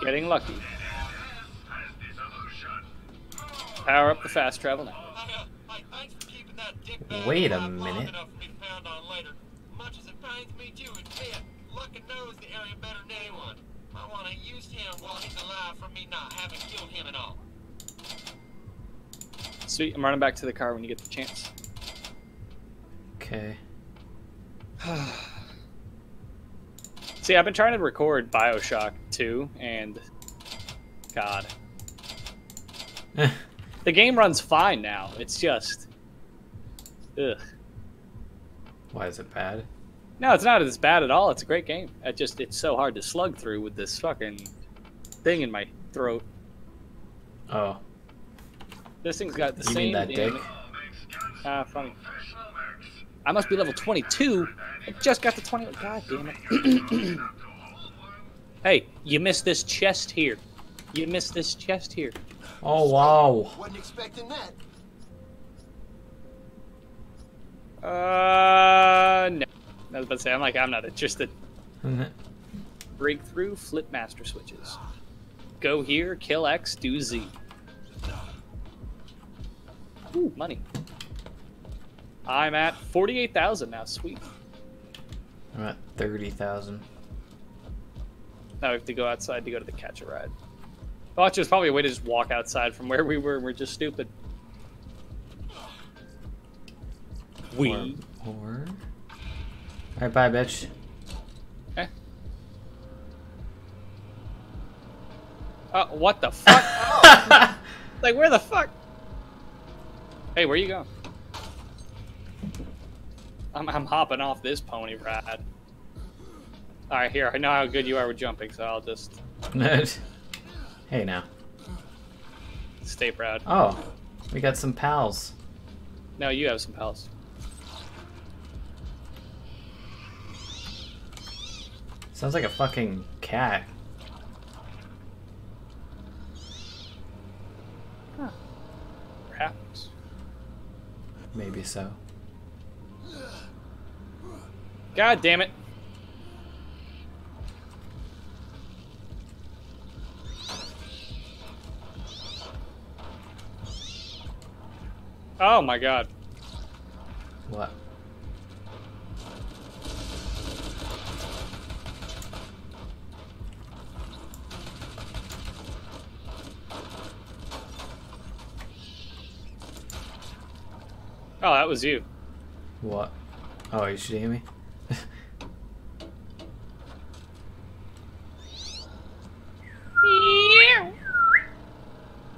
Getting lucky. Power up the fast travel now. Wait a minute. Much as it pains me to admit, Lucky knows the area better than anyone. I want to use him while he's alive for me not having killed him at all. Sweet, I'm running back to the car when you get the chance. Okay. See, I've been trying to record Bioshock 2, and... God. The game runs fine now. It's just... Ugh. Why is it bad? No, it's not as bad at all. It's a great game. It just, it's so hard to slug through with this fucking thing in my throat. Oh. This thing's got the same... You mean that dick? Funny. I must be level 22. I just got the 20... God damn it. Hey, you missed this chest here. You missed this chest here. Oh, wow. Wasn't expecting that. No. I was about to say, I'm like, I'm not interested. Breakthrough, flip master switches. Go here, kill X, do Z. Ooh, money. I'm at 48,000 now, sweet. I'm at 30,000. Now we have to go outside to go to the catch a ride. Well, actually, there's probably a way to just walk outside from where we were, and we're just stupid. We. Or... Alright, bye, bitch. Okay. Oh, what the fuck? Oh. Like, where the fuck? Hey, where you going? I'm hopping off this pony ride. Alright, here, I know how good you are with jumping, so I'll just... Hey, now. Stay proud. Oh, we got some pals. No, you have some pals. Sounds like a fucking cat. Huh. Perhaps. Maybe so. God damn it. Oh my god. What? Oh, that was you. What? Oh, you should hear me?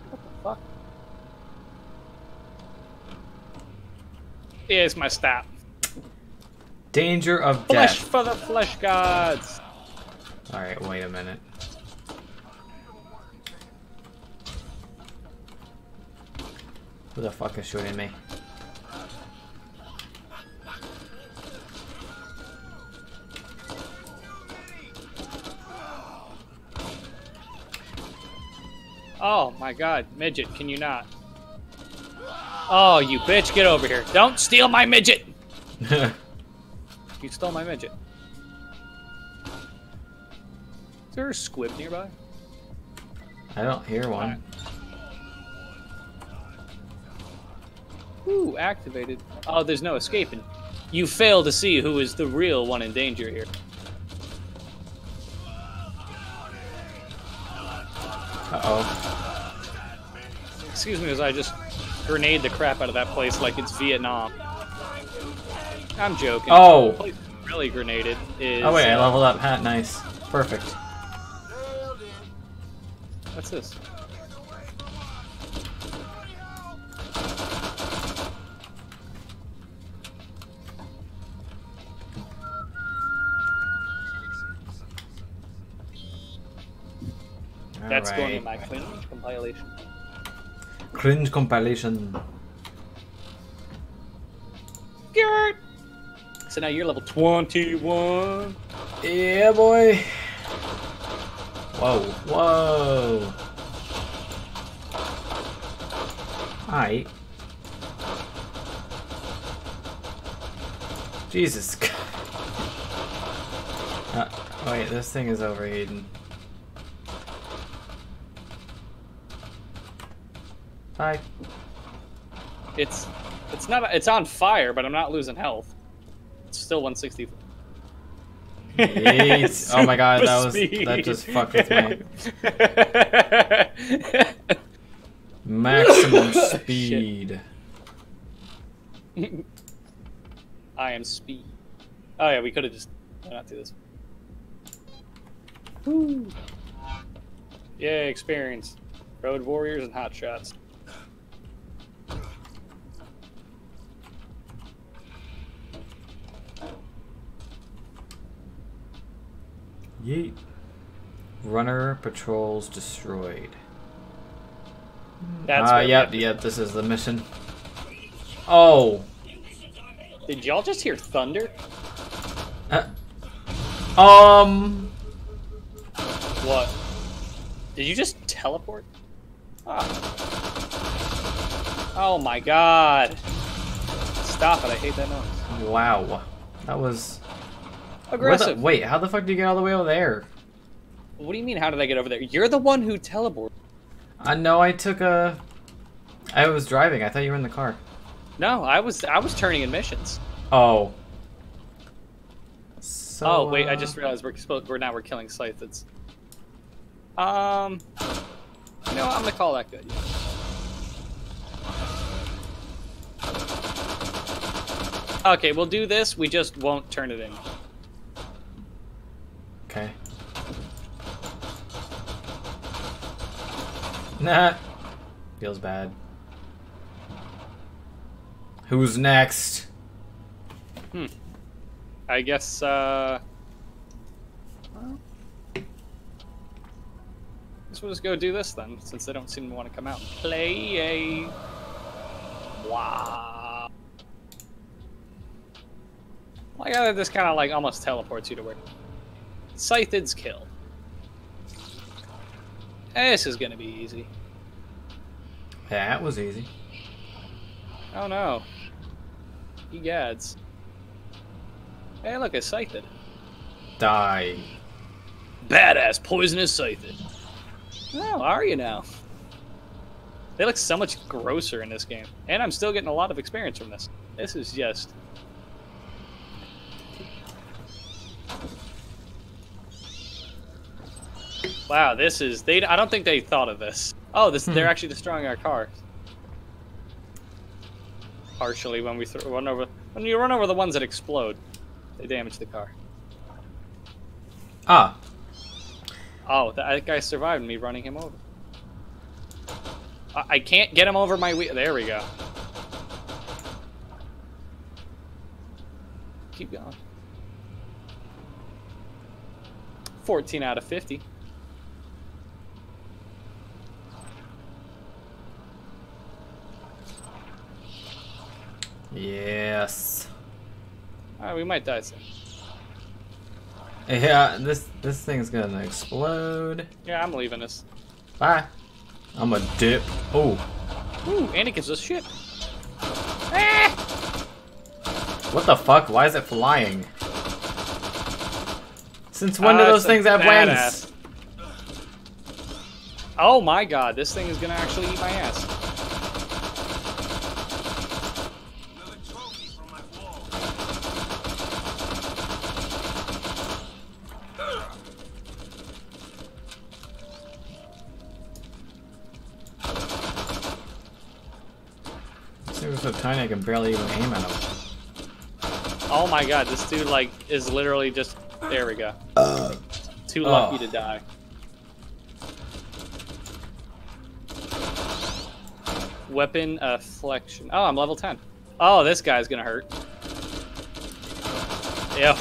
What the fuck? Here's my stat. Danger of death. Flesh for the flesh gods. Alright, wait a minute. Who the fuck is shooting me? Oh my god, midget, can you not? Oh, you bitch, get over here. Don't steal my midget! You stole my midget. Is there a squib nearby? I don't hear one. Right. Ooh, activated. Oh, there's no escaping. You fail to see who is the real one in danger here. Uh-oh. Excuse me as I just grenade the crap out of that place like it's Vietnam. I'm joking. Oh! The place really grenaded is... Oh wait, I leveled up. Hat, nice. Perfect. What's this? That's right. Going in my cringe compilation. Cringe compilation. Garrett! So now you're level 21. Yeah, boy. Whoa, whoa. Alright. Jesus. Wait, this thing is overheating. Hi. It's not, it's on fire, but I'm not losing health. It's still 160. Oh my god, that was speed. That just fucked with me. Maximum speed. I am speed. Oh yeah, we could have just not do this. Woo. Yeah, experience. Road warriors and hot shots. Yeet. Runner patrols destroyed. That's yep, this is the mission. Oh! Did y'all just hear thunder? What? Did you just teleport? Ah. Oh my god. Stop it, I hate that noise. Wow. That was... aggressive. Wait, how the fuck did you get all the way over there? What do you mean, how did I get over there? You're the one who teleported. No, I took a... I was driving. I thought you were in the car. No, I was turning in missions. Oh. So, oh, wait, I just realized we're killing Scythe. It's... you know what? I'm gonna call that good. Okay, we'll do this. We just won't turn it in. Okay. Nah. Feels bad. Who's next? Hmm. I guess, well, I guess we'll just go do this then, since they don't seem to want to come out and play. Wow. Well, I gotta just kind of like almost teleports you to where. Scythed's kill. This is gonna be easy. That was easy. Oh no. Egads. Hey look, it's Scythed. Die. Badass poisonous Scythed. Oh, are you now? They look so much grosser in this game. And I'm still getting a lot of experience from this. This is just... wow, this is... they. I don't think they thought of this. Oh, this, they're actually destroying our cars. Partially when we run over... when you run over the ones that explode, they damage the car. Ah. Oh, that guy survived me running him over. I can't get him over my wheel. There we go. Keep going. 14 out of 50. Yes. Alright, we might die soon. Yeah, this thing's gonna explode. Yeah, I'm leaving this. Bye. I'm a dip. Oh. Ooh, and it gives us shit. Ah! What the fuck? Why is it flying? Since when do those things have wings? Ass. Oh my god, this thing is gonna actually eat my ass. Another trophy from my wall. So tiny I can barely even aim at him. Oh my god, this dude like is literally just there we go. Too lucky to die. Weapon affliction. Oh, I'm level 10. Oh, this guy's gonna hurt. Yeah.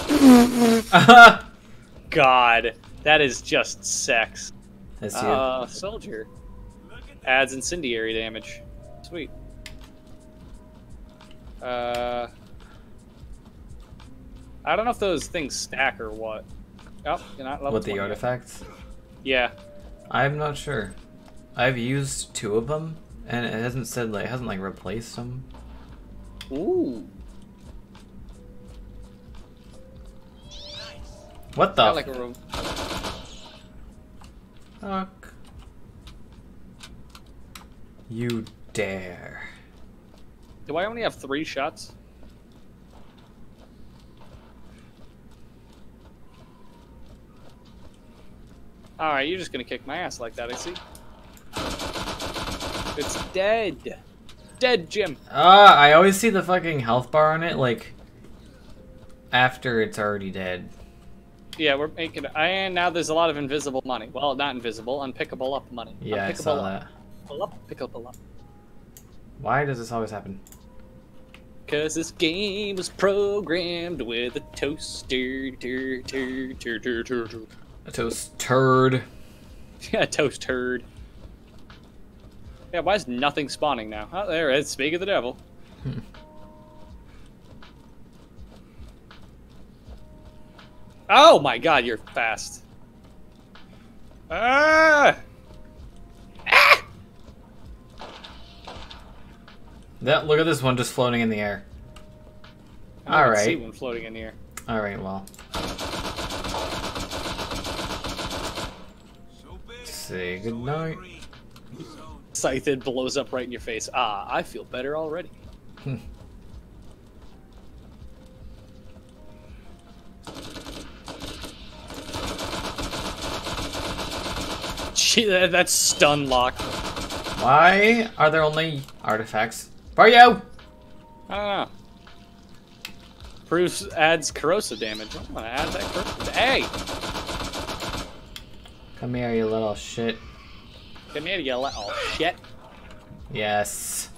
God, that is just sex. That's you. Soldier. Adds incendiary damage. Sweet. I don't know if those things stack or what. Oh, you're not level 20. What, the artifacts? Yeah. I'm not sure. I've used 2 of them, and it hasn't said like, it hasn't like replaced them. Ooh. What the? I like a room. Fuck. You dare. Do I only have 3 shots? Alright, you're just gonna kick my ass like that, I see. It's dead. Dead, Jim. Ah, I always see the fucking health bar on it, like, after it's already dead. Yeah, we're making... and now there's a lot of invisible money. Well, not invisible, unpickable up money. Yeah, I saw that. Pickable up. Why does this always happen? Because this game was programmed with a toaster. A toast turd. Yeah, a toast turd. Yeah, why is nothing spawning now? Oh, there it is. Speak of the devil. Oh my god, you're fast. Ah! That, look at this one just floating in the air. All right. I see one floating in the air. All right, well. Say goodnight. Scythed blows up right in your face. Ah, I feel better already. Gee, that's stun lock. Why are there only artifacts? Mario! I don't know. Proofs adds corrosive damage. I'm gonna add that corrosive. Hey! Come here, you little shit. Come here, you little shit. Yes.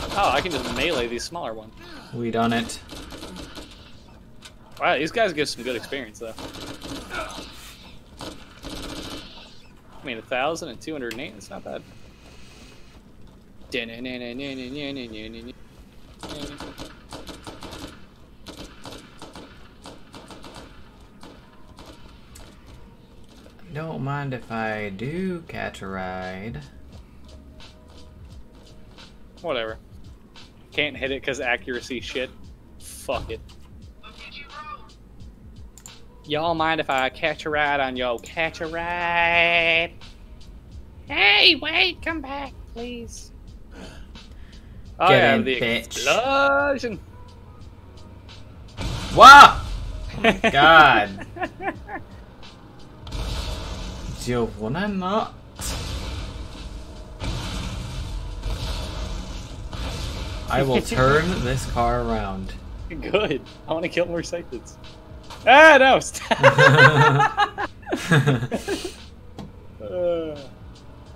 Oh, I can just melee these smaller ones. We done it. Wow, these guys give some good experience, though. I mean, 1,000 and 208, that's not bad. Don't mind if I do catch a ride. Whatever. Can't hit it because accuracy shit. Fuck it. Y'all mind if I catch a ride on y'all? Catch a ride. Hey, wait, come back. please. I am the explosion. Wow! God. Do you wanna not? I will turn this car around. Good. I want to kill more cyclists. Ah, no!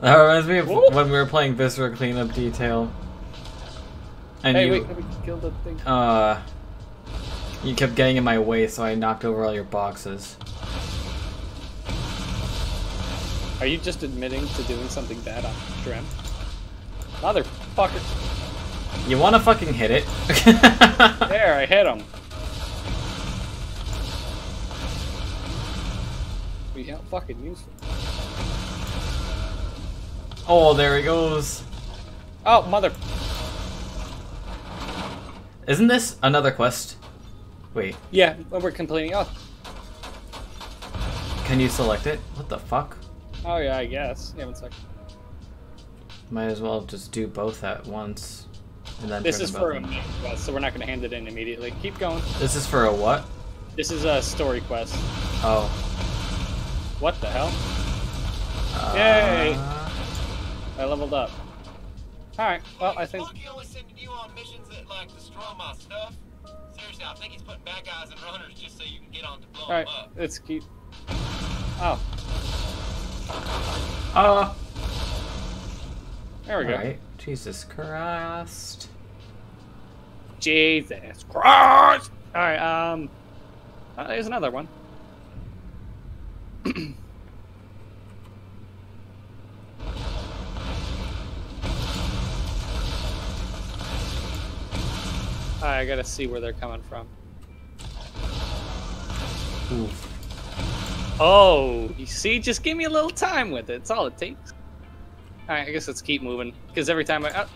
That reminds me of when we were playing Viscera Cleanup Detail. And hey, wait, we killed that thing. You kept getting in my way, so I knocked over all your boxes. Are you just admitting to doing something bad on Drem? Motherfucker! You wanna fucking hit it? There, I hit him. We out fucking useful. Oh, there he goes. Oh, mother. Isn't this another quest? Wait. Yeah, we're completing. Oh. Can you select it? What the fuck? Oh yeah, I guess. Yeah, 1 second. Might as well just do both at once. And then this is for a main quest, so we're not going to hand it in immediately. Keep going. This is for a what? This is a story quest. Oh. What the hell? Yay! I leveled up. Alright, well, I think... He's only sending you on missions that, like, destroy my stuff. Seriously, I think he's putting bad guys and runners just so you can get on to blow them up. Alright, let's keep... Oh. There we go. Right. Jesus Christ. Jesus Christ! Alright, there's another one. I gotta see where they're coming from. Oof. Oh, you see? Just give me a little time with it. It's all it takes. Alright, I guess let's keep moving, because every time I... Oh.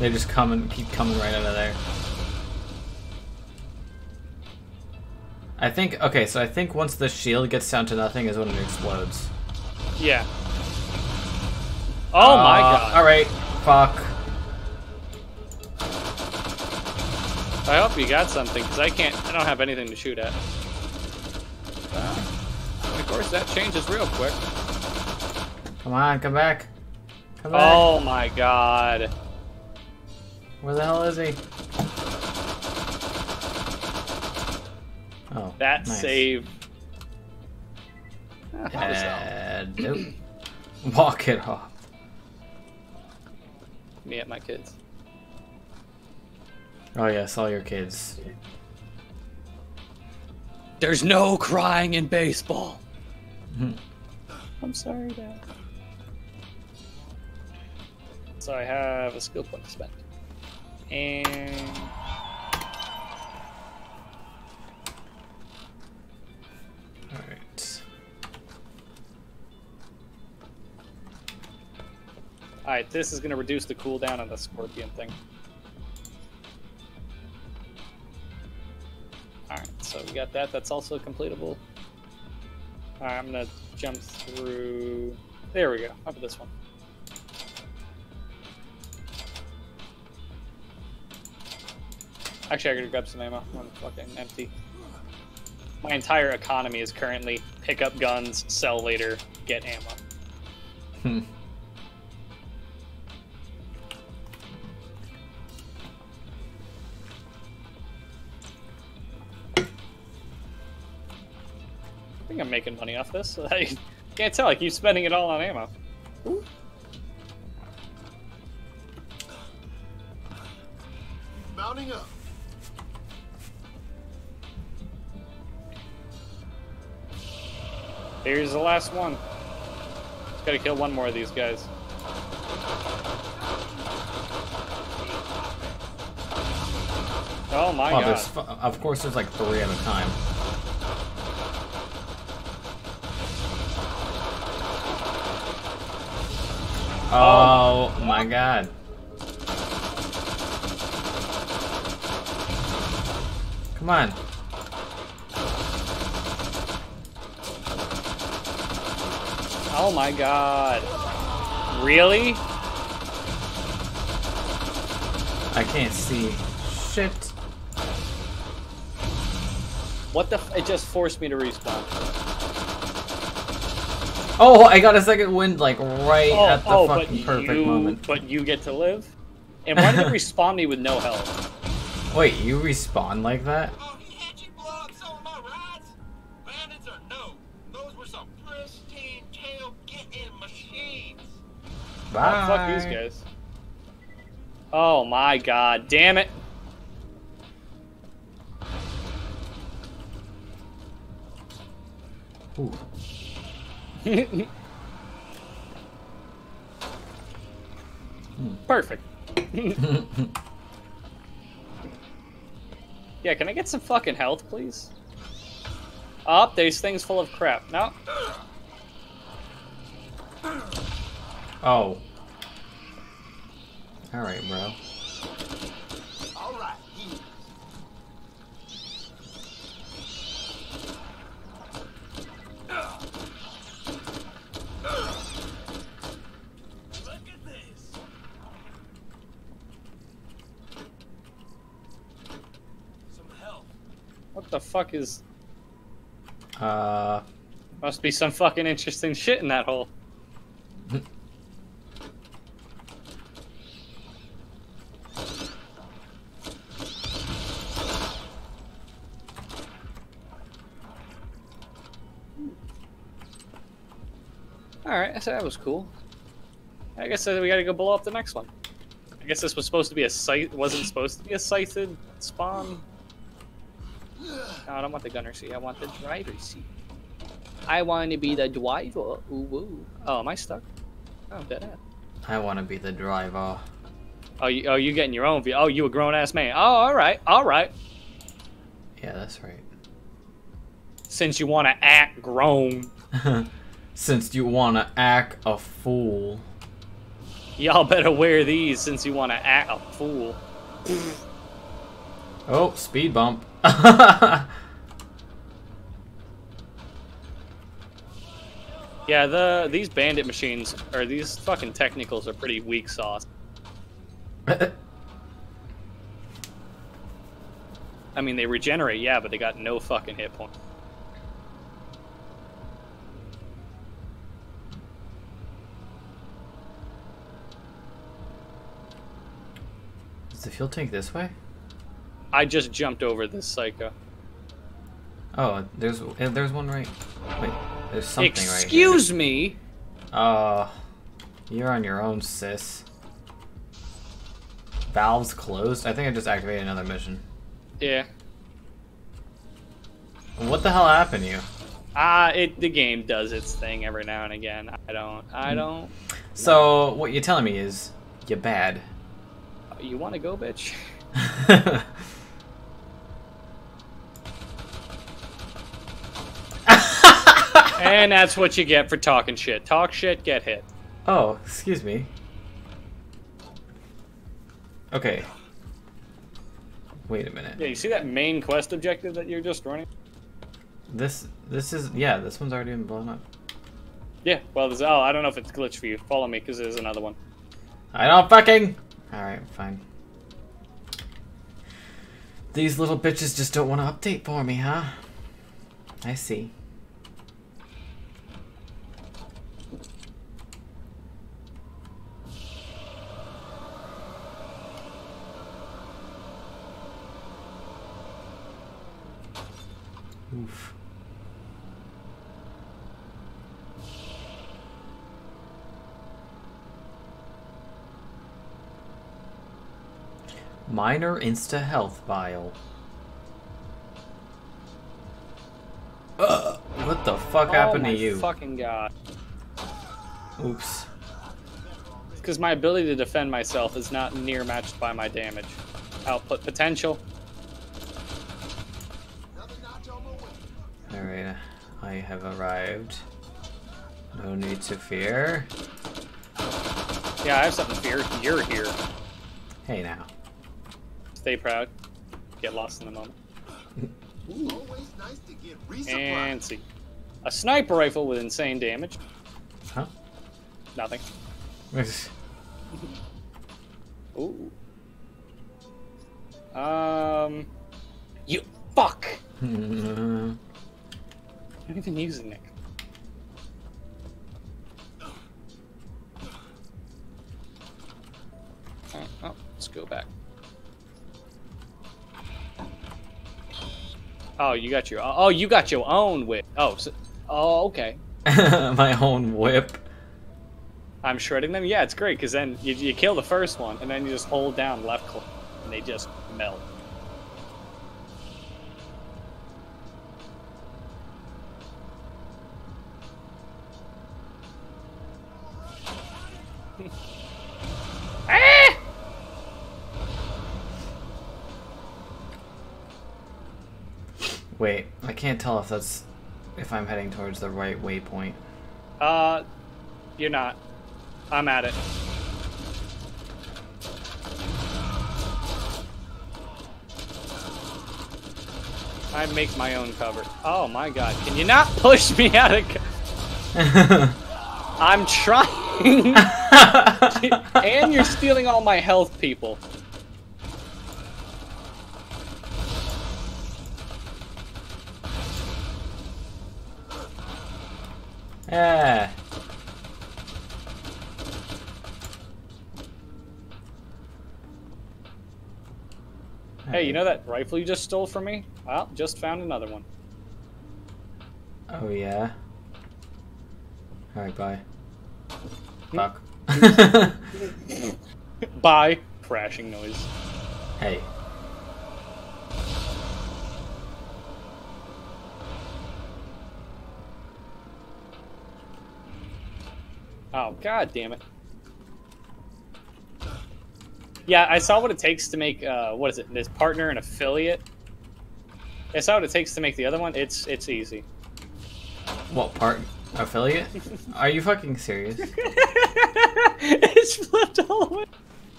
They just come and keep coming right out of there. I think... Okay, so I think once the shield gets down to nothing is when it explodes. Yeah. Oh my god. Alright, fuck. I hope you got something, because I can't... I don't have anything to shoot at. Of course, that changes real quick. Come on, come back. Come back. Oh my god. Where the hell is he? Oh. That nice. Save. Nope. Walk it off. Me at my kids. Oh yes, all your kids. There's no crying in baseball. I'm sorry, Dad. So I have a skill point to spend. And... Alright. Alright, this is going to reduce the cooldown on the scorpion thing. Alright, so we got that. That's also completable. Alright, I'm going to jump through... There we go. Up to this one. Actually, I gotta grab some ammo. I'm fucking empty. My entire economy is currently pick up guns, sell later, get ammo. Hmm. I think I'm making money off this. I can't tell. I keep spending it all on ammo. Ooh. Mounting up. Here's the last one. Just gotta kill one more of these guys. Oh my god. Of course there's like 3 at a time. Oh my god. Come on. Oh my god. Really? I can't see shit. What the? It just forced me to respawn. Oh, I got a second wind, like right at the fucking perfect moment. But you get to live. And why did it respawn me with no health? Wait, you respawn like that? Bye. Oh, fuck these guys. Oh my god, damn it. Ooh. Perfect. Yeah, can I get some fucking health, please? Oh, there's things full of crap. No. Oh. Alright, bro. Alright. Look at this. Some help. What the fuck is... Must be some fucking interesting shit in that hole. Alright, so that was cool. I guess we gotta go blow up the next one. I guess this was supposed to be a scythe, wasn't supposed to be a scythed spawn. No, I don't want the gunner seat, I want the driver seat. I want to be the driver. Ooh, woo. Oh, am I stuck? Oh, I'm dead. I want to be the driver. Oh, you getting your own view. Oh, you a grown-ass man. Oh, alright, alright. Yeah, that's right. Since you want to act grown. Since you want to act a fool. Y'all better wear these since you want to act a fool. Oh, speed bump. Yeah, these bandit machines, or these fucking technicals are pretty weak sauce. I mean, they regenerate, yeah, but they got no fucking hit points. The fuel tank this way? I just jumped over this psycho. Oh, there's one right. Wait, there's something right here. Excuse me. You're on your own, sis. Valves closed. I think I just activated another mission. Yeah. What the hell happened to you? The game does its thing every now and again. I don't. So what you're telling me is you're bad. You want to go, bitch? And that's what you get for talking shit. Talk shit, get hit. Oh, excuse me. Okay. Wait a minute. Yeah, you see that main quest objective that you're just running? This is... Yeah, this one's already been blown up. Yeah, well, there's... Oh, I don't know if it's glitched for you. Follow me, because there's another one. I don't fucking... Alright, fine. These little bitches just don't want to update for me, huh? I see. Oof. Minor insta health vial. What the fuck happened to you? Oh my fucking god. Oops. Because my ability to defend myself is not near matched by my damage output potential. Alright, I have arrived. No need to fear. Yeah, I have something to fear. You're here. Hey now. Stay proud. Get lost in the moment. Always nice to get resupply. And see. A sniper rifle with insane damage. Huh? Nothing. Ooh. You fuck! I don't even use the Nick. Oh, let's go back. Oh, you got your. Oh, you got your own whip. Oh, so, oh, okay. My own whip. I'm shredding them. Yeah, it's great because then you kill the first one and then you just hold down left click and they just melt. Wait, I can't tell if that's if I'm heading towards the right waypoint. You're not. I'm at it. I make my own cover. Oh my god, can you not push me out of cover? I'm trying. And you're stealing all my health, people. Yeah. Hey, you know that rifle you just stole from me? Well, just found another one. Oh yeah. All right, bye. Fuck. Bye. Crashing noise. Hey. Oh, god damn it. Yeah, I saw what it takes to make, what is it, this partner and affiliate? I saw what it takes to make the other one. It's easy. What, partner? Affiliate? Are you fucking serious? It's flipped all the way.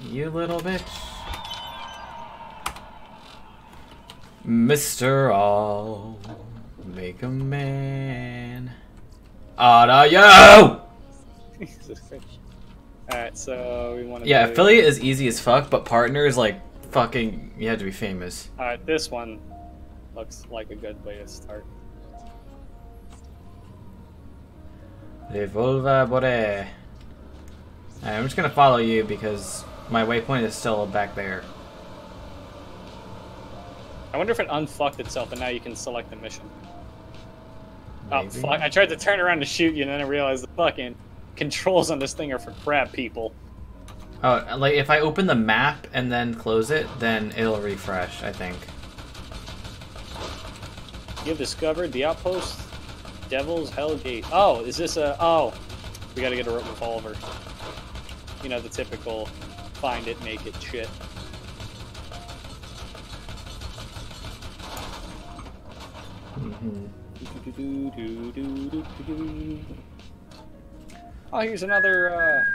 You little bitch. Mr. All. Make a man. Out of you! Jesus Christ. Alright, so we want to yeah, do... affiliate is easy as fuck, but partner is like fucking... You have to be famous. Alright, this one looks like a good way to start. Revolver Bore. Alright, I'm just gonna follow you because my waypoint is still back there. I wonder if it unfucked itself and now you can select the mission. Maybe. Oh, fuck. I tried to turn around to shoot you and then I realized the fucking... controls on this thing are for crap people. Oh, like if I open the map and then close it, then it'll refresh, I think. You've discovered the outpost Devil's Hellgate. Oh, is this a... Oh, we gotta get a revolver. You know, the typical find it, make it shit. Mm-hmm. Oh, here's another,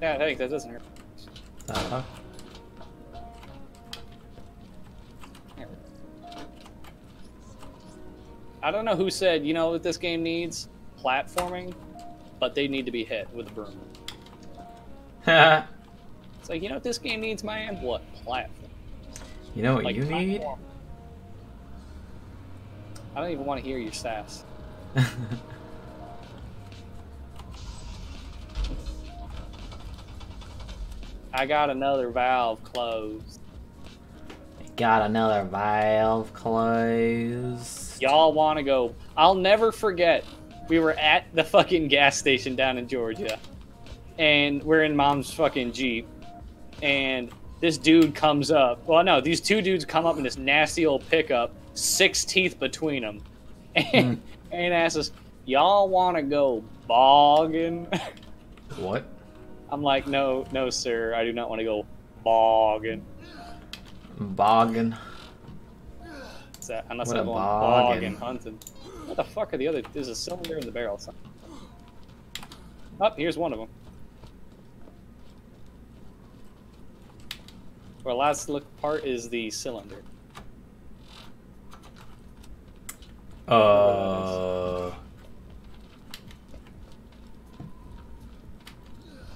yeah, hey, that doesn't hurt. Uh-huh. I don't know who said, you know what this game needs? Platforming, but they need to be hit with a broom. It's like, you know what this game needs, man? What? Platform. You know what like, you need? Platform. I don't even want to hear your sass. I got another valve closed. Got another valve closed. Y'all want to go? I'll never forget. We were at the fucking gas station down in Georgia, and we're in Mom's fucking Jeep, and this dude comes up. Well, no, these two dudes come up in this nasty old pickup, 6 teeth between them, and. And asks us, y'all want to go bogging? What? I'm like, no, no, sir. I do not want to go bogging. Bogging. So, unless I'm going bogging hunting. What the fuck are the other? There's a cylinder in the barrel. Oh, here's one of them. Our last look part is the cylinder.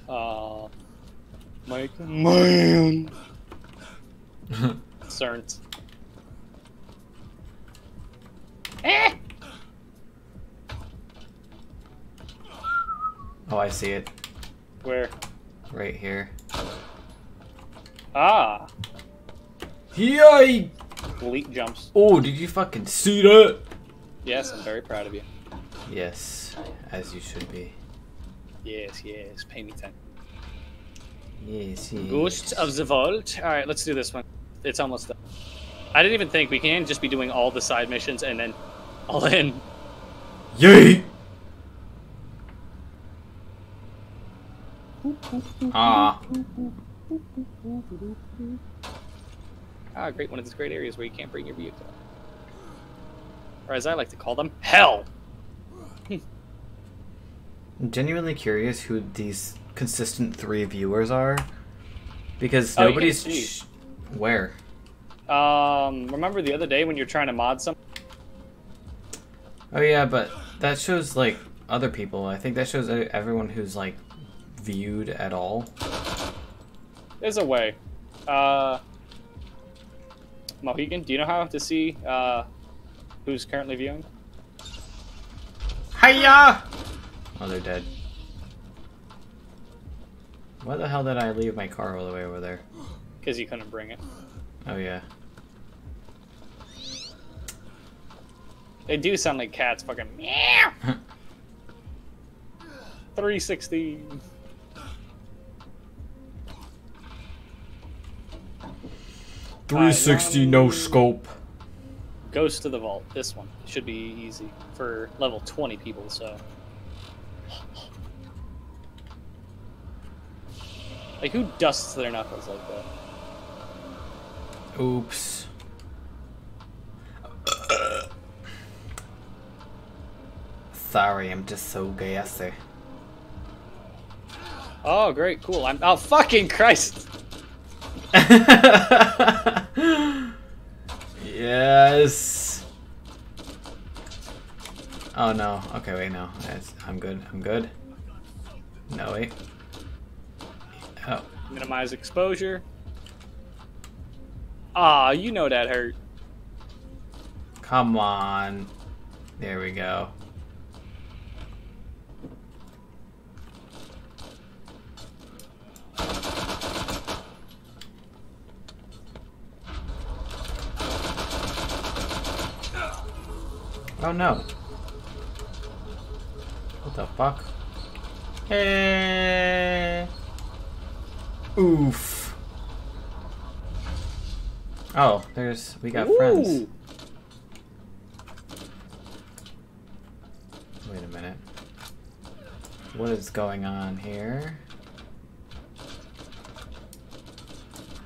Mike. Man. Concerns. Eh! Oh, I see it. Where? Right here. Ah! Yay! Elite jumps. Oh, did you fucking see that? Yes, I'm very proud of you. Yes, as you should be. Yes, yes, pay me time. Yes, yes. Ghosts of the Vault. Alright, let's do this one. It's almost done. I didn't even think we can just be doing all the side missions and then all in. Yay! Ah. Ah, great. One of these great areas where you can't bring your vehicle. Or as I like to call them, hell! I'm genuinely curious who these consistent 3 viewers are. Because nobody's... Where? Remember the other day when you're trying to mod something? Oh yeah, but that shows, like, other people. I think that shows everyone who's, like, viewed at all. There's a way. Mohegan, do you know how to see, who's currently viewing? Hiya! Oh, they're dead. Why the hell did I leave my car all the way over there? Because you couldn't bring it. Oh, yeah. They do sound like cats fucking meow! 360! No scope. Ghost to the Vault. This one should be easy for level 20 people, so... Like, who dusts their knuckles like that? Oops. Sorry, I'm just so gassy. Oh, great, cool. I'm... Oh, fucking Christ! Yes. Oh no. Okay, wait, no. I'm good. I'm good. No, wait. Oh. Minimize exposure. Ah, you know that hurt. Come on. There we go. Oh no. What the fuck? Hey. Oof. Oh, we got Ooh. Friends. Wait a minute. What is going on here?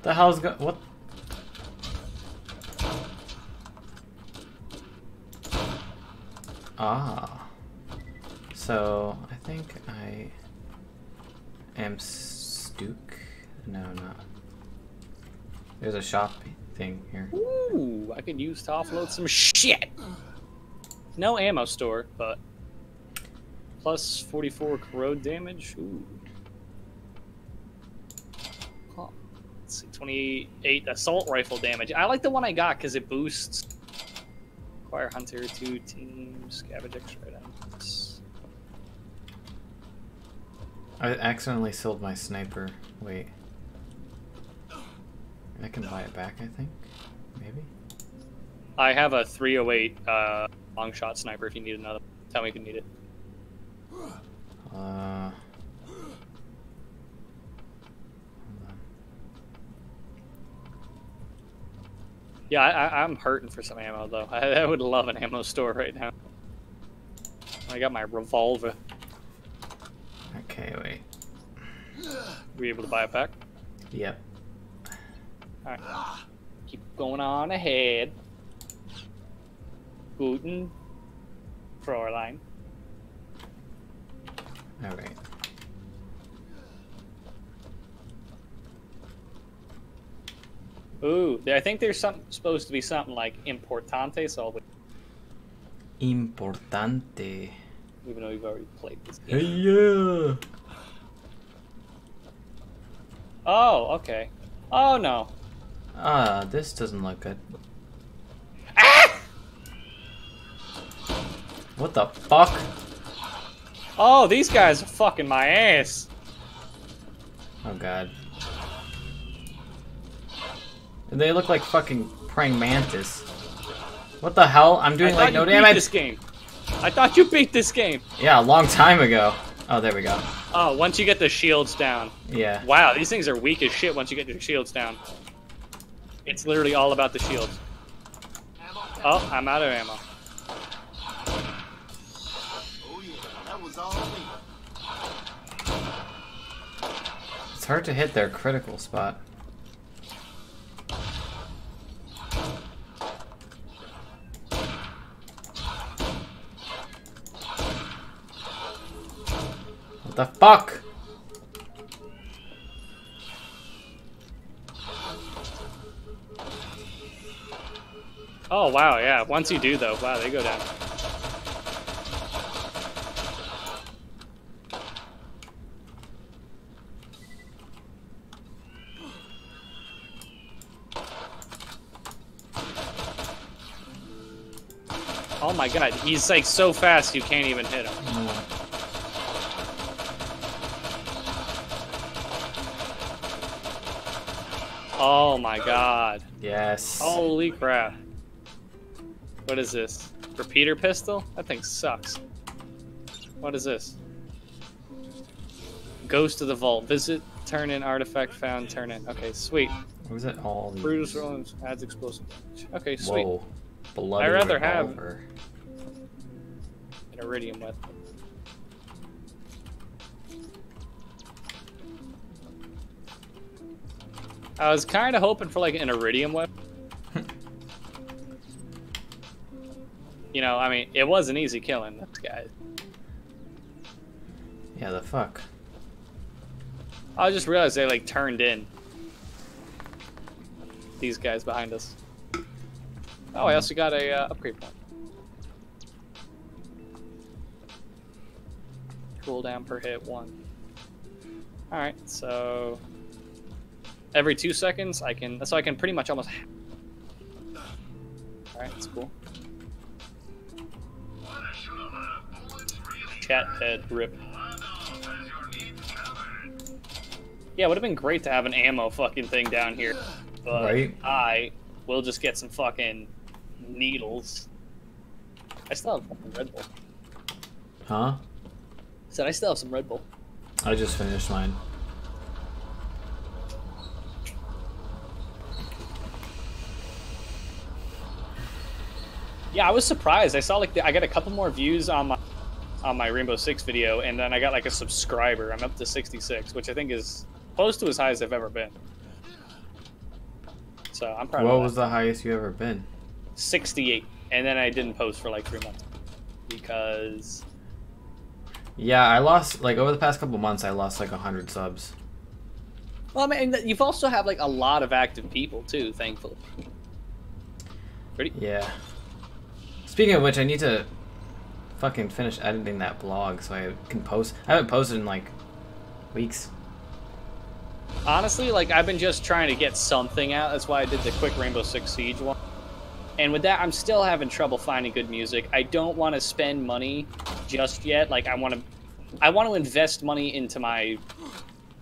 The hell's going what? Ah, so I think I am Stuke. No, not. There's a shop thing here. Ooh, I could use to offload some shit. No ammo store, but plus 44 corrode damage. Ooh. Oh, let's see, 28 assault rifle damage. I like the one I got because it boosts. Acquire Hunter, 2 teams, scavenge extra items. I accidentally sold my sniper. Wait. I can buy it back, I think? Maybe? I have a 308 long shot sniper if you need another. Tell me if you need it. Hold on. Yeah, I'm hurting for some ammo, though. I would love an ammo store right now. I got my revolver. Okay, wait. Were you able to buy it back? Yep. Alright. Keep going on ahead. Guten. Thrower line. Alright. Ooh, I think there's supposed to be something like importante, so importante. Even though you've already played this game. Hey, yeah. Oh, okay. Oh, no. Ah, this doesn't look good. Ah! What the fuck? Oh, these guys are fucking my ass. Oh, God. They look like fucking praying mantis. What the hell? I'm doing like no damage. I thought you beat this game. Yeah, a long time ago. Oh, there we go. Oh, once you get the shields down. Yeah. Wow, these things are weak as shit once you get your shields down. It's literally all about the shields. Oh, I'm out of ammo. It's hard to hit their critical spot. What the fuck? Oh, wow, yeah. Once you do, though, wow, they go down. Oh, my God. He's, like, so fast you can't even hit him. Mm. Oh my God. Yes. Holy crap. What is this? Repeater pistol? That thing sucks. What is this? Ghost of the Vault. Visit, turn in, artifact found, turn in. Okay, sweet. What is it all? Brutal rounds adds explosive damage. Okay, sweet. Whoa. Bloody I'd rather revolver. Have an iridium weapon. I was kind of hoping for like an iridium weapon. You know, I mean, it was an easy killing this guy. Yeah, the fuck. I just realized they like turned in. These guys behind us. Oh, I also got a upgrade point. Cooldown per hit 1. All right, so. Every 2 seconds, I can. So I can pretty much almost. All right, that's cool. Chat head rip. Yeah, it would have been great to have an ammo fucking thing down here, but right? I will just get some fucking needles. I still have fucking Red Bull. Huh? I said I still have some Red Bull. I just finished mine. Yeah, I was surprised. I saw like I got a couple more views on my Rainbow Six video, and then I got like a subscriber. I'm up to 66, which I think is close to as high as I've ever been. So I'm proud. What was the highest you ever been? 68, and then I didn't post for like 3 months because. Yeah, I lost like over the past couple months. I lost like 100 subs. Well, I mean, you've also have like a lot of active people too, thankfully. Ready? Yeah. Speaking of which, I need to fucking finish editing that blog so I can post. I haven't posted in like weeks. Honestly, like I've been just trying to get something out. That's why I did the quick Rainbow Six Siege one. And with that, I'm still having trouble finding good music. I don't want to spend money just yet. Like I want to invest money into my,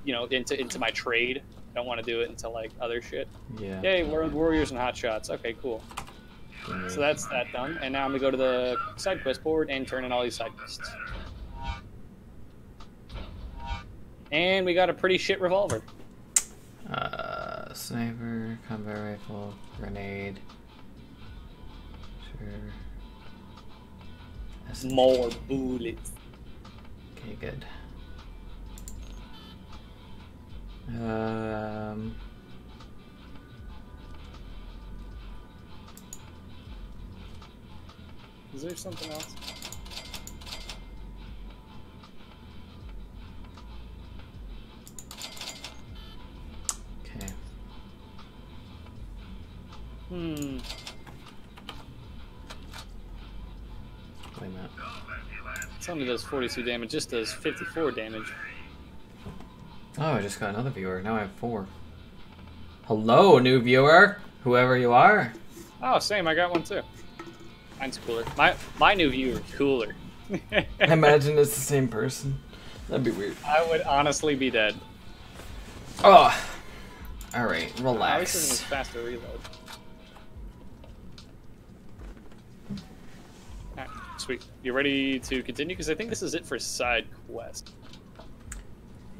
you know, into my trade. I don't want to do it into like other shit. Yeah. Yay, World Warriors and Hot Shots. Okay, cool. So that's that done, and now I'm gonna go to the side quest board and turn in all these side quests. And we got a pretty shit revolver. Sniper, combat rifle, grenade. Sure. That's more bullets. Okay, good. Is there something else? Okay. Hmm. Wait a minute. Tell me does 42 damage, just does 54 damage. Oh, I just got another viewer. Now I have 4. Hello, new viewer, whoever you are. Oh, same. I got one too. Mine's cooler. My new viewer's cooler. I imagine it's the same person. That'd be weird. I would honestly be dead. Oh. All right, relax. At least it was faster reload. All right, sweet. You ready to continue? Because I think this is it for side quest.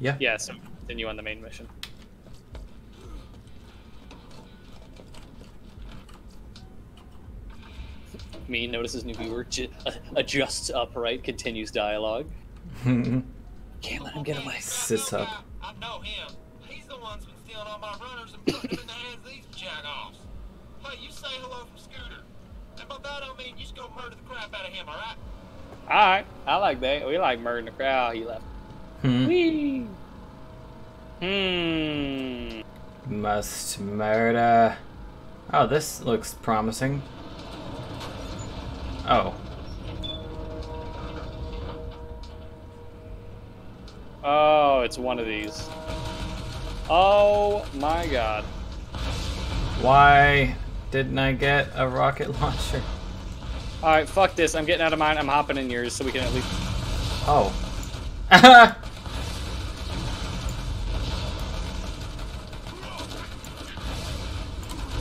Yeah. Yeah, so continue on the main mission. Me notices new viewer, adjusts upright, continues dialogue. Can't let him get away. Sits up. I know him. He's the one's been stealing all my runners and putting them in the hands of these jack-offs. Hey, you say hello from Scooter. And by that I mean you just go murder the crap out of him, alright? Alright. I like that. We like murdering the crowd. He left. Whee! Must murder. Oh, this looks promising. Oh. Oh, it's one of these. Oh my god. Why didn't I get a rocket launcher? Alright, fuck this. I'm getting out of mine. I'm hopping in yours so we can at least... Oh.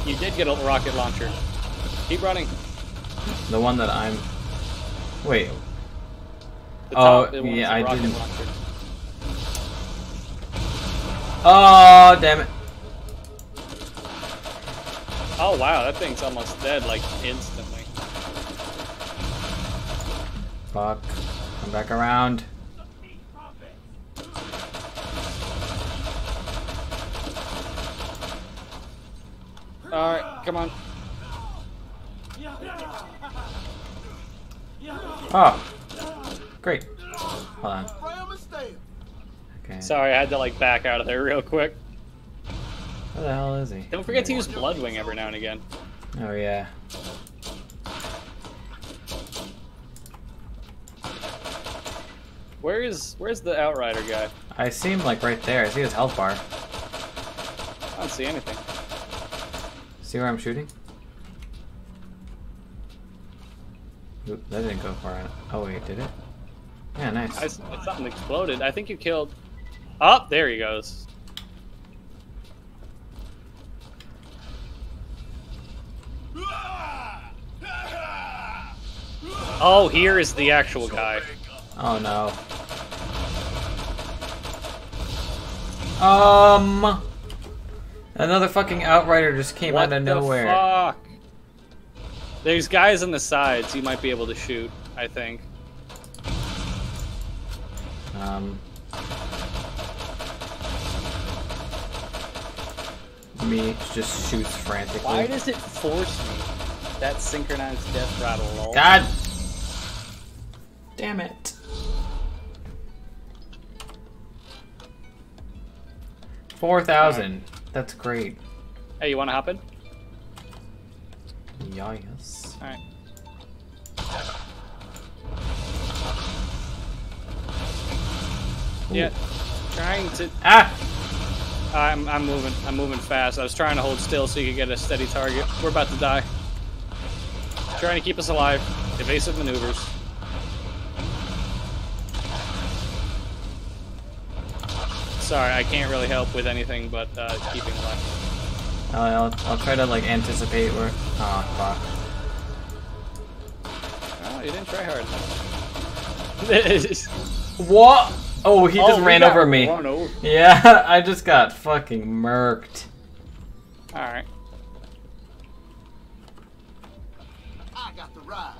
You did get a rocket launcher. Keep running. The one that I'm... Wait. Oh, yeah, I didn't... Launcher. Oh, damn it. Oh, wow, that thing's almost dead, like, instantly. Fuck. Come back around. Alright, come on. Oh, great. Hold on. Okay. Sorry, I had to like back out of there real quick. Where the hell is he? Don't forget to use Bloodwing every now and again. Oh yeah. Where's the Outrider guy? I see him like right there. I see his health bar. I don't see anything. See where I'm shooting? Oop, that didn't go far enough. Oh wait, did it? Yeah, nice. Something exploded. I think you killed... Oh, there he goes. Oh, here is the actual guy. Oh no. Another fucking Outrider just came out of nowhere. What the fuck? There's guys on the sides you might be able to shoot, I think. Me just shoots frantically. Why does it force me? That synchronized death rattle. God! Damn it. $4,000. That's great. Hey, you wanna hop in? Yeah, yes. Alright. Yeah. Trying to... Ah! I'm moving. I'm moving fast. I was trying to hold still so you could get a steady target. We're about to die. Trying to keep us alive. Evasive maneuvers. Sorry, I can't really help with anything but keeping alive. I'll try to like anticipate where. Oh fuck! Oh, you didn't try hard. What? Oh, he just ran over me. Over. Yeah, I just got fucking murked. All right. I got the ride.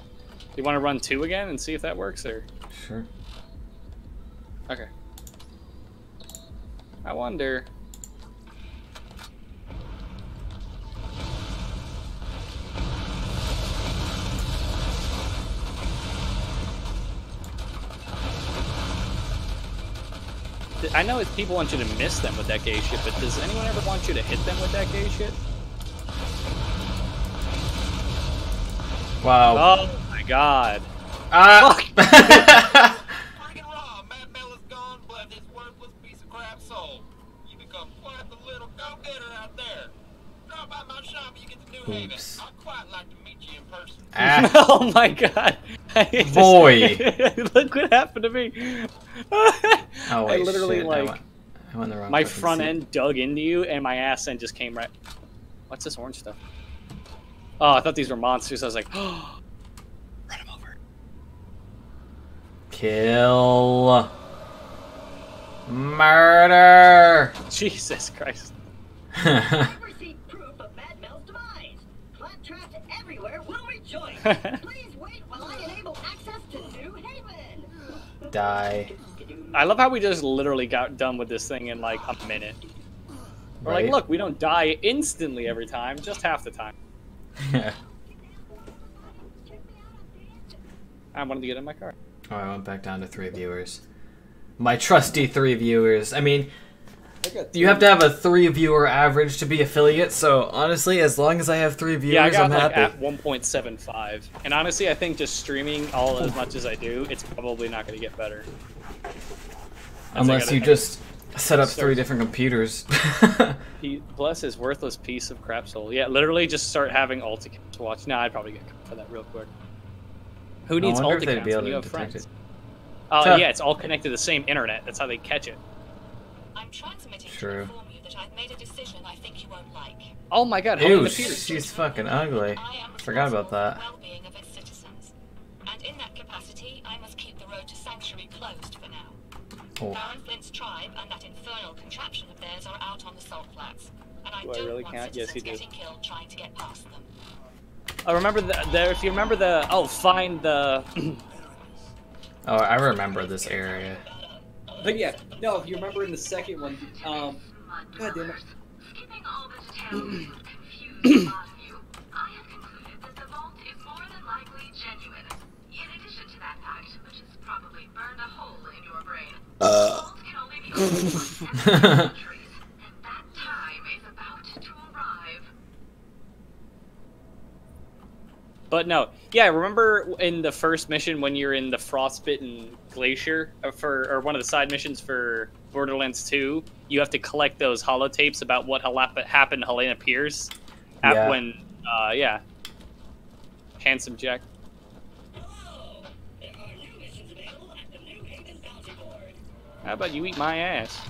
You want to run 2 again and see if that works, or? Sure. Okay. I wonder. I know people want you to miss them with that gay shit, but does anyone ever want you to hit them with that gay shit? Wow. Oh my god. Fuck! Freaking raw, Matt Bella's gone, but this worthless piece of crab soul. You become quite the little go-getter out there. Drop by my shop and you get to New Haven. I'd quite like to meet you in person. Ah. Oh my god. Boy. Look what happened to me. Oh, wait, I literally, shit, like, I went the wrong my front end dug into you and my ass end just came right. What's this orange stuff? Oh, I thought these were monsters. I was like, oh, run them over. Kill. Murder. Jesus Christ. Never see proof of Mad Mel's demise. Flat traps everywhere will rejoice. Please wait while I enable access to New Haven. Die. I love how we just literally got done with this thing in like a minute. We're right. Like, look, we don't die instantly every time, just half the time. Yeah. I wanted to get in my car. Oh, I went back down to 3 viewers. My trusty 3 viewers. I mean, you have to have a 3 viewer average to be affiliate, so honestly, as long as I have 3 viewers, yeah, I got, I'm like, happy. At 1.75. And honestly, I think just streaming all as much as I do, it's probably not going to get better. Unless you just set up 3 different computers. Bless his worthless piece of crap soul. Yeah, literally just start having alt accounts to watch. Nah, I'd probably get for that real quick. Who needs alt accounts when you have friends? Oh, yeah, it's all connected to the same internet. That's how they catch it. I'm transmitting to inform you that I've made a decision I think you won't like. Oh my god, how many computers? She's fucking ugly. Forgot about that. Well-being of its citizens. And in that capacity, I must keep the road to sanctuary closed for now. Oh. Baron Flint's tribe and that infernal contraption of theirs are out on the salt flats, and I don't really want citizens getting killed trying to get past them. Oh, remember the if you remember the find the. Oh, I remember this area. But yeah, no, you remember in the second one. God damn it. Skipping all this terrible confused on you, I have concluded that the vault is more than likely genuine. In addition to that fact, which has probably burned a hole in your brain, vault can only be opened by countries, and that time is about to arrive. But no, yeah, remember in the first mission when you're in the frostbitten glacier or one of the side missions for Borderlands 2, you have to collect those holotapes about what happened to Helena Pierce when, yeah, Handsome Jack. Hello. There are new missions available at the New Haven Bounty Board. How about you eat my ass?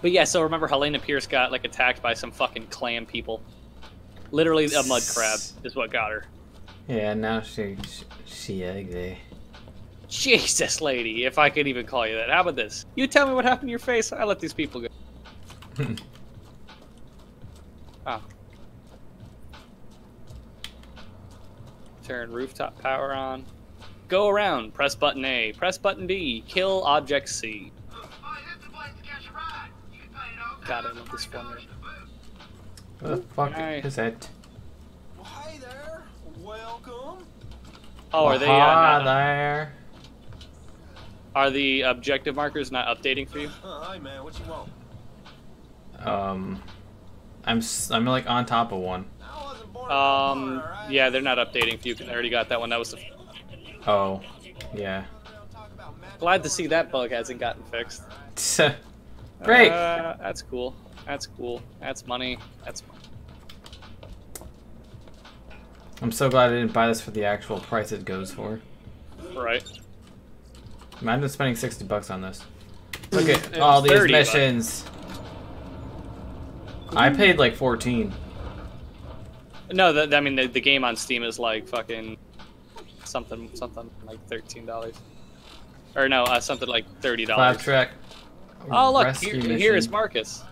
But yeah, so remember Helena Pierce got like attacked by some fucking clam people. Literally a mud crab is what got her. Yeah, now she ugly. Jesus, lady, if I could even call you that. How about this? You tell me what happened to your face, I let these people go. Oh. Turn rooftop power on. Go around. Press button A. Press button B. Kill object C. God, I love this one. What the fuck is that? Well, hi there. Welcome. Oh, are they not there? Are the objective markers not updating for you? Hi man, what you want? I'm like on top of one. Yeah, they're not updating for you because I already got that one. That was a... Oh, yeah. Glad to see that bug hasn't gotten fixed. Great. That's cool. That's cool. That's money. That's money. I'm so glad I didn't buy this for the actual price it goes for. Right. Imagine spending $60 on this. Look at all these missions. I paid like 14. No, I mean the game on Steam is like fucking something like $13. Or no, something like $30. Clap track. Oh look, here is Marcus.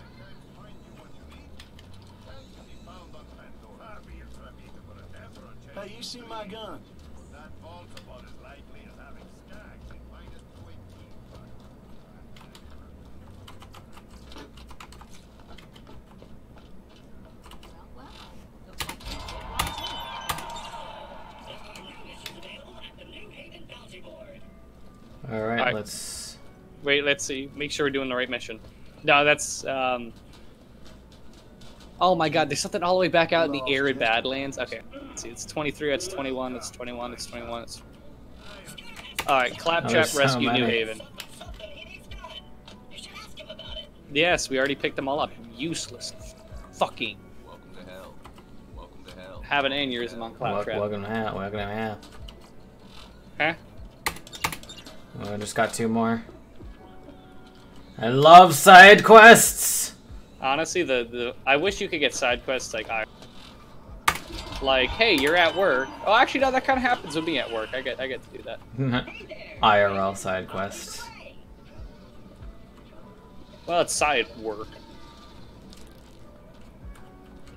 Hey, you see my gun? That vault about as likely as having stacks and find it quick. Alright, let's wait, let's see. Make sure we're doing the right mission. No, that's oh my god, there's something all the way back out in the arid badlands. Okay, let's see, it's 23, it's 21, it's 21, it's 21, it's... Alright, Claptrap Rescue New Haven. Yes, we already picked them all up. Useless. Fucking. Welcome to hell. Welcome to hell. Have an aneurysm on Cloudtrap. Welcome to hell. Welcome to hell. Huh? Well, I just got two more. I love side quests. Honestly, the I wish you could get side quests like I. Like, hey, you're at work. Oh, actually, no, that kind of happens with me at work. I get to do that. IRL side quests. Well, it's side work.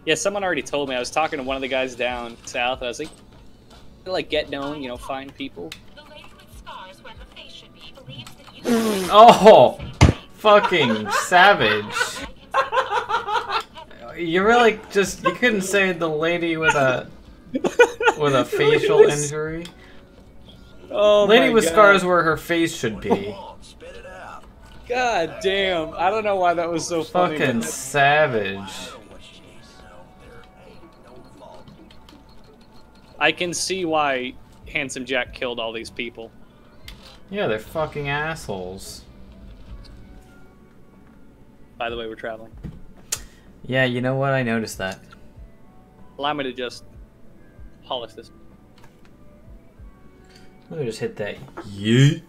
Yeah, someone already told me. I was talking to one of the guys down south. I was like get known, you know, find people. The lady with scars where her face should be believes that you oh, fucking savage. You really just, you couldn't say the lady with a facial injury. Oh, lady with scars where her face should be. God damn! I don't know why that was so funny. Fucking savage. I can see why Handsome Jack killed all these people. Yeah, they're fucking assholes. By the way, we're traveling. Yeah, you know what? I noticed that. Allow me to just polish this. Let me just hit that. Yeet.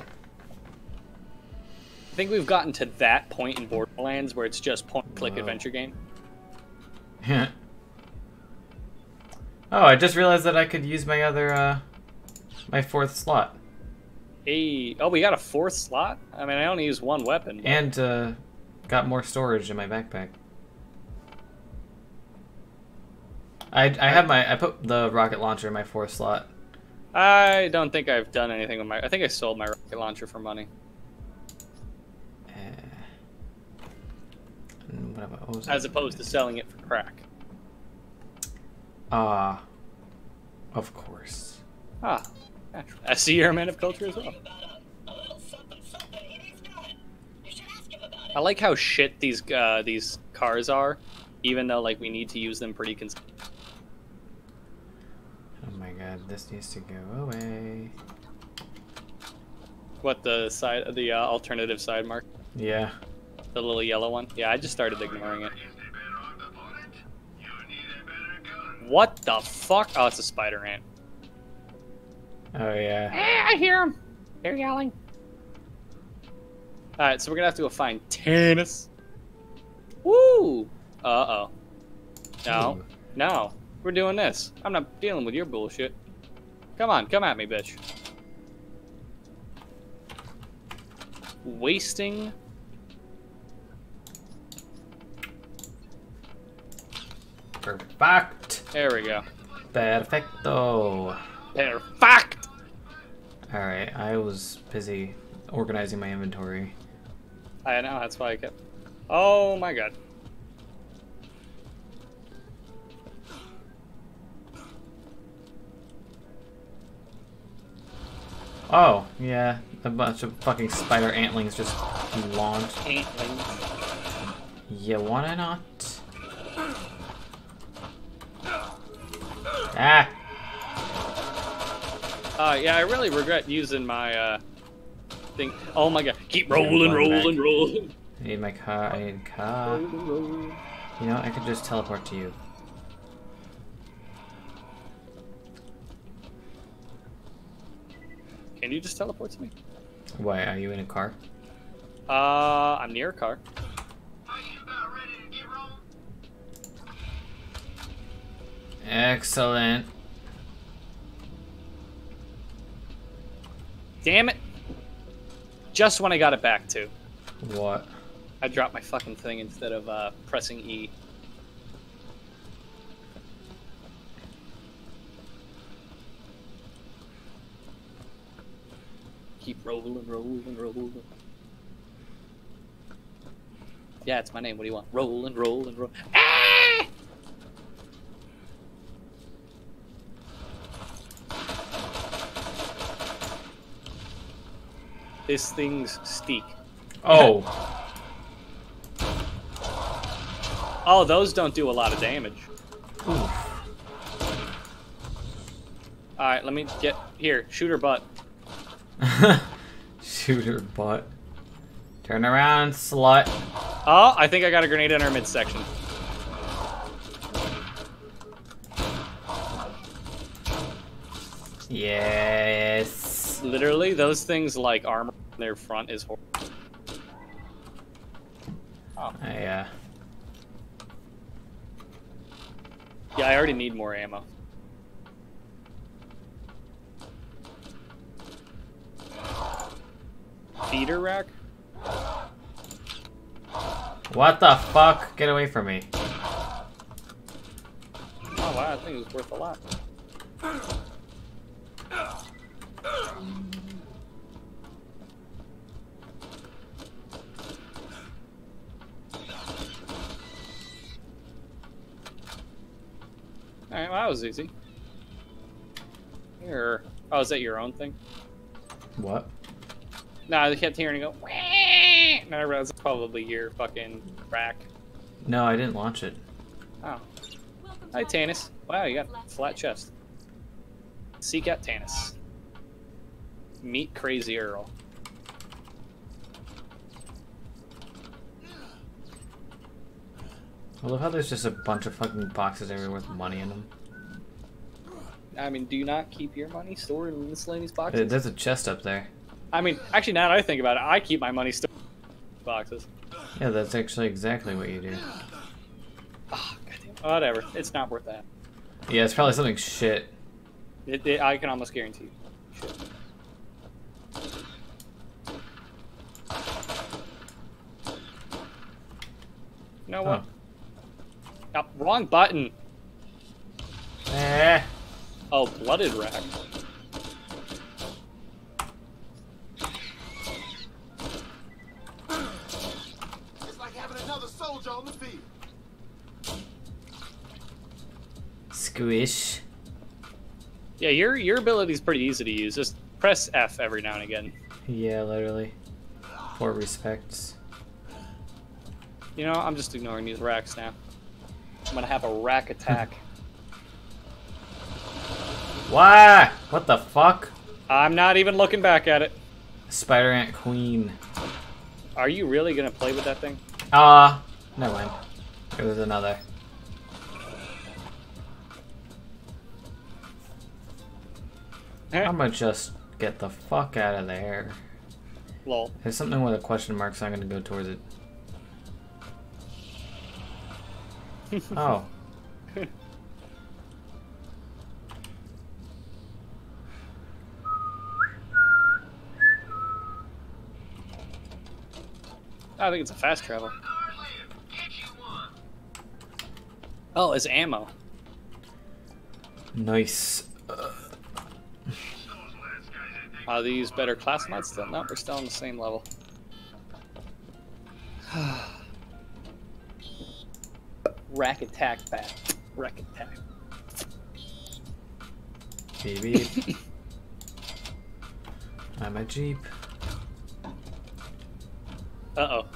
I think we've gotten to that point in Borderlands where it's just point-click adventure game. Yeah. Oh, I just realized that I could use my other, my fourth slot. Hey, oh, we got a fourth slot? I mean, I only use one weapon. But... And, got more storage in my backpack. I put the rocket launcher in my fourth slot. I don't think I've done anything with my... I think I sold my rocket launcher for money. What was as opposed to selling it for crack. Ah, of course. Ah, naturally. I see you're a man of culture as well. I like how shit these cars are, even though like we need to use them pretty consistently. Oh my god, this needs to go away. What, the side, the alternative side mark? Yeah. The little yellow one? Yeah, I just started ignoring it. What the fuck? Oh, it's a spider ant. Oh yeah. Ah, I hear him. They're yelling. All right, so we're gonna have to go find Tannis. Woo! Uh-oh. No, no, we're doing this. I'm not dealing with your bullshit. Come on, come at me, bitch. Wasting. Perfect. There we go. Perfecto. Perfect. All right, I was busy organizing my inventory. I know, that's why I kept... Oh my god. Oh, yeah. A bunch of fucking spider antlings just launched. Antlings. You wanna not? Ah! Yeah, I really regret using my, thing. Oh my god. Keep rolling, rolling, rolling. I need my car. I need a car. You know, I could just teleport to you. Can you just teleport to me? Why, are you in a car? I'm near a car. Are you about ready to get rolling? Excellent. Damn it. Just when I got it back to. What? I dropped my fucking thing instead of pressing E. Keep rolling, rolling, rolling. Yeah, it's my name. What do you want? Rolling, rolling, rolling. Ah! This thing's steak. Oh. Oh, those don't do a lot of damage. Alright, let me get... Here, shoot her butt. Shoot her butt. Turn around, slut. Oh, I think I got a grenade in our midsection. Yes. Literally, those things like armor on their front is horrible. Oh. Yeah, I already need more ammo. Feeder rack? What the fuck? Get away from me. Oh wow, I think it was worth a lot. All right, well, that was easy. Here. Oh, is that your own thing? What? No, I kept hearing it go. And I realized it's probably your fucking rack. No, I didn't launch it. Oh. Hi, Tannis. Wow, you got flat chest. Seek out Tannis. Meet Crazy Earl. I love how there's just a bunch of fucking boxes everywhere with money in them. I mean, do you not keep your money stored in miscellaneous boxes? There's a chest up there. I mean, actually, now that I think about it, I keep my money stored in boxes. Yeah, that's actually exactly what you do. Oh, goddamn. Whatever. It's not worth that. Yeah, it's probably something shit. I can almost guarantee you. Shit. You know what? Oh. No, wrong button. Eh. Oh, blooded rack. It's like having another soldier on the field. Squish. Yeah, your ability's pretty easy to use. Just press F every now and again. Yeah, literally. For respects. You know, I'm just ignoring these racks now. I'm gonna have a rack attack. Why? What the fuck? I'm not even looking back at it. Spider Ant Queen. Are you really gonna play with that thing? Never mind. It was another. I'm gonna just get the fuck out of there. Lol. There's something with a question mark, so I'm gonna go towards it. Oh. I think it's a fast travel. Oh, it's ammo. Nice. Are these better class mods still? No, we're still on the same level. Rack attack back. Rack attack. Beep, beep. I'm a Jeep. Uh-oh.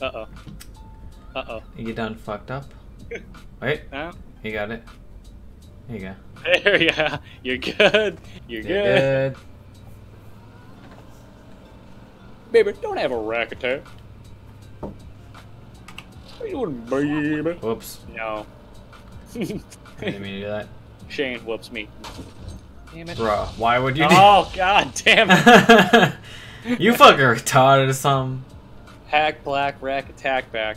Uh-oh. Uh-oh. You done fucked up? Wait. No. You got it. There you go. There you go. You're good. You're good. Baby, don't have a rack attack. What are you doing, baby? Whoops. No. I didn't mean to do that. Shane whoops me. Damn it. Bruh, why would you do that? Oh, god damn it. You fucking retarded or something. Hack, black, rack, attack, back.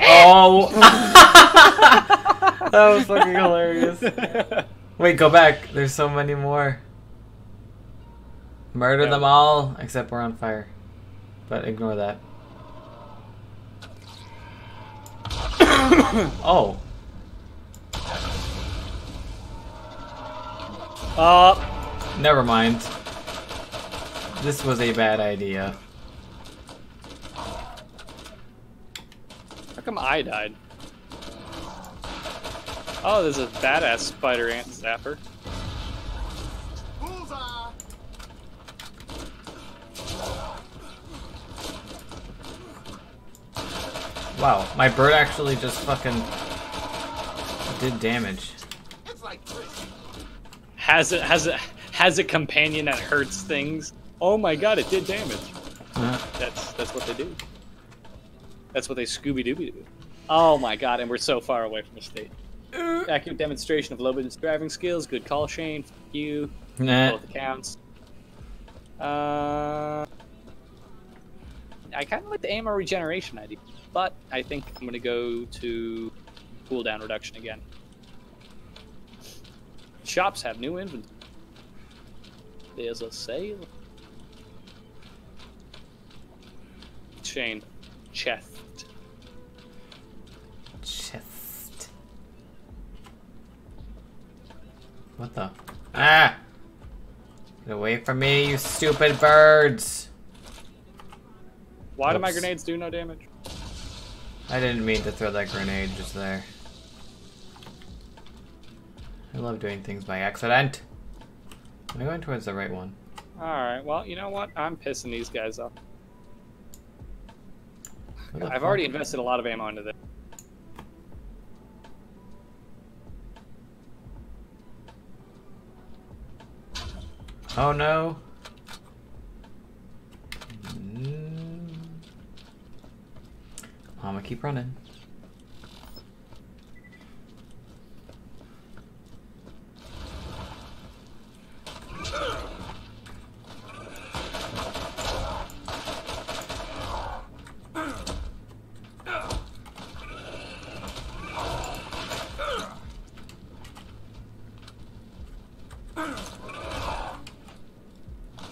Oh. That was fucking hilarious. Wait, go back. There's so many more. Murder them all, except we're on fire. But ignore that. Oh. Never mind. This was a bad idea. How come I died? Oh, there's a badass spider ant zapper. Bullseye. Wow, my bird actually just fucking did damage. It's like has a companion that hurts things. Oh my god, it did damage. That's what they do. That's what they Scooby-Dooby do. Oh my god, and we're so far away from the state. Accurate demonstration of Loban's driving skills. Good call, Shane. Fuck you. Nah. Both accounts. I kind of like the AMR regeneration idea, but I think I'm going to go to cooldown reduction again. Shops have new inventory. There's a sale. Shane. Chest. Chest. What the? Ah! Get away from me, you stupid birds! Why do my grenades do no damage? I didn't mean to throw that grenade just there. I love doing things by accident. Am I going towards the right one? Alright, well, you know what? I'm pissing these guys off. I've already invested a lot of ammo into this. Oh no! I'm gonna keep running.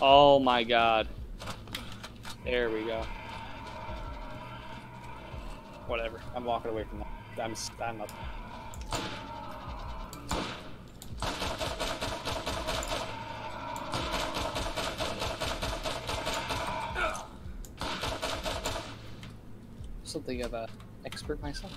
Oh my god. There we go. Whatever. I'm walking away from that. I'm up. Something of an expert myself.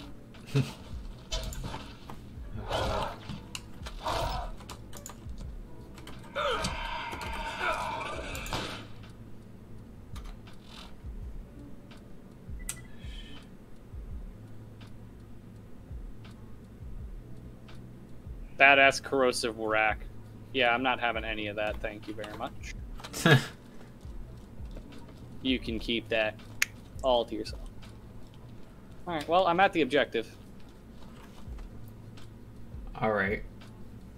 Badass corrosive rack. Yeah, I'm not having any of that. Thank you very much. You can keep that all to yourself. All right. Well, I'm at the objective. All right.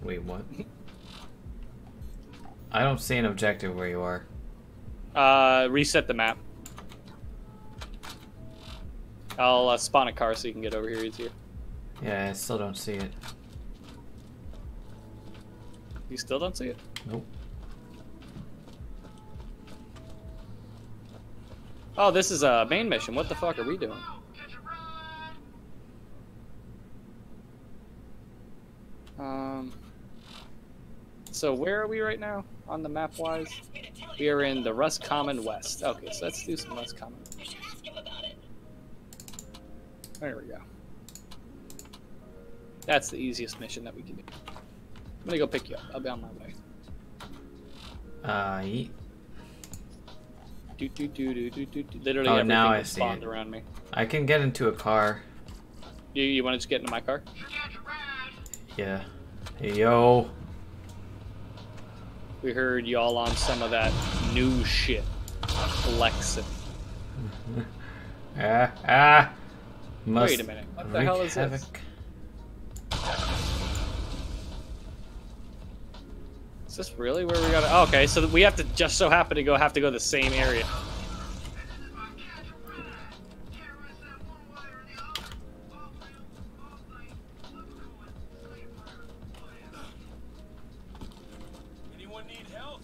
Wait, what? I don't see an objective where you are. Reset the map. I'll spawn a car so you can get over here easier. Yeah, I still don't see it. You still don't see it? Nope. Oh, this is a main mission. What the fuck are we doing? So where are we right now on the map wise? We are in the Rust Common West. Okay, so let's do some Rust Common. There we go. That's the easiest mission that we can do. I'm gonna go pick you up. I'll be on my way. Literally oh, everything now I see spawned it. Around me. I can get into a car. You want to just get into my car? Yeah. Hey, yo. We heard y'all on some of that new shit. Flexing. Wait a minute. What the hell is this? Is this really where we gotta? Oh, okay, so we have to just so happen to have to go to the same area. Anyone need help?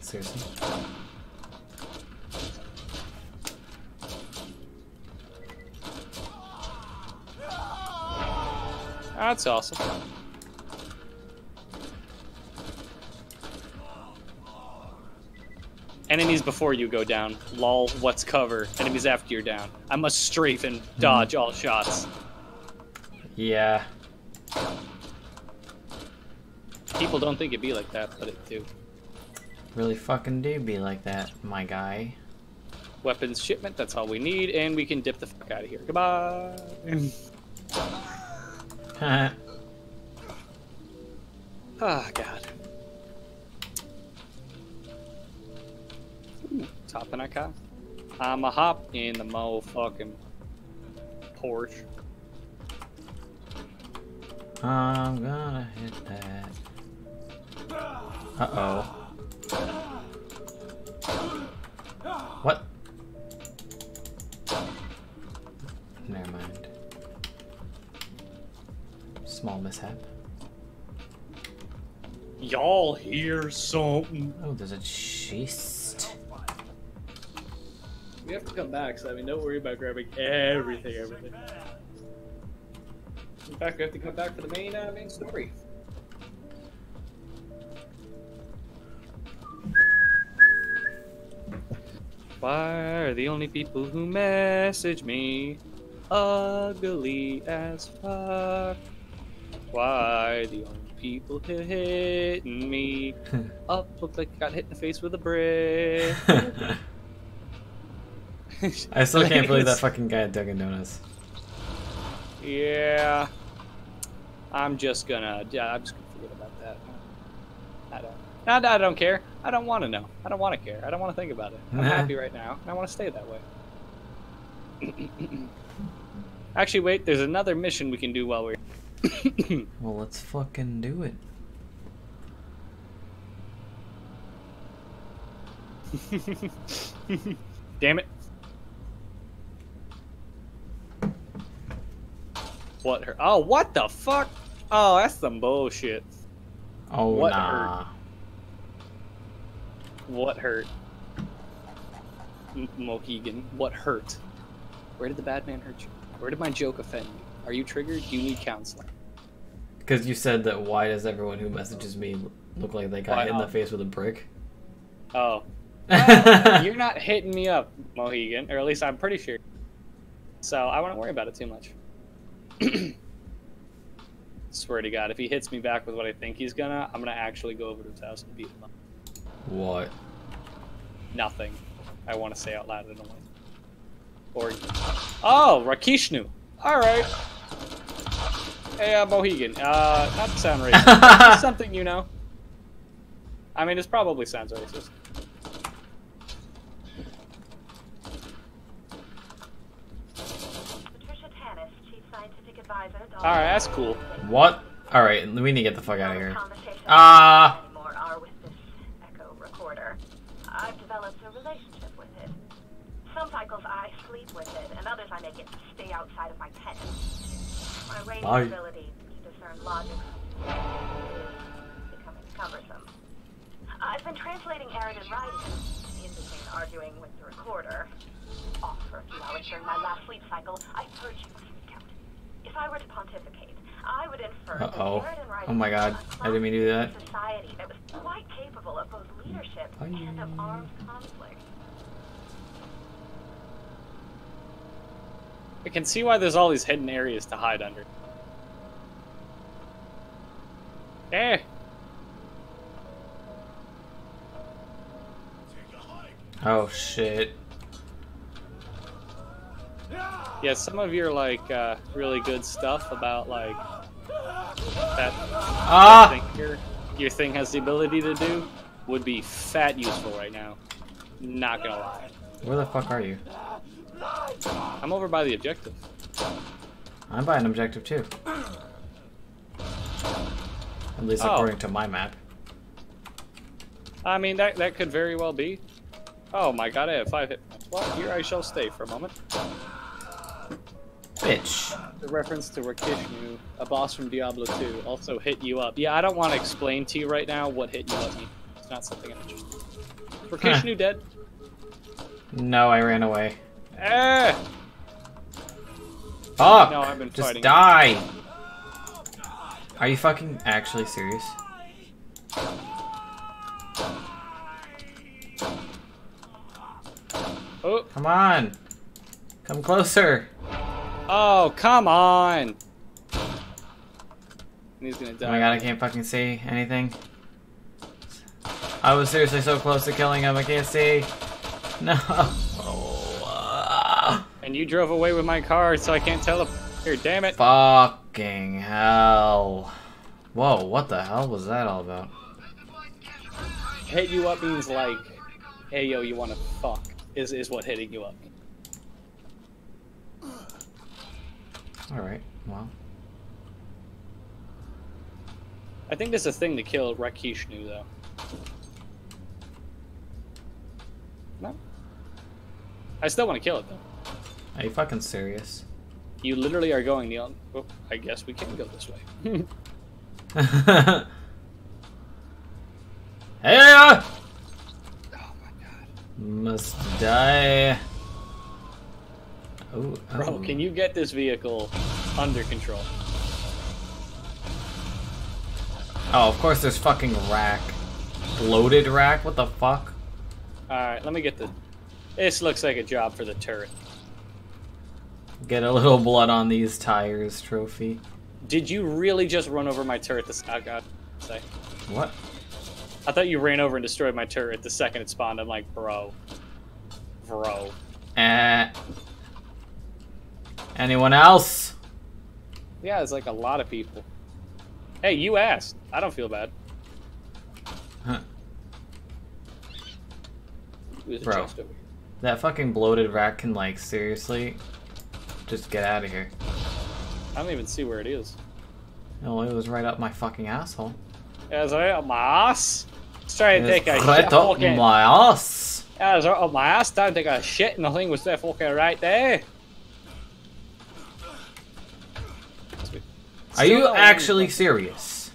Seriously? That's awesome. Enemies before you go down. Lol, what's cover? Enemies after you're down. I must strafe and dodge all shots. Yeah. People don't think it'd be like that, but it do. Really fucking do be like that, my guy. Weapons shipment, that's all we need, and we can dip the fuck out of here. Goodbye. Oh, God. Ooh, top in our car. I'ma hop in the motherfucking Porsche. I'm gonna hit that. Uh-oh. What? Never mind. Small mishap. Y'all hear something? Oh, there's a chest. We have to come back, so I mean, don't worry about grabbing everything. In fact, we have to come back for the main story. Why are the only people who message me ugly as fuck? Why are the only people who hitting me up look like I got hit in the face with a brick? I still can't believe that fucking guy at Dunkin' Donuts. Yeah, I'm just gonna forget about that. I don't care. I don't want to know. I don't want to care. I don't want to think about it. I'm happy right now, and I want to stay that way. Actually, wait. There's another mission we can do while we're. Well, let's fucking do it. Damn it. What hurt? Oh, what the fuck? Oh, that's some bullshit. Oh, what hurt? What hurt? Mohegan, what hurt? Where did the bad man hurt you? Where did my joke offend you? Are you triggered? Do you need counseling? Because you said that why does everyone who messages me look like they got hit in the face with a brick? Oh. Well, you're not hitting me up, Mohegan, or at least I'm pretty sure. So I wouldn't worry about it too much. Swear to God, if he hits me back with what I think he's gonna, I'm gonna actually go over to his house and beat him up. What? Nothing. I want to say out loud. I don't want to. Or oh, Rakishnu. All right. Hey, Mohegan. Not to sound racist. Something you know. I mean, this probably sounds racist. Alright, that's cool. What? Alright, we need to get the fuck out of here. Ah! I've developed a relationship with it. Some cycles I sleep with it, and others I make it stay outside of my tent. My range ability to discern logic is becoming cumbersome. I've been translating Arid writing, in between arguing with the recorder. Off for a few hours during my last sleep cycle, I purged my sleep count. If I were to pontificate, I would infer that Arid writing. Oh my God, I didn't mean to do that. Society that was quite capable of both leadership and of armed conflict. I can see why there's all these hidden areas to hide under. Eh. Oh shit. Yeah, some of your like really good stuff about like that. Ah. I think your thing has the ability to do would be fat useful right now. Not gonna lie. Where the fuck are you? I'm over by the objective. I'm by an objective too. At least according to my map. I mean, that could very well be. Oh my God, I have 5 hit points. Well, here I shall stay for a moment. Bitch. The reference to Rakishnu, a boss from Diablo 2, also hit you up. Yeah, I don't want to explain to you right now what hit you up means. It's not something I'm interested in. Rakishnu dead? No, I ran away. Eh! Fuck! No, I've been fighting. Just die! Are you fucking actually serious? Oh. Come on! Come closer! Oh, come on! And he's gonna die. Oh my God, I can't fucking see anything. I was seriously so close to killing him, I can't see. No. Oh. And you drove away with my car, so I can't teleport here, damn it. Fucking hell. Whoa, what the hell was that all about? Hit you up means like, hey yo, you wanna fuck, is what hitting you up. Alright, well. I think there's a thing to kill Rakishnu, though. No? I still want to kill it, though. Are you fucking serious? You literally are going the on. Oh, I guess we can go this way. Hey! Oh my god. Must die. Oh, bro, can you get this vehicle under control? Oh, of course there's fucking rack. Bloated rack? What the fuck? Alright, let me get the... This looks like a job for the turret. Get a little blood on these tires, trophy. Did you really just run over my turret this... Oh, God. Say. What? I thought you ran over and destroyed my turret the second it spawned. I'm like, bro. Bro. Anyone else? Yeah, it's like a lot of people. Hey, you asked. I don't feel bad. Huh. Bro, that fucking bloated rack can, like, seriously just get out of here. I don't even see where it is. No, it was right up my fucking asshole. It was right up my ass? Let's try and take a shit. Right up my ass? Yeah, it was right up my ass. Time to take a shit and the thing was there fucking right there. Are you actually serious?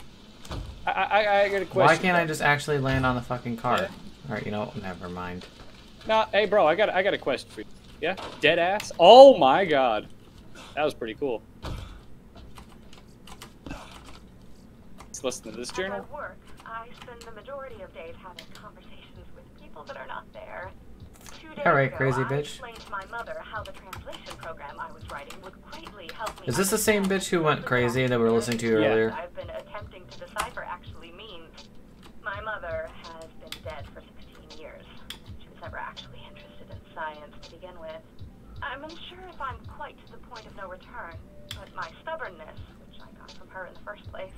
I got a question. Why can't I just actually land on the fucking car? Alright, you know, never mind. Nah, hey bro, I got a question for you. Yeah? Dead ass? Oh my god. That was pretty cool. Let's listen to this journal. At work, I spend the majority of days having conversations with people that are not there. 2 days ago, crazy bitch. I explained to my mother how the translation program I was writing would greatly help me. Is this the same bitch who went crazy that we were listening to earlier? Yeah. I've been attempting to decipher actually means. My mother has been dead for 16 years. She was never actually interested in science to begin with. I'm unsure if I'm quite to the point of no return, but my stubbornness, which I got from her in the first place,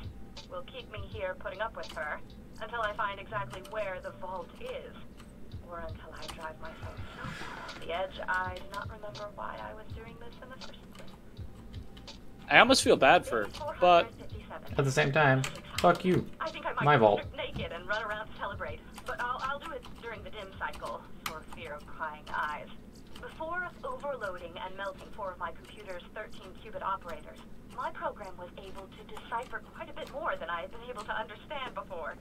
will keep me here putting up with her until I find exactly where the vault is. Or until I drive myself so far off the edge, I do not remember why I was doing this in the first place. I almost feel bad for her, but at the same time, fuck you. I think I might my vault. Naked and run around to celebrate, but I'll do it during the dim cycle for fear of prying eyes. Before overloading and melting 4 of my computer's 13-qubit operators, my program was able to decipher quite a bit more than I had been able to understand before.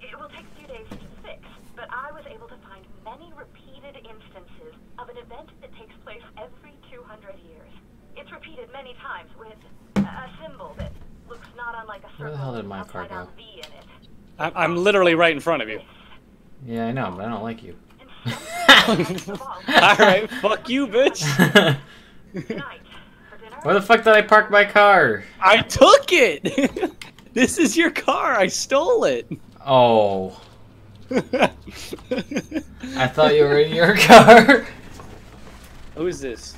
It will take a few days to fix, but I was able to find many repeated instances of an event that takes place every 200 years. It's repeated many times with a symbol that looks not unlike a circle. Where the hell did my car go? I'm literally right in front of you. Yeah, I know, but I don't like you. Alright, fuck you, bitch. Where the fuck did I park my car? I took it! This is your car, I stole it. Oh. I thought you were in your car. Who is this?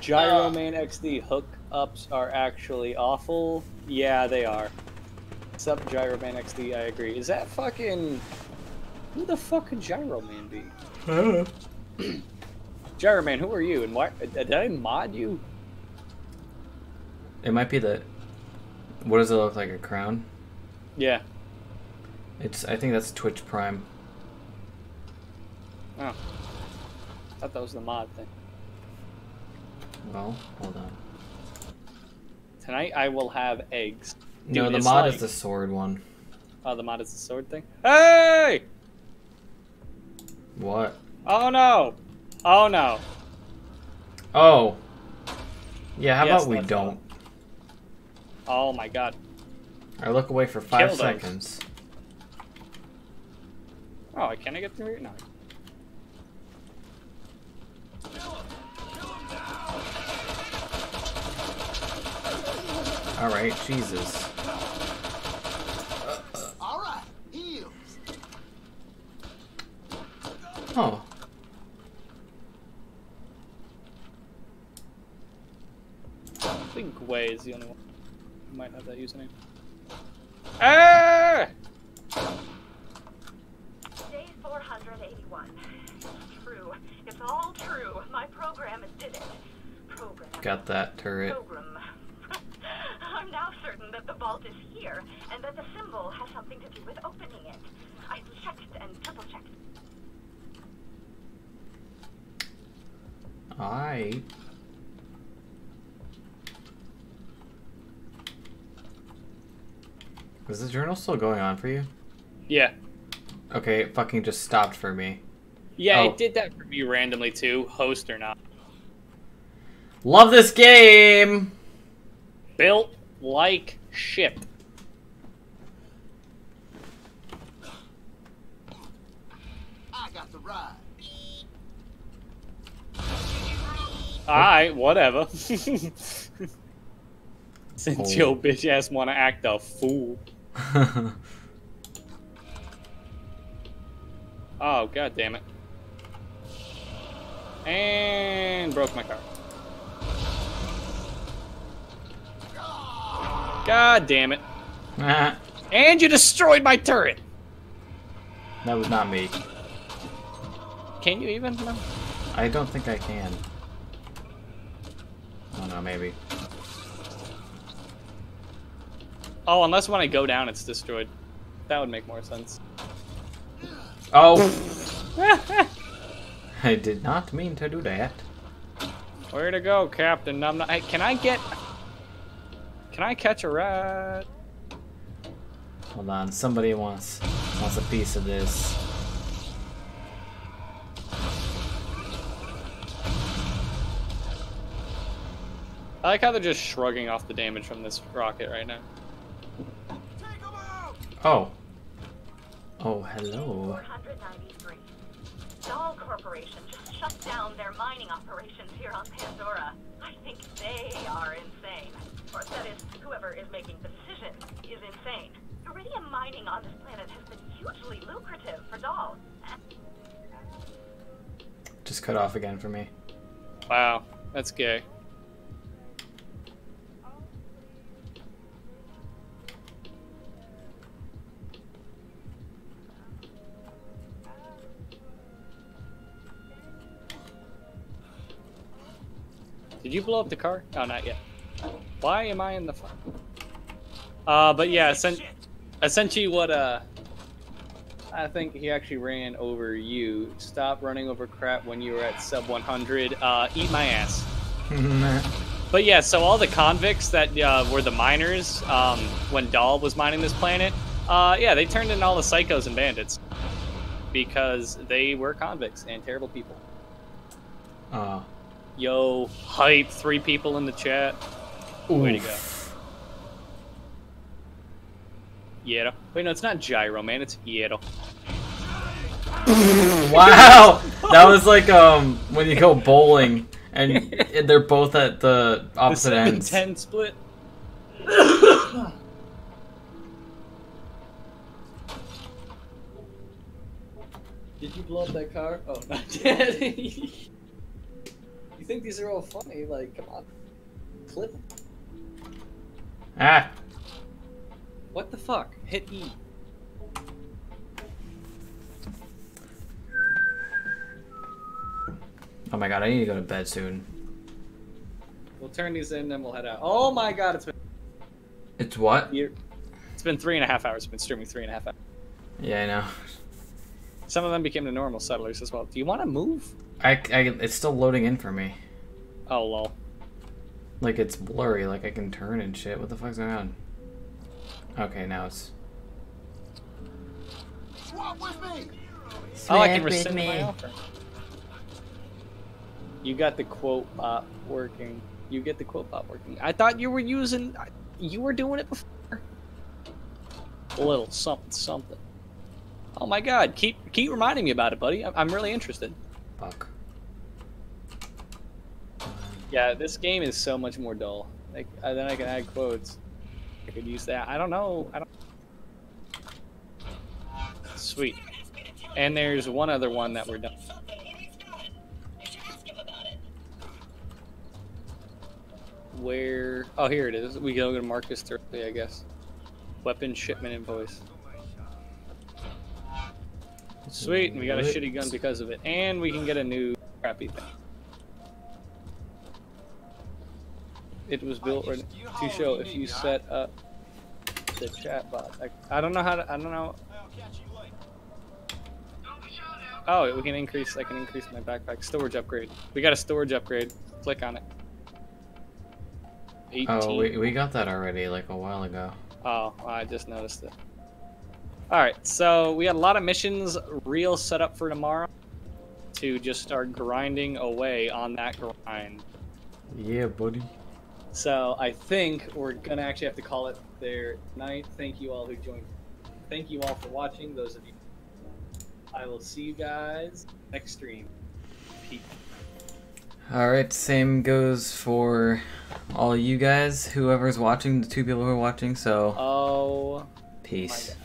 Gyroman XD, hookups are actually awful. Yeah, they are. What's up, Gyroman XD? I agree. Is that fucking... Who the fuck could Gyroman be? I don't know. Gyroman, who are you? And why... Did I mod you? It might be the... What does it look like? A crown? Yeah. It's. I think that's Twitch Prime. Oh. I thought that was the mod thing. Well, hold on. Tonight I will have eggs. Dude, no, the mod like... is the sword one. Oh, the mod is the sword thing? Hey! What? Oh no! Oh no! Oh. Yeah, how about we don't? Oh my god. I look away for 5 seconds. Oh, can I get through here? No. Alright, Jesus. Alright, heels. Oh. I think Gwei is the only one who might have that username. Ah! Day 481. True. It's all true. My program did it. Program. Got that turret. Program. I'm now certain that the vault is here and that the symbol has something to do with opening it. I checked and double checked. I. Is the journal still going on for you? Yeah. Okay, it fucking just stopped for me. Yeah, oh. It did that for me randomly too, host or not. Love this game! Built like ship. I got the ride. Alright, whatever. Since your bitch ass wanna act a fool. Oh, god damn it. And broke my car. God damn it. And you destroyed my turret! That was not me. Can you even? No? I don't think I can. Oh no, maybe. Oh, unless when I go down it's destroyed. That would make more sense. Oh! I did not mean to do that. Where to go, Captain? I'm not. Can I catch a rat? Hold on, somebody wants a piece of this. I like how they're just shrugging off the damage from this rocket right now. Oh. Oh, hello. 493. Dahl Corporation just shut down their mining operations here on Pandora. I think they are insane. Or that is, whoever is making the decision is insane. Iridium mining on this planet has been hugely lucrative for Dahl. Just cut off again for me. Wow, that's gay. Did you blow up the car? Oh, not yet. Why am I in the fire? But yeah, essentially what, I think he actually ran over you. Stop running over crap when you were at sub 100. Eat my ass. But yeah, so all the convicts that were the miners when Dahl was mining this planet, yeah, they turned in all the psychos and bandits because they were convicts and terrible people. Oh. Yo, hype, 3 people in the chat. Oof. Way to go. Yero. Wait, no, it's not gyro, man, it's Yero. Wow! That was like when you go bowling and they're both at the opposite ends. 7-10 split. Did you blow up that car? Oh, not yet. You think these are all funny? Like, come on. Clip. Ah. What the fuck? Hit E. Oh my god, I need to go to bed soon. We'll turn these in, then we'll head out. Oh my god, it's been... It's what? It's been 3.5 hours. I've been streaming 3.5 hours. Yeah, I know. Some of them became the normal settlers as well. Do you want to move? It's still loading in for me. Oh, lol. Like, it's blurry, like I can turn and shit. What the fuck's going on? Okay, now it's... Swap with me! Oh, I can rescind my offer. You got the quote bot working. You get the quote bot working. I thought you were using... You were doing it before. A little something, something. Oh my god, keep reminding me about it, buddy. I'm really interested. Fuck. Yeah, this game is so much more dull. Like, then I can add quotes. I could use that. I don't know. I don't. Sweet. And there's one other one that we're done. where... Oh, here it is. We go to mark this directly, I guess. Weapon shipment invoice. Sweet, and we got a shitty gun because of it. And we can get a new crappy thing. It was built to show if you set up the chat bot. I don't know how to... I don't know... Oh, we can increase... I can increase my backpack. Storage upgrade. We got a storage upgrade. Click on it. 18. Oh, we got that already like a while ago. Oh, I just noticed it. Alright, so we had a lot of missions real set up for tomorrow to just start grinding away on that grind. Yeah, buddy. So I think we're going to actually have to call it there night. Thank you all who joined. Thank you all for watching, those of you. I will see you guys next stream. Peace. Alright, same goes for all you guys, whoever's watching, the two people who are watching, so... Oh... Peace.